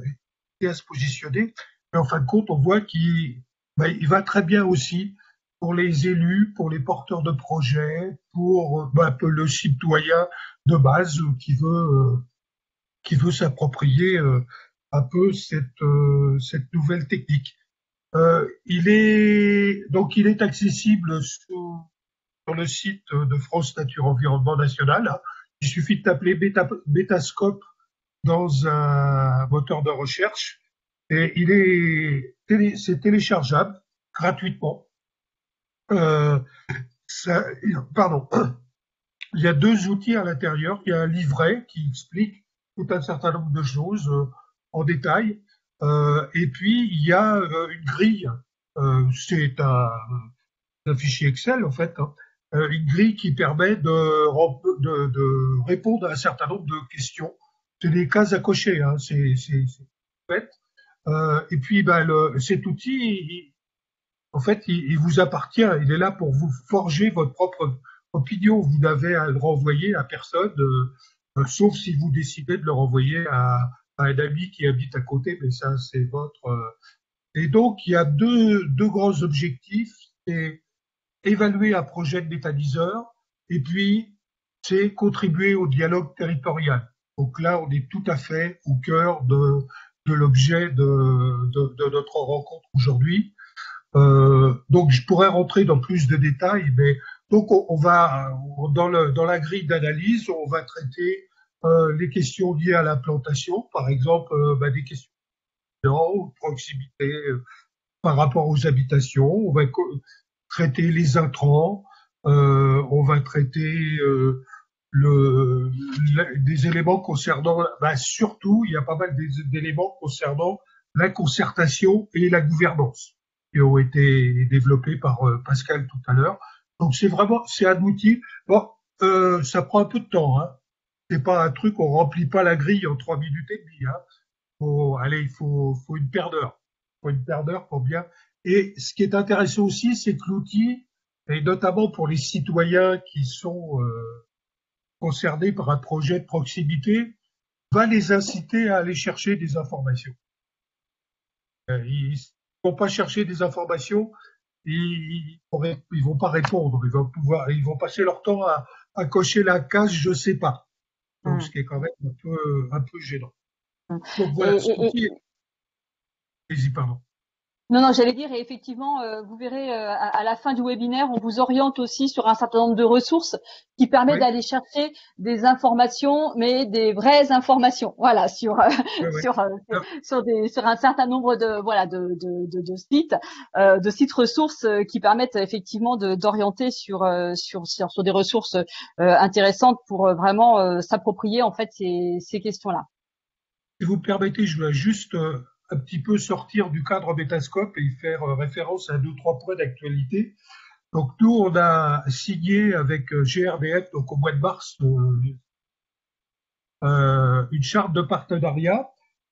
aider à se positionner. Mais en fin de compte, on voit qu'il ben, il va très bien aussi pour les élus, pour les porteurs de projets, pour ben, un peu le citoyen de base qui veut, euh, qui veut s'approprier euh, un peu cette, euh, cette nouvelle technique. Euh, il est donc il est accessible sous, sur le site de France Nature Environnement National. Il suffit de taper Métascope dans un moteur de recherche et il est télé, c'est téléchargeable gratuitement. Euh, ça, pardon. Il y a deux outils à l'intérieur. Il y a un livret qui explique tout un certain nombre de choses en détail. Euh, et puis, il y a euh, une grille, euh, c'est un, un fichier Excel en fait, hein, une grille qui permet de, de, de répondre à un certain nombre de questions. C'est des cases à cocher, hein, c'est fait. Euh, et puis, ben, le, cet outil, il, en fait, il, il vous appartient. Il est là pour vous forger votre propre opinion. Vous n'avez à le renvoyer à personne, euh, euh, sauf si vous décidez de le renvoyer à, à un ami qui habite à côté. Mais ça, c'est votre... Euh... Et donc, il y a deux, deux grands objectifs. C'est évaluer un projet de méthaniseur et puis c'est contribuer au dialogue territorial. Donc là, on est tout à fait au cœur de, de l'objet de, de, de notre rencontre aujourd'hui. Euh, donc, je pourrais rentrer dans plus de détails, mais donc on, on va dans, le, dans la grille d'analyse, on va traiter euh, les questions liées à l'implantation, par exemple, euh, bah, des questions de proximité euh, par rapport aux habitations. On va traiter les intrants, euh, on va traiter euh, le, le, des éléments concernant, ben surtout, il y a pas mal d'éléments concernant la concertation et la gouvernance qui ont été développés par euh, Pascal tout à l'heure. Donc c'est vraiment, c'est un outil. Bon, euh, ça prend un peu de temps. Hein. C'est pas un truc, on remplit pas la grille en trois minutes et demie. Hein. Faut, allez, il faut, faut une paire d'heures. Pour une paire d'heures pour bien. Et ce qui est intéressant aussi, c'est que l'outil, et notamment pour les citoyens qui sont euh, concernés par un projet de proximité, va les inciter à aller chercher des informations. Euh, ils ne vont pas chercher des informations, ils ne vont pas répondre, ils vont, pouvoir, ils vont passer leur temps à, à cocher la case « je ne sais pas ». Donc, mmh. Ce qui est quand même un peu, un peu gênant. Donc voilà, ce outil est... Pardon. Non, non, j'allais dire, et effectivement, euh, vous verrez euh, à, à la fin du webinaire, on vous oriente aussi sur un certain nombre de ressources qui permettent oui. d'aller chercher des informations, mais des vraies informations, voilà, sur euh, oui, sur, oui. Euh, sur, des, sur un certain nombre de voilà de, de, de, de sites, euh, de sites ressources euh, qui permettent effectivement d'orienter sur, euh, sur sur sur des ressources euh, intéressantes pour euh, vraiment euh, s'approprier en fait ces, ces questions-là. Si vous permettez, je vais juste euh... un petit peu sortir du cadre Métascope et faire référence à deux, trois points d'actualité. Donc nous, on a signé avec G R D F, donc au mois de mars, euh, une charte de partenariat.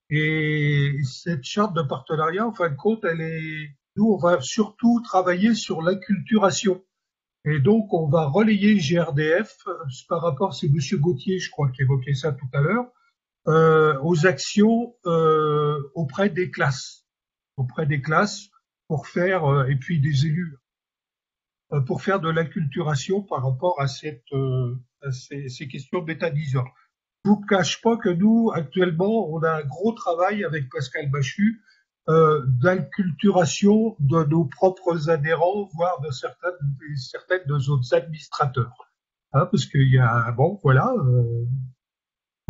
Et cette charte de partenariat, en fin de compte, elle est, nous, on va surtout travailler sur l'acculturation. Et donc, on va relayer G R D F par rapport, c'est Monsieur Gautier, je crois, qui évoquait ça tout à l'heure, Euh, aux actions euh, auprès des classes, auprès des classes pour faire, euh, et puis des élus, euh, pour faire de l'acculturation par rapport à, cette, euh, à ces, ces questions méthaniseurs. Je ne vous cache pas que nous, actuellement, on a un gros travail avec Pascal Machu euh, d'acculturation de nos propres adhérents, voire de certaines, de certaines de nos autres administrateurs. Hein, parce qu'il y a, bon, voilà... Euh,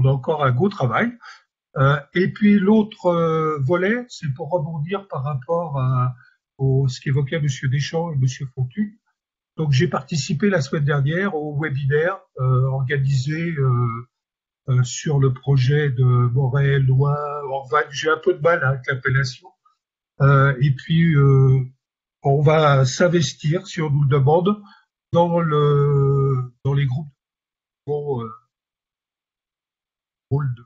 on a encore un gros travail. Euh, et puis l'autre euh, volet, c'est pour rebondir par rapport à au, ce qu'évoquait M. Deschamps et M. Fontugne. Donc j'ai participé la semaine dernière au webinaire euh, organisé euh, euh, sur le projet de Moret-Loing-et-Orvanne. J'ai un peu de mal avec l'appellation. Euh, et puis euh, on va s'investir, si on nous le demande, dans, le, dans les groupes pour, euh, De...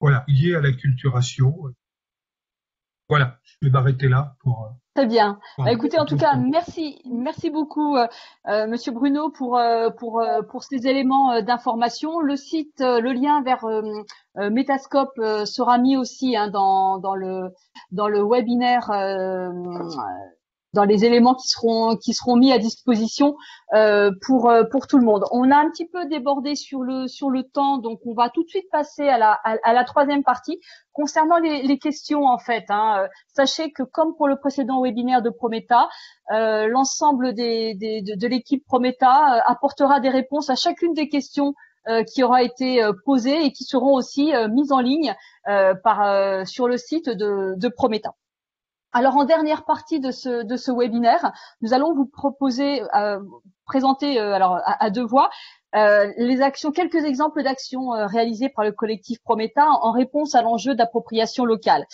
Voilà, lié à l'acculturation. Voilà, je vais m'arrêter là pour... Très bien. Bah, écoutez, en tout cas, merci, merci beaucoup, euh, Monsieur Bruneau, pour euh, pour euh, pour ces éléments euh, d'information. Le site, euh, le lien vers euh, euh, Métascope euh, sera mis aussi hein, dans dans le dans le webinaire. Euh, euh, dans les éléments qui seront qui seront mis à disposition euh, pour pour tout le monde. On a un petit peu débordé sur le sur le temps, donc on va tout de suite passer à la à, à la troisième partie concernant les, les questions en fait. Hein, euh, sachez que comme pour le précédent webinaire de PROMÉTHA, euh, l'ensemble des, des de, de l'équipe PROMÉTHA euh, apportera des réponses à chacune des questions euh, qui aura été euh, posées et qui seront aussi euh, mises en ligne euh, par euh, sur le site de, de PROMÉTHA. Alors, en dernière partie de ce, de ce webinaire, nous allons vous proposer, euh, présenter euh, alors à, à deux voix euh, les actions, quelques exemples d'actions euh, réalisées par le collectif PROMÉTHA en réponse à l'enjeu d'appropriation locale.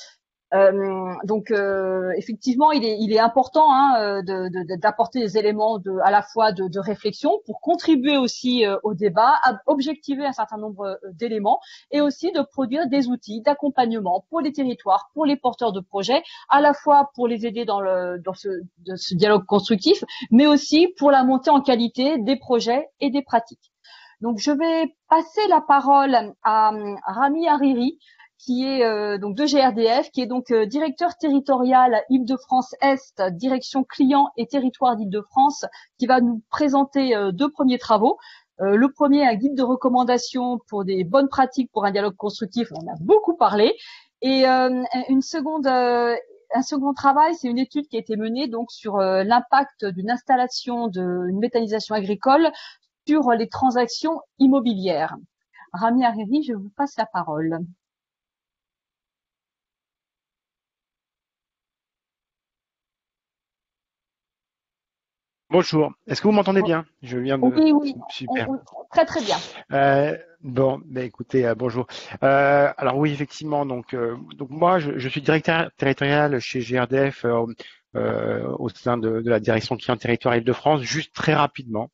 Euh, donc euh, effectivement, il est, il est important hein, de, de, d'apporter des éléments de, à la fois de, de réflexion pour contribuer aussi euh, au débat, à objectiver un certain nombre d'éléments et aussi de produire des outils d'accompagnement pour les territoires, pour les porteurs de projets, à la fois pour les aider dans, le, dans ce, de ce dialogue constructif, mais aussi pour la montée en qualité des projets et des pratiques. Donc je vais passer la parole à Rami Hariri, qui est euh, donc de G R D F, qui est donc euh, directeur territorial Île-de-France-Est, direction client et territoire d'Île-de-France, qui va nous présenter euh, deux premiers travaux. Euh, le premier, un guide de recommandations pour des bonnes pratiques pour un dialogue constructif, on en a beaucoup parlé. Et euh, une seconde, euh, un second travail, c'est une étude qui a été menée donc sur euh, l'impact d'une installation d'une méthanisation agricole sur les transactions immobilières. Rami Hariri, je vous passe la parole. Bonjour, est-ce que vous m'entendez bien? Je viens de... Oui, oui, super. Oui, oui. Très très bien. Euh, bon, bah, écoutez, euh, bonjour. Euh, alors oui, effectivement, donc, euh, donc moi je, je suis directeur territorial chez G R D F euh, euh, au sein de, de la direction client territoire Île-de-France, juste très rapidement,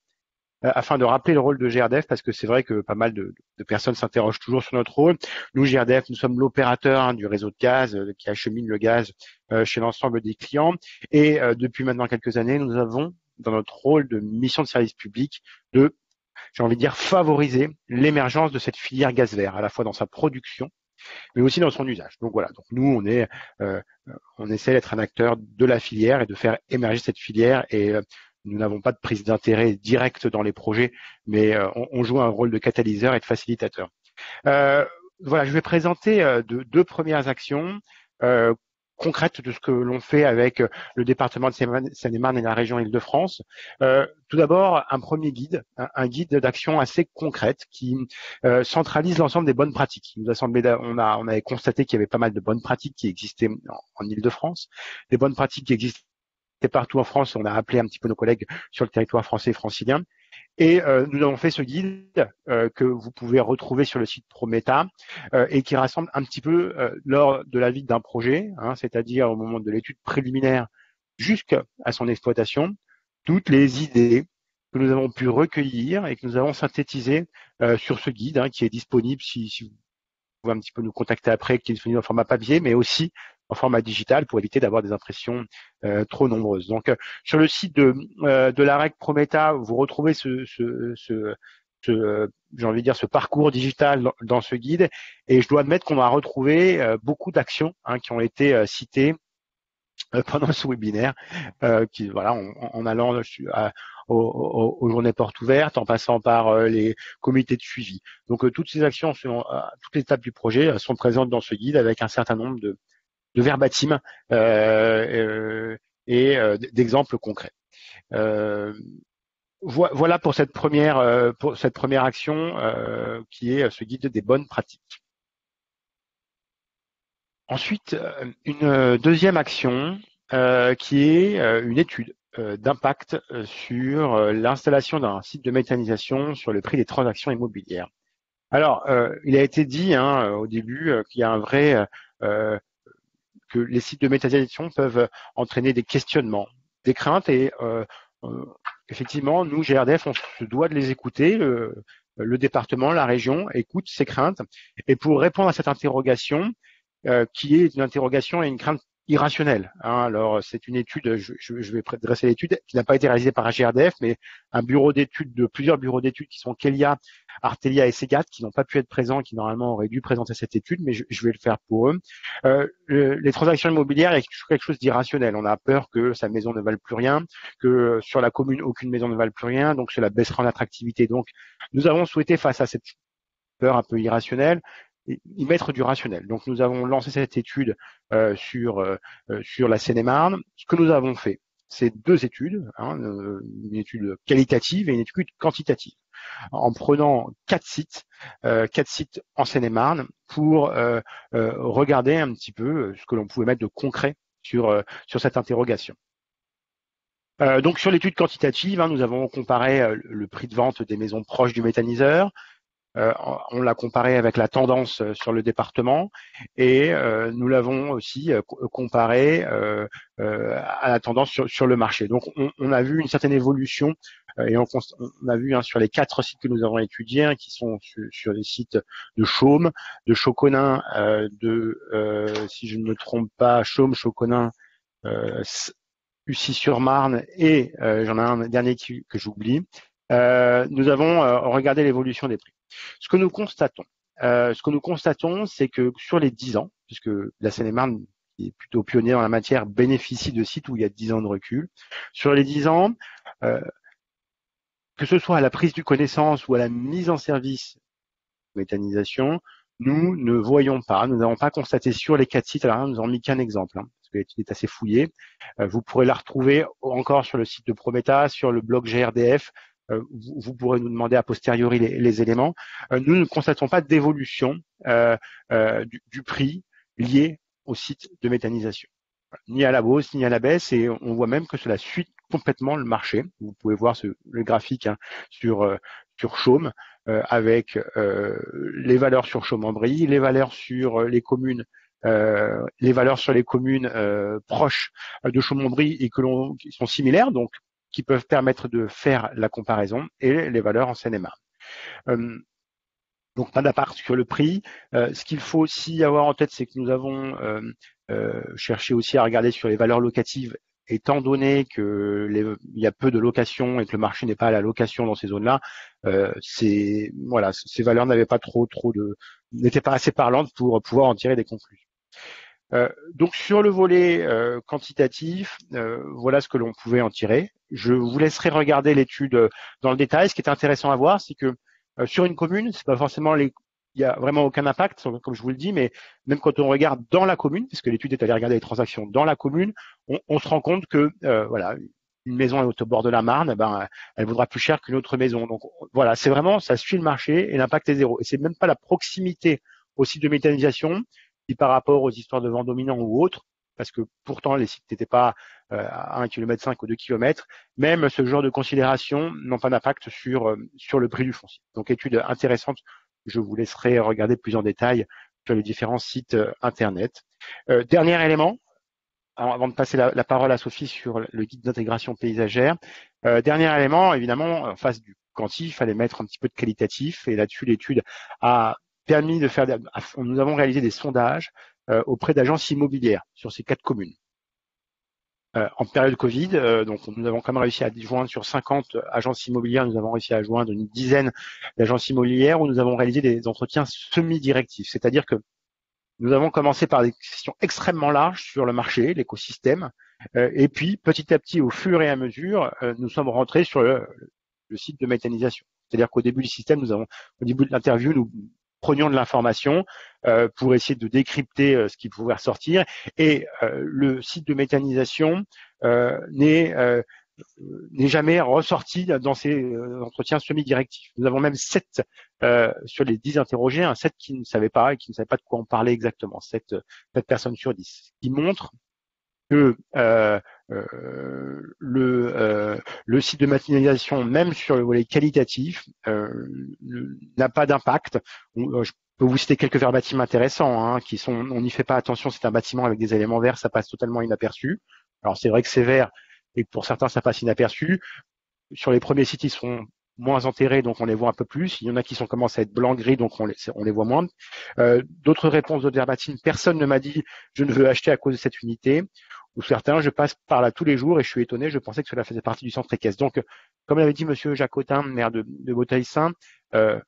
euh, afin de rappeler le rôle de G R D F, parce que c'est vrai que pas mal de, de personnes s'interrogent toujours sur notre rôle. Nous, G R D F, nous sommes l'opérateur hein, du réseau de gaz euh, qui achemine le gaz euh, chez l'ensemble des clients. Et euh, depuis maintenant quelques années, nous avons dans notre rôle de mission de service public, de, j'ai envie de dire, favoriser l'émergence de cette filière gaz vert, à la fois dans sa production, mais aussi dans son usage. Donc voilà, donc nous, on est, euh, on essaie d'être un acteur de la filière et de faire émerger cette filière. Et euh, nous n'avons pas de prise d'intérêt directe dans les projets, mais euh, on, on joue un rôle de catalyseur et de facilitateur. Euh, voilà, je vais présenter euh, de, deux premières actions euh, concrète de ce que l'on fait avec le département de Seine-et-Marne et la région Île-de-France. Euh, tout d'abord, un premier guide, un, un guide d'action assez concrète qui euh, centralise l'ensemble des bonnes pratiques. Il nous a semblé, on, a, on avait constaté qu'il y avait pas mal de bonnes pratiques qui existaient en, en Île-de-France, des bonnes pratiques qui existaient partout en France. On a appelé un petit peu nos collègues sur le territoire français et francilien. Et euh, nous avons fait ce guide euh, que vous pouvez retrouver sur le site PROMÉTHA euh, et qui rassemble un petit peu euh, lors de la vie d'un projet, hein, c'est-à-dire au moment de l'étude préliminaire jusqu'à son exploitation, toutes les idées que nous avons pu recueillir et que nous avons synthétisées euh, sur ce guide hein, qui est disponible, si, si vous pouvez un petit peu nous contacter après, qui est disponible en format papier, mais aussi en format digital pour éviter d'avoir des impressions euh, trop nombreuses. Donc, euh, sur le site de, euh, de l'A R E C PROMÉTHA, vous retrouvez ce, ce, ce, ce euh, j'ai envie de dire, ce parcours digital dans, dans ce guide. Et je dois admettre qu'on a retrouvé euh, beaucoup d'actions hein, qui ont été euh, citées euh, pendant ce webinaire, euh, qui, voilà, en, en allant euh, à, aux, aux journées portes ouvertes, en passant par euh, les comités de suivi. Donc, euh, toutes ces actions, selon, euh, toutes les étapes du projet euh, sont présentes dans ce guide avec un certain nombre de de verbatim euh, euh, et euh, d'exemples concrets. Euh, vo voilà pour cette première, euh, pour cette première action euh, qui est ce guide des bonnes pratiques. Ensuite, une deuxième action euh, qui est une étude euh, d'impact sur l'installation d'un site de méthanisation sur le prix des transactions immobilières. Alors, euh, il a été dit hein, au début euh, qu'il y a un vrai... Euh, que les sites de méthanisation peuvent entraîner des questionnements, des craintes et euh, euh, effectivement, nous, G R D F, on se doit de les écouter. Le, le département, la région écoute ces craintes. Et pour répondre à cette interrogation, euh, qui est une interrogation et une crainte irrationnelle. Hein. Alors, c'est une étude, je, je vais dresser l'étude, qui n'a pas été réalisée par un G R D F, mais un bureau d'études, de plusieurs bureaux d'études qui sont Kélia, Artelia et Segat, qui n'ont pas pu être présents, qui normalement auraient dû présenter cette étude, mais je, je vais le faire pour eux. Euh, le, les transactions immobilières, il y a quelque chose d'irrationnel. On a peur que sa maison ne vale plus rien, que sur la commune, aucune maison ne vale plus rien, donc cela baissera en attractivité. Donc, nous avons souhaité, face à cette peur un peu irrationnelle, y mettre du rationnel. Donc, nous avons lancé cette étude euh, sur, euh, sur la Seine-et-Marne. Ce que nous avons fait, c'est deux études, hein, une étude qualitative et une étude quantitative, en prenant quatre sites, euh, quatre sites en Seine-et-Marne pour euh, euh, regarder un petit peu ce que l'on pouvait mettre de concret sur, euh, sur cette interrogation. Euh, donc, sur l'étude quantitative, hein, nous avons comparé euh, le prix de vente des maisons proches du méthaniseur, Euh, on l'a comparé avec la tendance sur le département et euh, nous l'avons aussi euh, comparé euh, euh, à la tendance sur, sur le marché. Donc, on, on a vu une certaine évolution euh, et on, on a vu hein, sur les quatre sites que nous avons étudiés, hein, qui sont su, sur les sites de Chaumes, de Choconin, euh, de, euh, si je ne me trompe pas, Chaumes, Choconin, euh, Ussy-sur-Marne et euh, j'en ai un dernier qui, que j'oublie. Euh, nous avons euh, regardé l'évolution des prix. Ce que nous constatons, euh, ce que nous constatons, c'est que sur les dix ans, puisque la Seine-et-Marne, qui est plutôt pionnière en la matière, bénéficie de sites où il y a dix ans de recul, sur les dix ans, euh, que ce soit à la prise de connaissance ou à la mise en service de méthanisation, nous ne voyons pas, nous n'avons pas constaté sur les quatre sites, alors nous n'avons mis qu'un exemple, hein, parce que l'étude est assez fouillée, euh, vous pourrez la retrouver encore sur le site de PROMÉTHA, sur le blog G R D F, vous pourrez nous demander a posteriori les, les éléments. Nous ne constatons pas d'évolution euh, euh, du, du prix lié au site de méthanisation, ni à la hausse, ni à la baisse, et on voit même que cela suit complètement le marché. Vous pouvez voir ce, le graphique hein, sur, euh, sur Chaumes, euh, avec euh, les valeurs sur Chaumes-en-Brie, les valeurs sur les communes, euh, les valeurs sur les communes euh, proches de Chaumes-en-Brie et que l'on, qui sont similaires, donc qui peuvent permettre de faire la comparaison, et les valeurs en Seine-et-Marne. Euh, donc, pas d'appart sur le prix. Euh, ce qu'il faut aussi avoir en tête, c'est que nous avons euh, euh, cherché aussi à regarder sur les valeurs locatives, étant donné que les, il y a peu de location et que le marché n'est pas à la location dans ces zones-là, euh, ces, voilà, ces valeurs n'avaient pas trop, trop de, n'étaient pas assez parlantes pour pouvoir en tirer des conclusions. Euh, donc sur le volet euh, quantitatif, euh, voilà ce que l'on pouvait en tirer. Je vous laisserai regarder l'étude dans le détail. Ce qui est intéressant à voir, c'est que euh, sur une commune, c'est pas forcément les... il n'y a vraiment aucun impact, comme je vous le dis, mais même quand on regarde dans la commune, puisque l'étude est allée regarder les transactions dans la commune, on, on se rend compte que euh, voilà, une maison au bord de la Marne, ben, elle vaudra plus cher qu'une autre maison. Donc voilà, c'est vraiment, ça suit le marché et l'impact est zéro. Et c'est même pas la proximité au site de méthanisation par rapport aux histoires de vent dominant ou autres, parce que pourtant les sites n'étaient pas euh, à un virgule cinq kilomètre ou deux kilomètres, même ce genre de considérations n'ont pas d'impact sur, euh, sur le prix du foncier. Donc étude intéressante, je vous laisserai regarder plus en détail sur les différents sites euh, internet. Euh, dernier élément, avant de passer la, la parole à Sophie sur le guide d'intégration paysagère, euh, dernier élément, évidemment, en face du quanti, il fallait mettre un petit peu de qualitatif, et là-dessus l'étude a permis de faire, nous avons réalisé des sondages euh, auprès d'agences immobilières sur ces quatre communes. Euh, en période Covid, euh, donc nous avons quand même réussi à joindre sur cinquante agences immobilières, nous avons réussi à joindre une dizaine d'agences immobilières où nous avons réalisé des entretiens semi-directifs. C'est-à-dire que nous avons commencé par des questions extrêmement larges sur le marché, l'écosystème, euh, et puis petit à petit, au fur et à mesure, euh, nous sommes rentrés sur le, le site de méthanisation. C'est-à-dire qu'au début du système, nous avons, au début de l'interview, nous prenions de l'information euh, pour essayer de décrypter euh, ce qui pouvait ressortir. Et euh, le site de méthanisation euh, n'est euh, jamais ressorti dans ces euh, entretiens semi-directifs. Nous avons même sept euh, sur les dix interrogés, hein, sept qui ne savaient pas et qui ne savaient pas de quoi on parlait exactement, sept, sept personnes sur dix, ce qui montre que euh, euh, le, euh, le site de méthanisation, même sur le volet qualitatif, euh, n'a pas d'impact. Je peux vous citer quelques verbatims intéressants, hein, qui sont, on n'y fait pas attention, c'est un bâtiment avec des éléments verts, ça passe totalement inaperçu. Alors c'est vrai que c'est vert, et pour certains ça passe inaperçu. Sur les premiers sites, ils sont moins enterrés, donc on les voit un peu plus. Il y en a qui sont commencés à être blanc-gris, donc on les, on les voit moins. Euh, d'autres réponses, d'autres verbatims, personne ne m'a dit « je ne veux acheter à cause de cette unité ». Ou certains, je passe par là tous les jours et je suis étonné, je pensais que cela faisait partie du centre équestre. Donc, comme l'avait dit Monsieur Jacotin, maire de, de Beautheil-Saints, euh,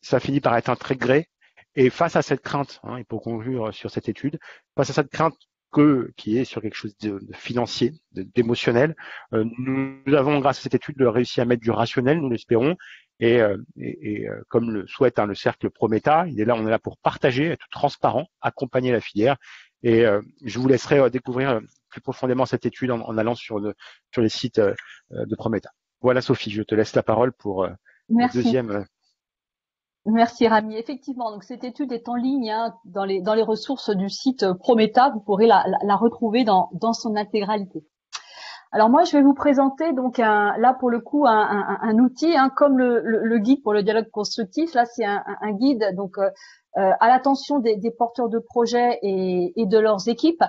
ça finit par être un trait gré. Et face à cette crainte, hein, et pour conclure sur cette étude, face à cette crainte que, qui est sur quelque chose de, de financier, d'émotionnel, euh, nous, nous avons, grâce à cette étude, réussi à mettre du rationnel, nous l'espérons. Et, euh, et, et euh, comme le souhaite hein, le cercle PROMÉTHA, il est là, on est là pour partager, être transparent, accompagner la filière. Et euh, je vous laisserai euh, découvrir euh, plus profondément cette étude en, en allant sur, le, sur les sites euh, de PROMÉTHA. Voilà Sophie, je te laisse la parole pour euh, le deuxième. Euh... Merci Rami. Effectivement, donc cette étude est en ligne hein, dans, les, dans les ressources du site PROMÉTHA. Vous pourrez la, la, la retrouver dans, dans son intégralité. Alors moi, je vais vous présenter donc un, là pour le coup un, un, un outil, hein, comme le, le, le guide pour le dialogue constructif. Là, c'est un, un guide donc euh, à l'attention des, des porteurs de projets et, et de leurs équipes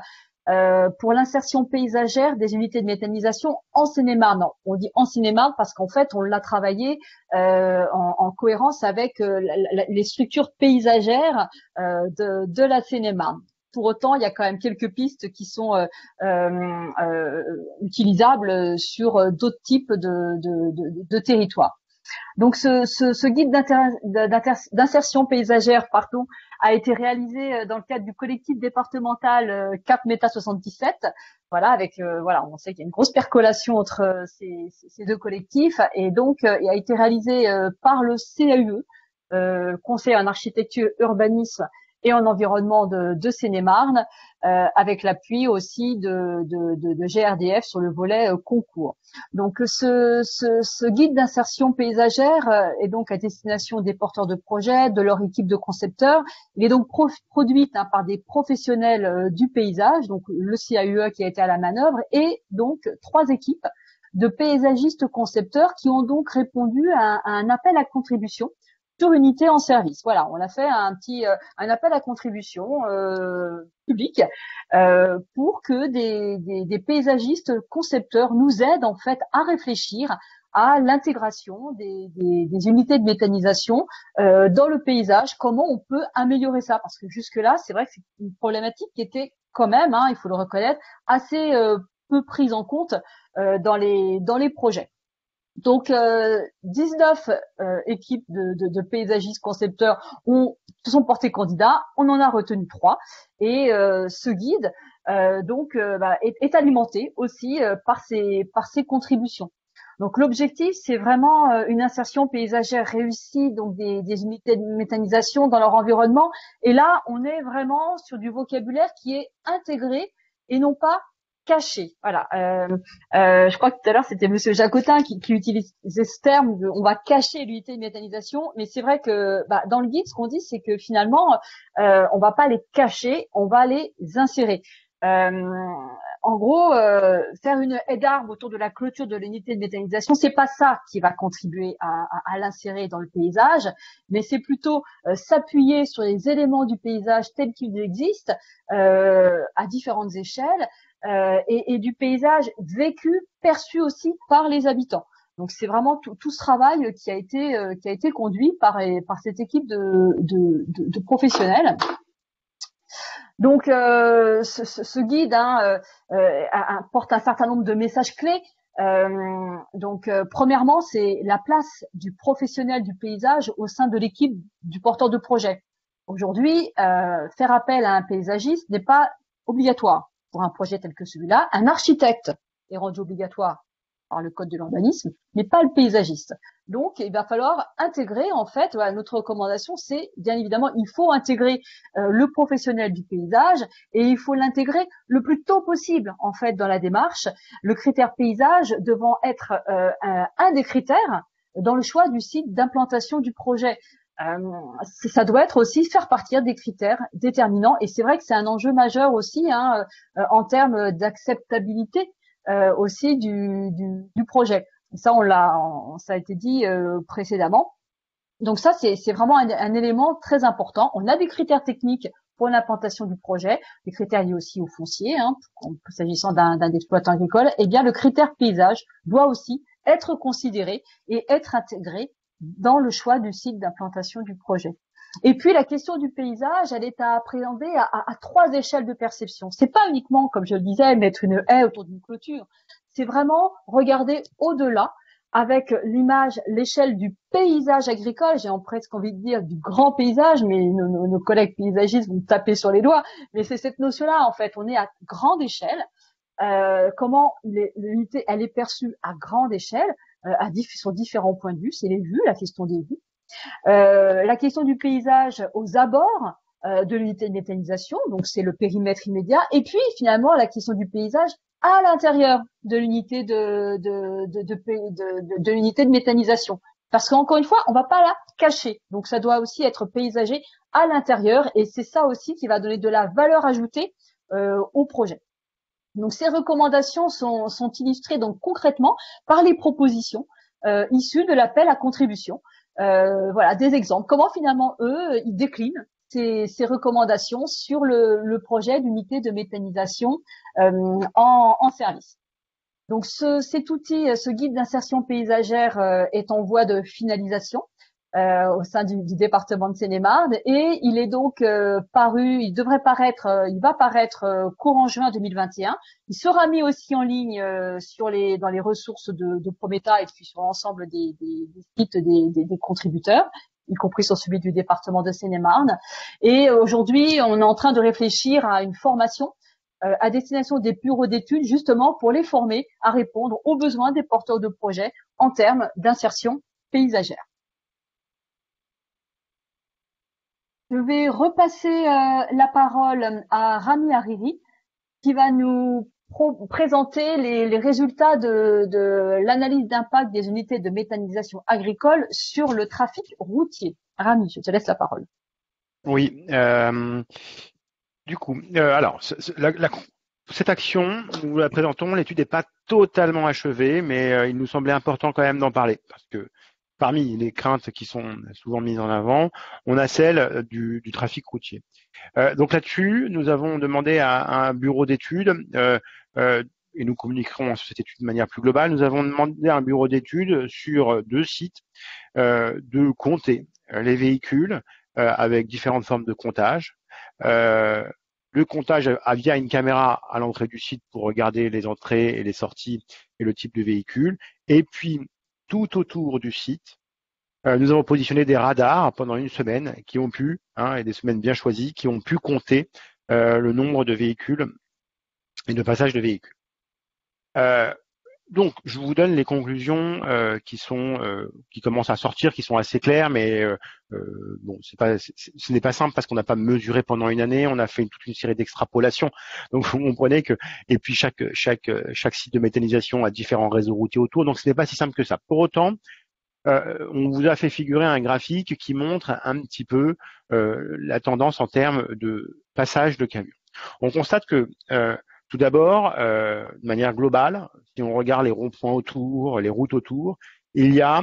euh, pour l'insertion paysagère des unités de méthanisation en Seine-et-Marne. On dit en Seine-et-Marne parce qu'en fait, on l'a travaillé euh, en, en cohérence avec euh, la, les structures paysagères euh, de, de la Seine-et-Marne. Pour autant, il y a quand même quelques pistes qui sont euh, euh, utilisables sur d'autres types de, de, de, de territoires. Donc, ce, ce, ce guide d'insertion paysagère, pardon, a été réalisé dans le cadre du collectif départemental Cap Méta soixante-dix-sept. Voilà, avec euh, voilà, on sait qu'il y a une grosse percolation entre ces, ces deux collectifs, et donc il a été réalisé par le C A U E, euh, Conseil en architecture, urbanisme et en environnement de, de Seine-et-Marne, euh, avec l'appui aussi de, de, de, de G R D F sur le volet euh, concours. Donc ce, ce, ce guide d'insertion paysagère euh, est donc à destination des porteurs de projets, de leur équipe de concepteurs. Il est donc prof, produit hein, par des professionnels euh, du paysage, donc le C A U E qui a été à la manœuvre, et donc trois équipes de paysagistes concepteurs qui ont donc répondu à, à un appel à contribution sur unité en service. Voilà, on a fait un petit un appel à contribution euh, public euh, pour que des, des, des paysagistes concepteurs nous aident en fait à réfléchir à l'intégration des, des, des unités de méthanisation euh, dans le paysage. Comment on peut améliorer ça? Parce que jusque-là, c'est vrai que c'est une problématique qui était quand même, hein, il faut le reconnaître, assez euh, peu prise en compte euh, dans les dans les projets. Donc, euh, dix-neuf euh, équipes de, de, de paysagistes concepteurs ont, se sont portés candidats. On en a retenu trois. Et euh, ce guide euh, donc euh, bah, est, est alimenté aussi euh, par ces par ces contributions. Donc, l'objectif, c'est vraiment euh, une insertion paysagère réussie donc des, des unités de méthanisation dans leur environnement. Et là, on est vraiment sur du vocabulaire qui est intégré et non pas caché. Voilà. Euh, euh, je crois que tout à l'heure, c'était Monsieur Jacotin qui, qui utilisait ce terme de, on va cacher l'unité de méthanisation, mais c'est vrai que bah, dans le guide, ce qu'on dit, c'est que finalement, euh, on va pas les cacher, on va les insérer. Euh, en gros, euh, faire une haie d'arbre autour de la clôture de l'unité de méthanisation, c'est pas ça qui va contribuer à, à, à l'insérer dans le paysage, mais c'est plutôt euh, s'appuyer sur les éléments du paysage tels qu'ils existent euh, à différentes échelles. Euh, et, et du paysage vécu, perçu aussi par les habitants. Donc c'est vraiment tout, tout ce travail qui a été euh, qui a été conduit par par cette équipe de de, de, de professionnels. Donc euh, ce, ce guide hein, euh, euh, porte un certain nombre de messages clés. Euh, donc euh, premièrement, c'est la place du professionnel du paysage au sein de l'équipe du porteur de projet. Aujourd'hui, euh, faire appel à un paysagiste n'est pas obligatoire. Pour un projet tel que celui-là, un architecte est rendu obligatoire par le code de l'urbanisme, mais pas le paysagiste. Donc, il va falloir intégrer, en fait, notre recommandation, c'est bien évidemment, il faut intégrer euh, le professionnel du paysage et il faut l'intégrer le plus tôt possible, en fait, dans la démarche. Le critère paysage devant être euh, un, un des critères dans le choix du site d'implantation du projet. Euh, ça doit être aussi faire partir des critères déterminants et c'est vrai que c'est un enjeu majeur aussi hein, euh, en termes d'acceptabilité euh, aussi du, du, du projet. Ça, on l'a, ça a été dit euh, précédemment. Donc ça, c'est vraiment un, un élément très important. On a des critères techniques pour l'implantation du projet, des critères liés aussi au foncier, hein, s'agissant d'un exploitant agricole. Eh bien, le critère paysage doit aussi être considéré et être intégré dans le choix du site d'implantation du projet. Et puis, la question du paysage, elle est à appréhender à, à, à trois échelles de perception. C'est pas uniquement, comme je le disais, mettre une haie autour d'une clôture. C'est vraiment regarder au-delà avec l'image, l'échelle du paysage agricole. J'ai en presque envie de dire du grand paysage, mais nos, nos, nos collègues paysagistes vont me taper sur les doigts. Mais c'est cette notion-là, en fait. On est à grande échelle. Euh, comment l'unité, elle est perçue à grande échelle à sur différents points de vue, c'est les vues, la question des vues. Euh, la question du paysage aux abords euh, de l'unité de méthanisation, donc c'est le périmètre immédiat, et puis finalement la question du paysage à l'intérieur de l'unité de, de, de, de, de, de, de l'unité de méthanisation. Parce qu'encore une fois, on va pas la cacher, donc ça doit aussi être paysager à l'intérieur, et c'est ça aussi qui va donner de la valeur ajoutée euh, au projet. Donc ces recommandations sont, sont illustrées donc concrètement par les propositions euh, issues de l'appel à contribution. Euh, voilà des exemples. Comment finalement eux ils déclinent ces, ces recommandations sur le, le projet d'unité de méthanisation euh, en, en service. Donc ce, cet outil, ce guide d'insertion paysagère euh, est en voie de finalisation euh, au sein du, du département de Seine-et-Marne et il est donc euh, paru, il devrait paraître, euh, il va paraître euh, courant juin deux mille vingt et un. Il sera mis aussi en ligne euh, sur les, dans les ressources de, de PROMÉTHA et puis sur l'ensemble des, des, des sites des, des, des contributeurs, y compris sur celui du département de Seine-et-Marne. Et aujourd'hui, on est en train de réfléchir à une formation à destination des bureaux d'études, justement pour les former à répondre aux besoins des porteurs de projets en termes d'insertion paysagère. Je vais repasser euh, la parole à Rami Hariri, qui va nous pr présenter les, les résultats de, de l'analyse d'impact des unités de méthanisation agricole sur le trafic routier. Rami, je te laisse la parole. Oui. Euh... Du coup, euh, alors, la, la, cette action, nous la présentons, l'étude n'est pas totalement achevée, mais euh, il nous semblait important quand même d'en parler, parce que parmi les craintes qui sont souvent mises en avant, on a celle du, du trafic routier. Euh, donc là-dessus, nous avons demandé à, à un bureau d'études, euh, euh, et nous communiquerons sur cette étude de manière plus globale, nous avons demandé à un bureau d'études sur deux sites euh, de compter les véhicules euh, avec différentes formes de comptage. Euh, le comptage via une caméra à l'entrée du site pour regarder les entrées et les sorties et le type de véhicule. Et puis, tout autour du site, euh, nous avons positionné des radars pendant une semaine qui ont pu, hein, et des semaines bien choisies, qui ont pu compter euh, le nombre de véhicules et de passages de véhicules. Euh, donc, je vous donne les conclusions euh, qui sont, euh, qui commencent à sortir, qui sont assez claires, mais euh, Euh, bon, c'est pas, ce n'est pas simple parce qu'on n'a pas mesuré pendant une année, on a fait une, toute une série d'extrapolations. Donc vous comprenez que, et puis chaque chaque chaque site de méthanisation a différents réseaux routiers autour, donc ce n'est pas si simple que ça. Pour autant, euh, on vous a fait figurer un graphique qui montre un petit peu euh, la tendance en termes de passage de camions. On constate que euh, tout d'abord, euh, de manière globale, si on regarde les ronds-points autour, les routes autour, il y a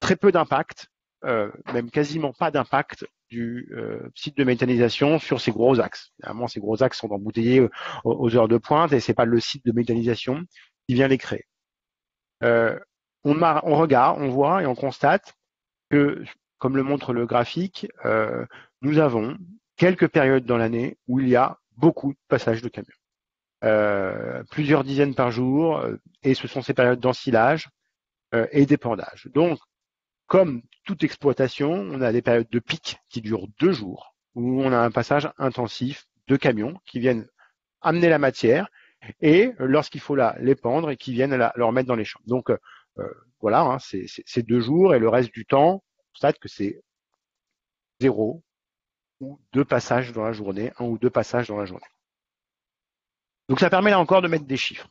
très peu d'impact. Euh, même quasiment pas d'impact du euh, site de méthanisation sur ces gros axes. Évidemment, ces gros axes sont embouteillés aux, aux heures de pointe et c'est pas le site de méthanisation qui vient les créer. Euh, on, on regarde, on voit et on constate que, comme le montre le graphique, euh, nous avons quelques périodes dans l'année où il y a beaucoup de passages de camions. Euh, plusieurs dizaines par jour et ce sont ces périodes d'ensilage euh, et d'épandage. Donc, comme toute exploitation, on a des périodes de pic qui durent deux jours, où on a un passage intensif de camions qui viennent amener la matière et lorsqu'il faut la l'épandre et qui viennent la, la remettre dans les champs. Donc euh, voilà, hein, c'est deux jours et le reste du temps, on constate que c'est zéro ou deux passages dans la journée, un ou deux passages dans la journée. Donc ça permet là encore de mettre des chiffres.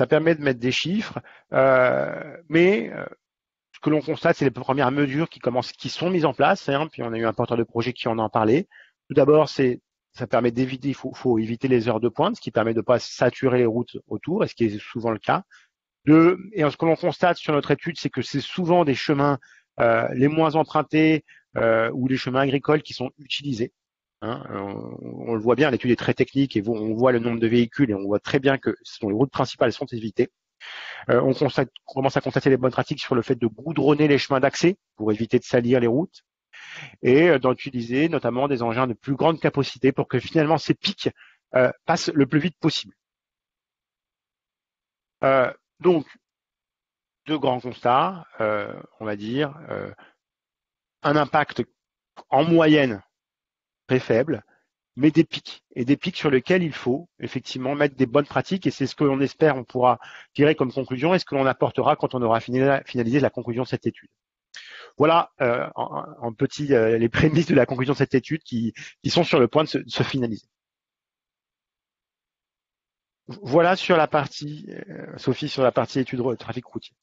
Ça permet de mettre des chiffres, euh, mais euh, ce que l'on constate, c'est les premières mesures qui commencent, qui sont mises en place, hein, puis on a eu un porteur de projet qui en a parlé. Tout d'abord, c'est, ça permet d'éviter, il faut, faut éviter les heures de pointe, ce qui permet de ne pas saturer les routes autour, et ce qui est souvent le cas. De, et ce que l'on constate sur notre étude, c'est que c'est souvent des chemins euh, les moins empruntés euh, ou les chemins agricoles qui sont utilisés. Hein. On, on le voit bien, l'étude est très technique et on voit le nombre de véhicules et on voit très bien que ce sont les routes principales sont évitées. Euh, on, constate, on commence à constater les bonnes pratiques sur le fait de goudronner les chemins d'accès pour éviter de salir les routes et euh, d'utiliser notamment des engins de plus grande capacité pour que finalement ces pics euh, passent le plus vite possible. Euh, donc, deux grands constats, euh, on va dire, euh, un impact en moyenne très faible, mais des pics, et des pics sur lesquels il faut effectivement mettre des bonnes pratiques, et c'est ce que l'on espère, on pourra tirer comme conclusion, et ce que l'on apportera quand on aura finalisé la conclusion de cette étude. Voilà euh, en, en petit euh, les prémices de la conclusion de cette étude qui, qui sont sur le point de se, de se finaliser. Voilà sur la partie, euh, Sophie, sur la partie étude de trafic routier.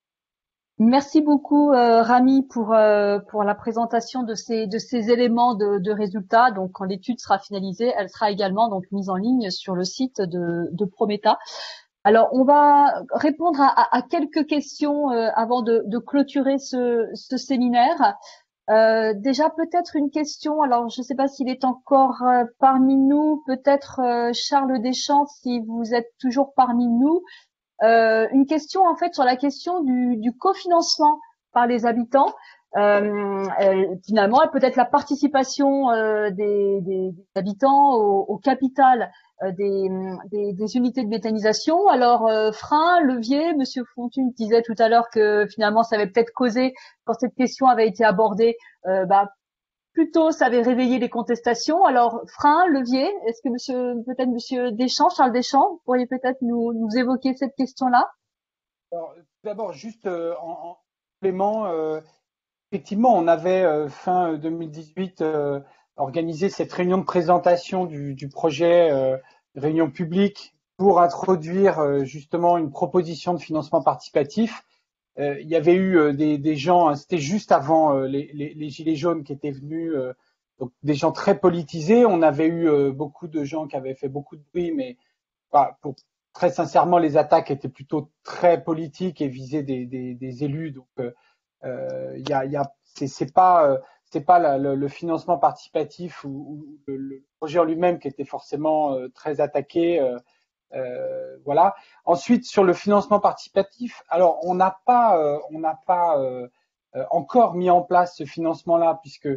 Merci beaucoup euh, Rami pour euh, pour la présentation de ces de ces éléments de, de résultats. Donc quand l'étude sera finalisée, elle sera également donc mise en ligne sur le site de, de PROMÉTHA. Alors on va répondre à, à, à quelques questions euh, avant de, de clôturer ce, ce séminaire. Euh, déjà peut-être une question. Alors je ne sais pas s'il est encore euh, parmi nous. Peut-être euh, Charles Deschamps, si vous êtes toujours parmi nous. Euh, une question en fait sur la question du, du cofinancement par les habitants. Euh, elle, finalement, peut-être la participation euh, des, des, des habitants au, au capital euh, des, des, des unités de méthanisation. Alors, euh, frein, levier, Monsieur Fontugne disait tout à l'heure que finalement, ça avait peut-être causé, quand cette question avait été abordée, euh, bah, plutôt ça avait réveillé les contestations. Alors, frein, levier, est-ce que monsieur, peut-être Monsieur Deschamps, Charles Deschamps, vous pourriez peut-être nous, nous évoquer cette question-là? D'abord, juste euh, en complément, euh, effectivement, on avait euh, fin deux mille dix-huit euh, organisé cette réunion de présentation du, du projet, euh, réunion publique, pour introduire euh, justement une proposition de financement participatif. Euh, il y avait eu euh, des, des gens, hein, c'était juste avant euh, les, les, les gilets jaunes qui étaient venus, euh, donc des gens très politisés. On avait eu euh, beaucoup de gens qui avaient fait beaucoup de bruit, mais bah, pour, très sincèrement, les attaques étaient plutôt très politiques et visaient des, des, des élus. Donc, euh, euh, y a, y a, c'est pas, euh, c'est pas la, le, le financement participatif ou, ou le, le projet en lui-même qui était forcément euh, très attaqué. Euh, Euh, voilà. Ensuite, sur le financement participatif, alors on n'a pas, euh, on n'a pas euh, encore mis en place ce financement-là, puisque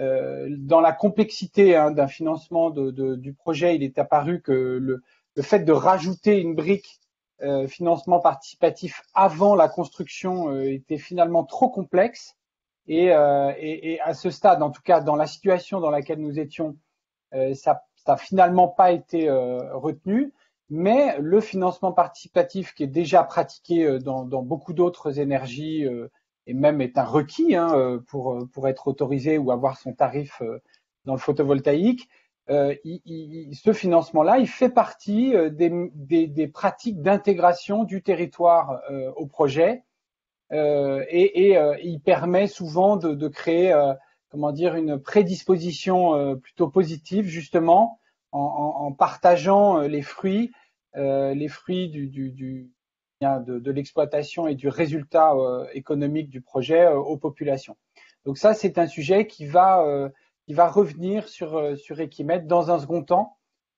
euh, dans la complexité hein, d'un financement de, de, du projet, il est apparu que le, le fait de rajouter une brique euh, financement participatif avant la construction euh, était finalement trop complexe. Et, euh, et, et à ce stade, en tout cas dans la situation dans laquelle nous étions, euh, ça n'a finalement pas été euh, retenu. Mais le financement participatif qui est déjà pratiqué dans, dans beaucoup d'autres énergies et même est un requis hein, pour, pour être autorisé ou avoir son tarif dans le photovoltaïque, euh, il, il, ce financement-là, il fait partie des, des, des pratiques d'intégration du territoire euh, au projet euh, et, et euh, il permet souvent de, de créer euh, comment dire, une prédisposition euh, plutôt positive justement en, en, en partageant les fruits Euh, les fruits du, du, du, de, de l'exploitation et du résultat euh, économique du projet euh, aux populations. Donc ça, c'est un sujet qui va, euh, qui va revenir sur, sur EQUIMET dans un second temps,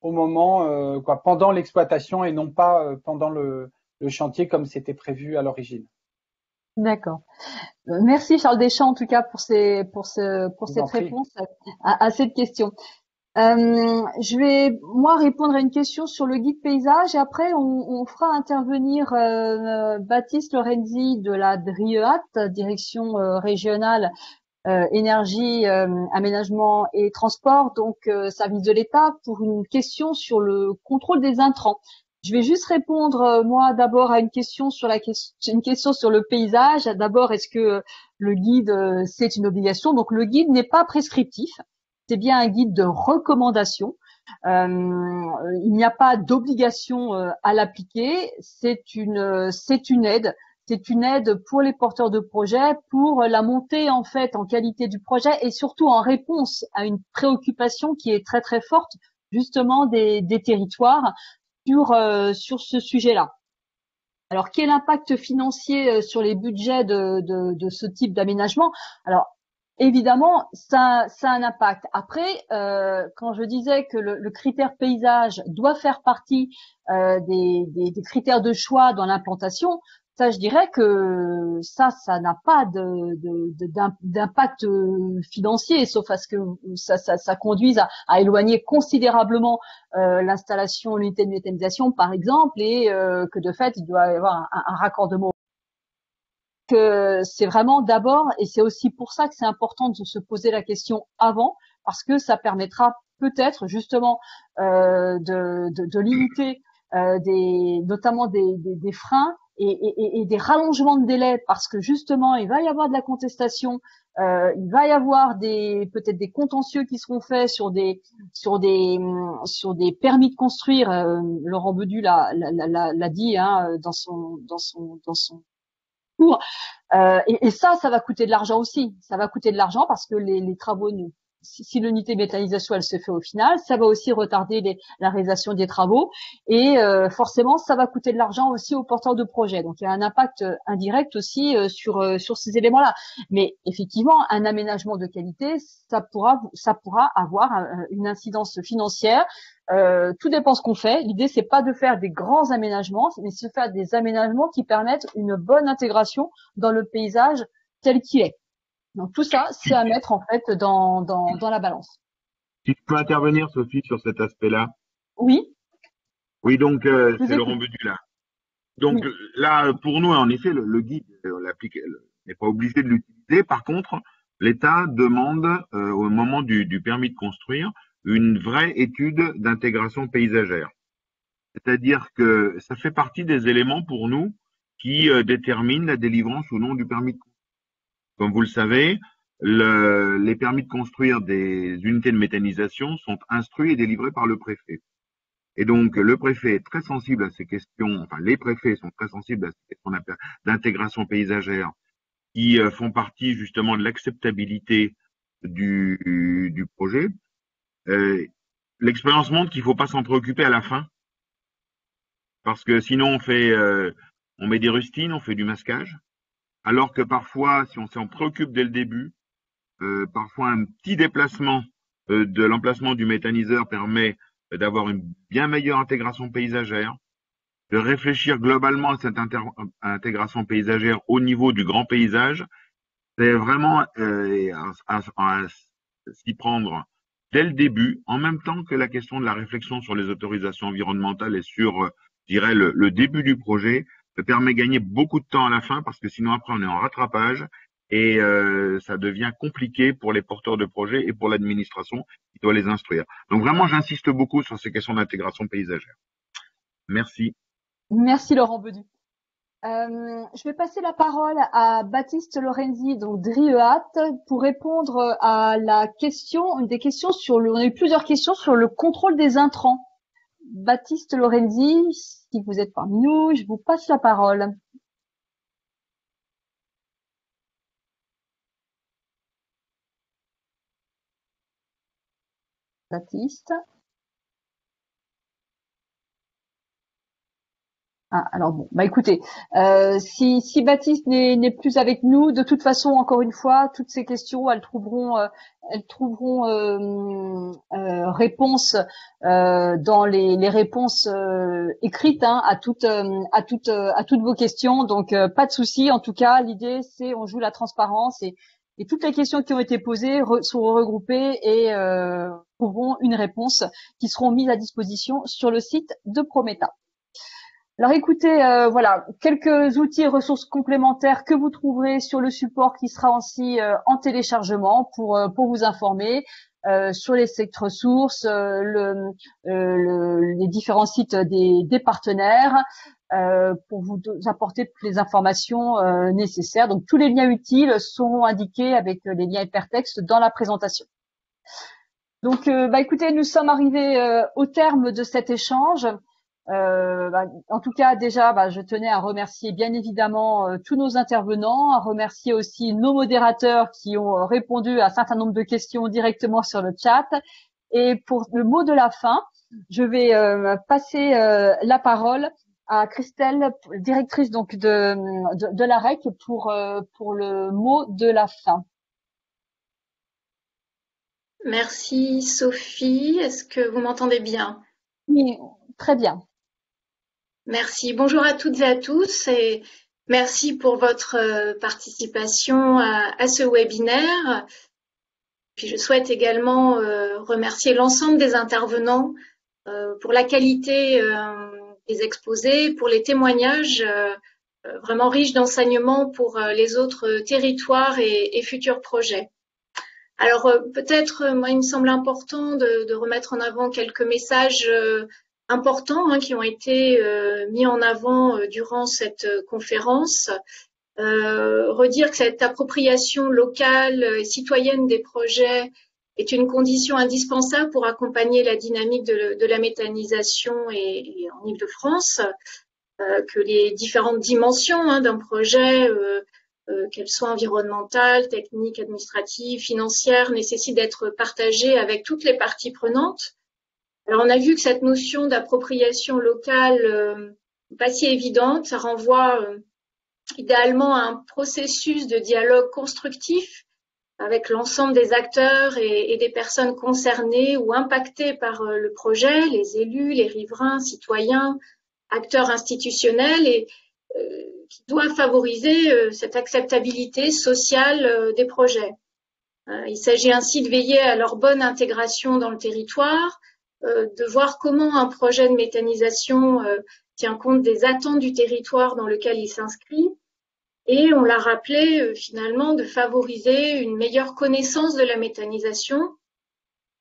au moment, euh, quoi, pendant l'exploitation et non pas euh, pendant le, le chantier comme c'était prévu à l'origine. D'accord. Merci Charles Deschamps en tout cas pour, ces, pour, ce, pour cette réponse à, à cette question. Euh, je vais moi répondre à une question sur le guide paysage et après on, on fera intervenir euh, Baptiste Lorenzi de la DRIEAT, direction euh, régionale euh, énergie, euh, aménagement et transport, donc euh, service de l'État, pour une question sur le contrôle des intrants. Je vais juste répondre euh, moi d'abord à une question sur la question, une question sur le paysage. D'abord, est-ce que le guide euh, c'est une obligation? Donc le guide n'est pas prescriptif. C'est bien un guide de recommandation. Euh, il n'y a pas d'obligation euh, à l'appliquer. C'est une, euh, c'est une aide. C'est une aide pour les porteurs de projet, pour la montée en fait en qualité du projet et surtout en réponse à une préoccupation qui est très très forte justement des, des territoires sur euh, sur ce sujet-là. Alors quel impact financier sur les budgets de de, de ce type d'aménagement? Alors évidemment, ça, ça a un impact. Après, euh, quand je disais que le, le critère paysage doit faire partie euh, des, des, des critères de choix dans l'implantation, ça, je dirais que ça, ça n'a pas de, de, de, d'impact financier, sauf à ce que ça, ça, ça conduise à, à éloigner considérablement euh, l'installation, l'unité de méthanisation, par exemple, et euh, que de fait, il doit y avoir un, un raccordement. Que c'est vraiment d'abord, et c'est aussi pour ça que c'est important de se poser la question avant, parce que ça permettra peut-être justement euh, de, de, de limiter euh, des, notamment des, des, des freins et, et, et des rallongements de délai, parce que justement il va y avoir de la contestation, euh, il va y avoir des peut-être des contentieux qui seront faits sur des sur des sur des permis de construire. Euh, Laurent Bedu l'a l'a l'a dit hein, dans son dans son dans son cours. Euh, et, et ça, ça va coûter de l'argent aussi. Ça va coûter de l'argent parce que les, les travaux, si, si l'unité méthanisation elle se fait au final, ça va aussi retarder les, la réalisation des travaux. Et euh, forcément, ça va coûter de l'argent aussi aux porteurs de projet. Donc, il y a un impact indirect aussi euh, sur euh, sur ces éléments-là. Mais effectivement, un aménagement de qualité, ça pourra ça pourra avoir un, une incidence financière. Euh, tout dépend ce qu'on fait. L'idée, c'est pas de faire des grands aménagements, mais de faire des aménagements qui permettent une bonne intégration dans le paysage tel qu'il est. Donc tout ça, c'est à mettre en fait dans, dans, dans la balance. Si tu peux intervenir, Sophie, sur cet aspect-là. Oui. Oui, donc euh, c'est Laurent Bedu là. Donc oui. Là, pour nous, en effet, le, le guide, on l'applique, on n'est pas obligé de l'utiliser. Par contre, l'État demande euh, au moment du, du permis de construire une vraie étude d'intégration paysagère. C'est-à-dire que ça fait partie des éléments pour nous qui euh, déterminent la délivrance ou non du permis de construire. Comme vous le savez, le, les permis de construire des unités de méthanisation sont instruits et délivrés par le préfet. Et donc, le préfet est très sensible à ces questions, enfin, les préfets sont très sensibles à ces questions d'intégration paysagère qui euh, font partie justement de l'acceptabilité du, du projet. Euh, L'expérience montre qu'il ne faut pas s'en préoccuper à la fin, parce que sinon on fait, euh, on met des rustines, on fait du masquage, alors que parfois, si on s'en préoccupe dès le début, euh, parfois un petit déplacement euh, de l'emplacement du méthaniseur permet d'avoir une bien meilleure intégration paysagère, de réfléchir globalement à cette intégration paysagère au niveau du grand paysage. C'est vraiment euh, à, à, à s'y prendre dès le début, en même temps que la question de la réflexion sur les autorisations environnementales et sur, je dirais, le, le début du projet, ça permet de gagner beaucoup de temps à la fin, parce que sinon après on est en rattrapage et euh, ça devient compliqué pour les porteurs de projets et pour l'administration qui doit les instruire. Donc vraiment, j'insiste beaucoup sur ces questions d'intégration paysagère. Merci. Merci Laurent Bedu. Euh, je vais passer la parole à Baptiste Lorenzi, donc DRIEAT, pour répondre à la question, une des questions sur le, on a eu plusieurs questions sur le contrôle des intrants. Baptiste Lorenzi, si vous êtes parmi nous, je vous passe la parole. Baptiste. Ah, alors bon, bah écoutez, euh, si, si Baptiste n'est plus avec nous, de toute façon, encore une fois, toutes ces questions, elles trouveront, euh, elles trouveront euh, euh, réponse euh, dans les, les réponses euh, écrites hein, à toutes, euh, à toutes, euh, à toutes vos questions. Donc euh, pas de souci. En tout cas, l'idée, c'est on joue la transparence et, et toutes les questions qui ont été posées re, sont regroupées et euh, trouveront une réponse qui seront mises à disposition sur le site de PROMÉTHA. Alors écoutez, euh, voilà, quelques outils et ressources complémentaires que vous trouverez sur le support qui sera aussi euh, en téléchargement pour, euh, pour vous informer euh, sur les sites ressources, euh, le, euh, le, les différents sites des, des partenaires euh, pour vous apporter toutes les informations euh, nécessaires. Donc tous les liens utiles seront indiqués avec les liens hypertextes dans la présentation. Donc euh, bah, écoutez, nous sommes arrivés euh, au terme de cet échange. Euh, bah, en tout cas, déjà, bah, je tenais à remercier bien évidemment euh, tous nos intervenants, à remercier aussi nos modérateurs qui ont euh, répondu à un certain nombre de questions directement sur le chat. Et pour le mot de la fin, je vais euh, passer euh, la parole à Christelle, directrice donc de, de, de l'AREC, pour, euh, pour le mot de la fin. Merci Sophie, est-ce que vous m'entendez bien? Oui, très bien. Merci. Bonjour à toutes et à tous et merci pour votre participation à, à ce webinaire. Puis je souhaite également euh, remercier l'ensemble des intervenants euh, pour la qualité euh, des exposés, pour les témoignages euh, vraiment riches d'enseignements pour euh, les autres territoires et, et futurs projets. Alors euh, peut-être, moi il me semble important de, de remettre en avant quelques messages euh, importants hein, qui ont été euh, mis en avant euh, durant cette euh, conférence. Euh, redire que cette appropriation locale et citoyenne des projets est une condition indispensable pour accompagner la dynamique de, de la méthanisation et, et en Île-de-France. euh, que les différentes dimensions hein, d'un projet, euh, euh, qu'elles soient environnementales, techniques, administratives, financières, nécessitent d'être partagées avec toutes les parties prenantes. Alors, on a vu que cette notion d'appropriation locale euh, pas si évidente, ça renvoie euh, idéalement à un processus de dialogue constructif avec l'ensemble des acteurs et, et des personnes concernées ou impactées par euh, le projet, les élus, les riverains, citoyens, acteurs institutionnels et euh, qui doivent favoriser euh, cette acceptabilité sociale euh, des projets. Euh, il s'agit ainsi de veiller à leur bonne intégration dans le territoire, euh, de voir comment un projet de méthanisation euh, tient compte des attentes du territoire dans lequel il s'inscrit et, on l'a rappelé, euh, finalement, de favoriser une meilleure connaissance de la méthanisation,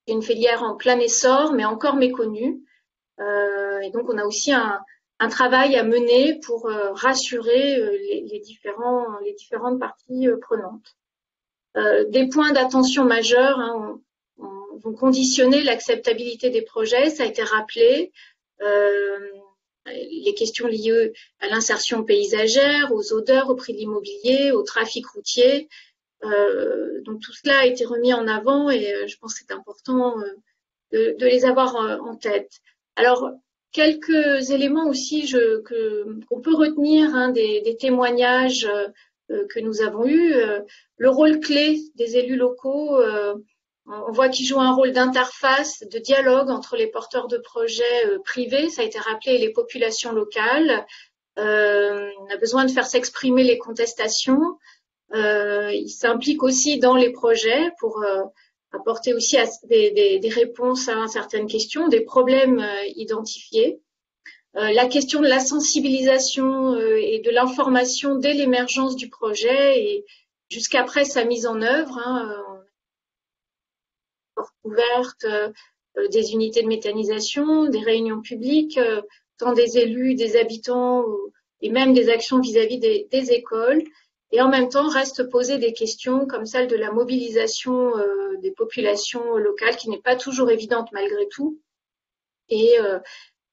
une filière en plein essor, mais encore méconnue. Euh, et donc, on a aussi un, un travail à mener pour euh, rassurer euh, les, les, différents, les différentes parties euh, prenantes. Euh, des points d'attention majeurs hein, on, on, vont conditionner l'acceptabilité des projets, ça a été rappelé. Euh, les questions liées à l'insertion paysagère, aux odeurs, au prix de l'immobilier, au trafic routier. Euh, donc tout cela a été remis en avant et je pense que c'est important de, de les avoir en tête. Alors, quelques éléments aussi je, que, qu'on peut retenir hein, des, des témoignages euh, que nous avons eus. Euh, le rôle clé des élus locaux, euh, on voit qu'ils jouent un rôle d'interface, de dialogue entre les porteurs de projets privés, ça a été rappelé, et les populations locales. Euh, on a besoin de faire s'exprimer les contestations. Euh, ils s'impliquent aussi dans les projets pour euh, apporter aussi à des, des, des réponses à certaines questions, des problèmes euh, identifiés. Euh, la question de la sensibilisation euh, et de l'information dès l'émergence du projet et jusqu'après sa mise en œuvre, hein, portes ouvertes, euh, des unités de méthanisation, des réunions publiques, euh, tant des élus, des habitants ou, et même des actions vis-à-vis des, des écoles. Et en même temps, restent posées des questions comme celle de la mobilisation euh, des populations locales qui n'est pas toujours évidente malgré tout. Et euh,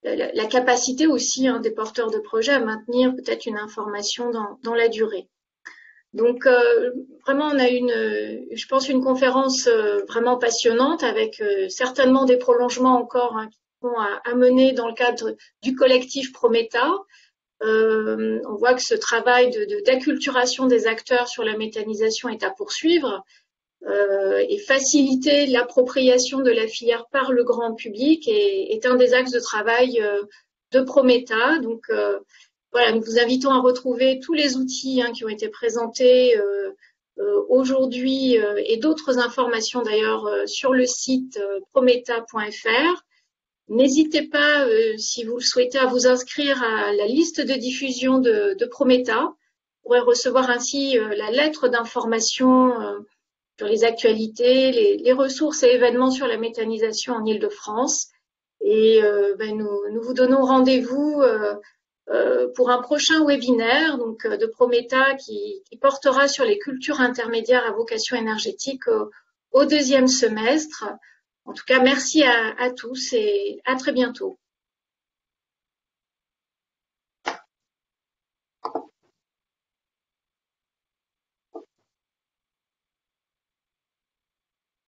la, la capacité aussi hein, des porteurs de projets à maintenir peut-être une information dans, dans la durée. Donc euh, vraiment on a une, je pense une conférence euh, vraiment passionnante avec euh, certainement des prolongements encore hein, qui sont à, à mener dans le cadre du collectif PROMÉTHA. Euh, on voit que ce travail de, de, d'acculturation des acteurs sur la méthanisation est à poursuivre euh, et faciliter l'appropriation de la filière par le grand public est, est un des axes de travail euh, de PROMÉTHA. Donc euh, Voilà, nous vous invitons à retrouver tous les outils hein, qui ont été présentés euh, euh, aujourd'hui euh, et d'autres informations d'ailleurs euh, sur le site euh, prométha point f r. N'hésitez pas, euh, si vous le souhaitez, à vous inscrire à la liste de diffusion de, de PROMÉTHA. Vous pourrez recevoir ainsi euh, la lettre d'information euh, sur les actualités, les, les ressources et événements sur la méthanisation en Île-de-France. Et euh, ben, nous, nous vous donnons rendez-vous euh, Euh, pour un prochain webinaire donc, euh, de PROMÉTHA qui, qui portera sur les cultures intermédiaires à vocation énergétique euh, au deuxième semestre. En tout cas, merci à, à tous et à très bientôt.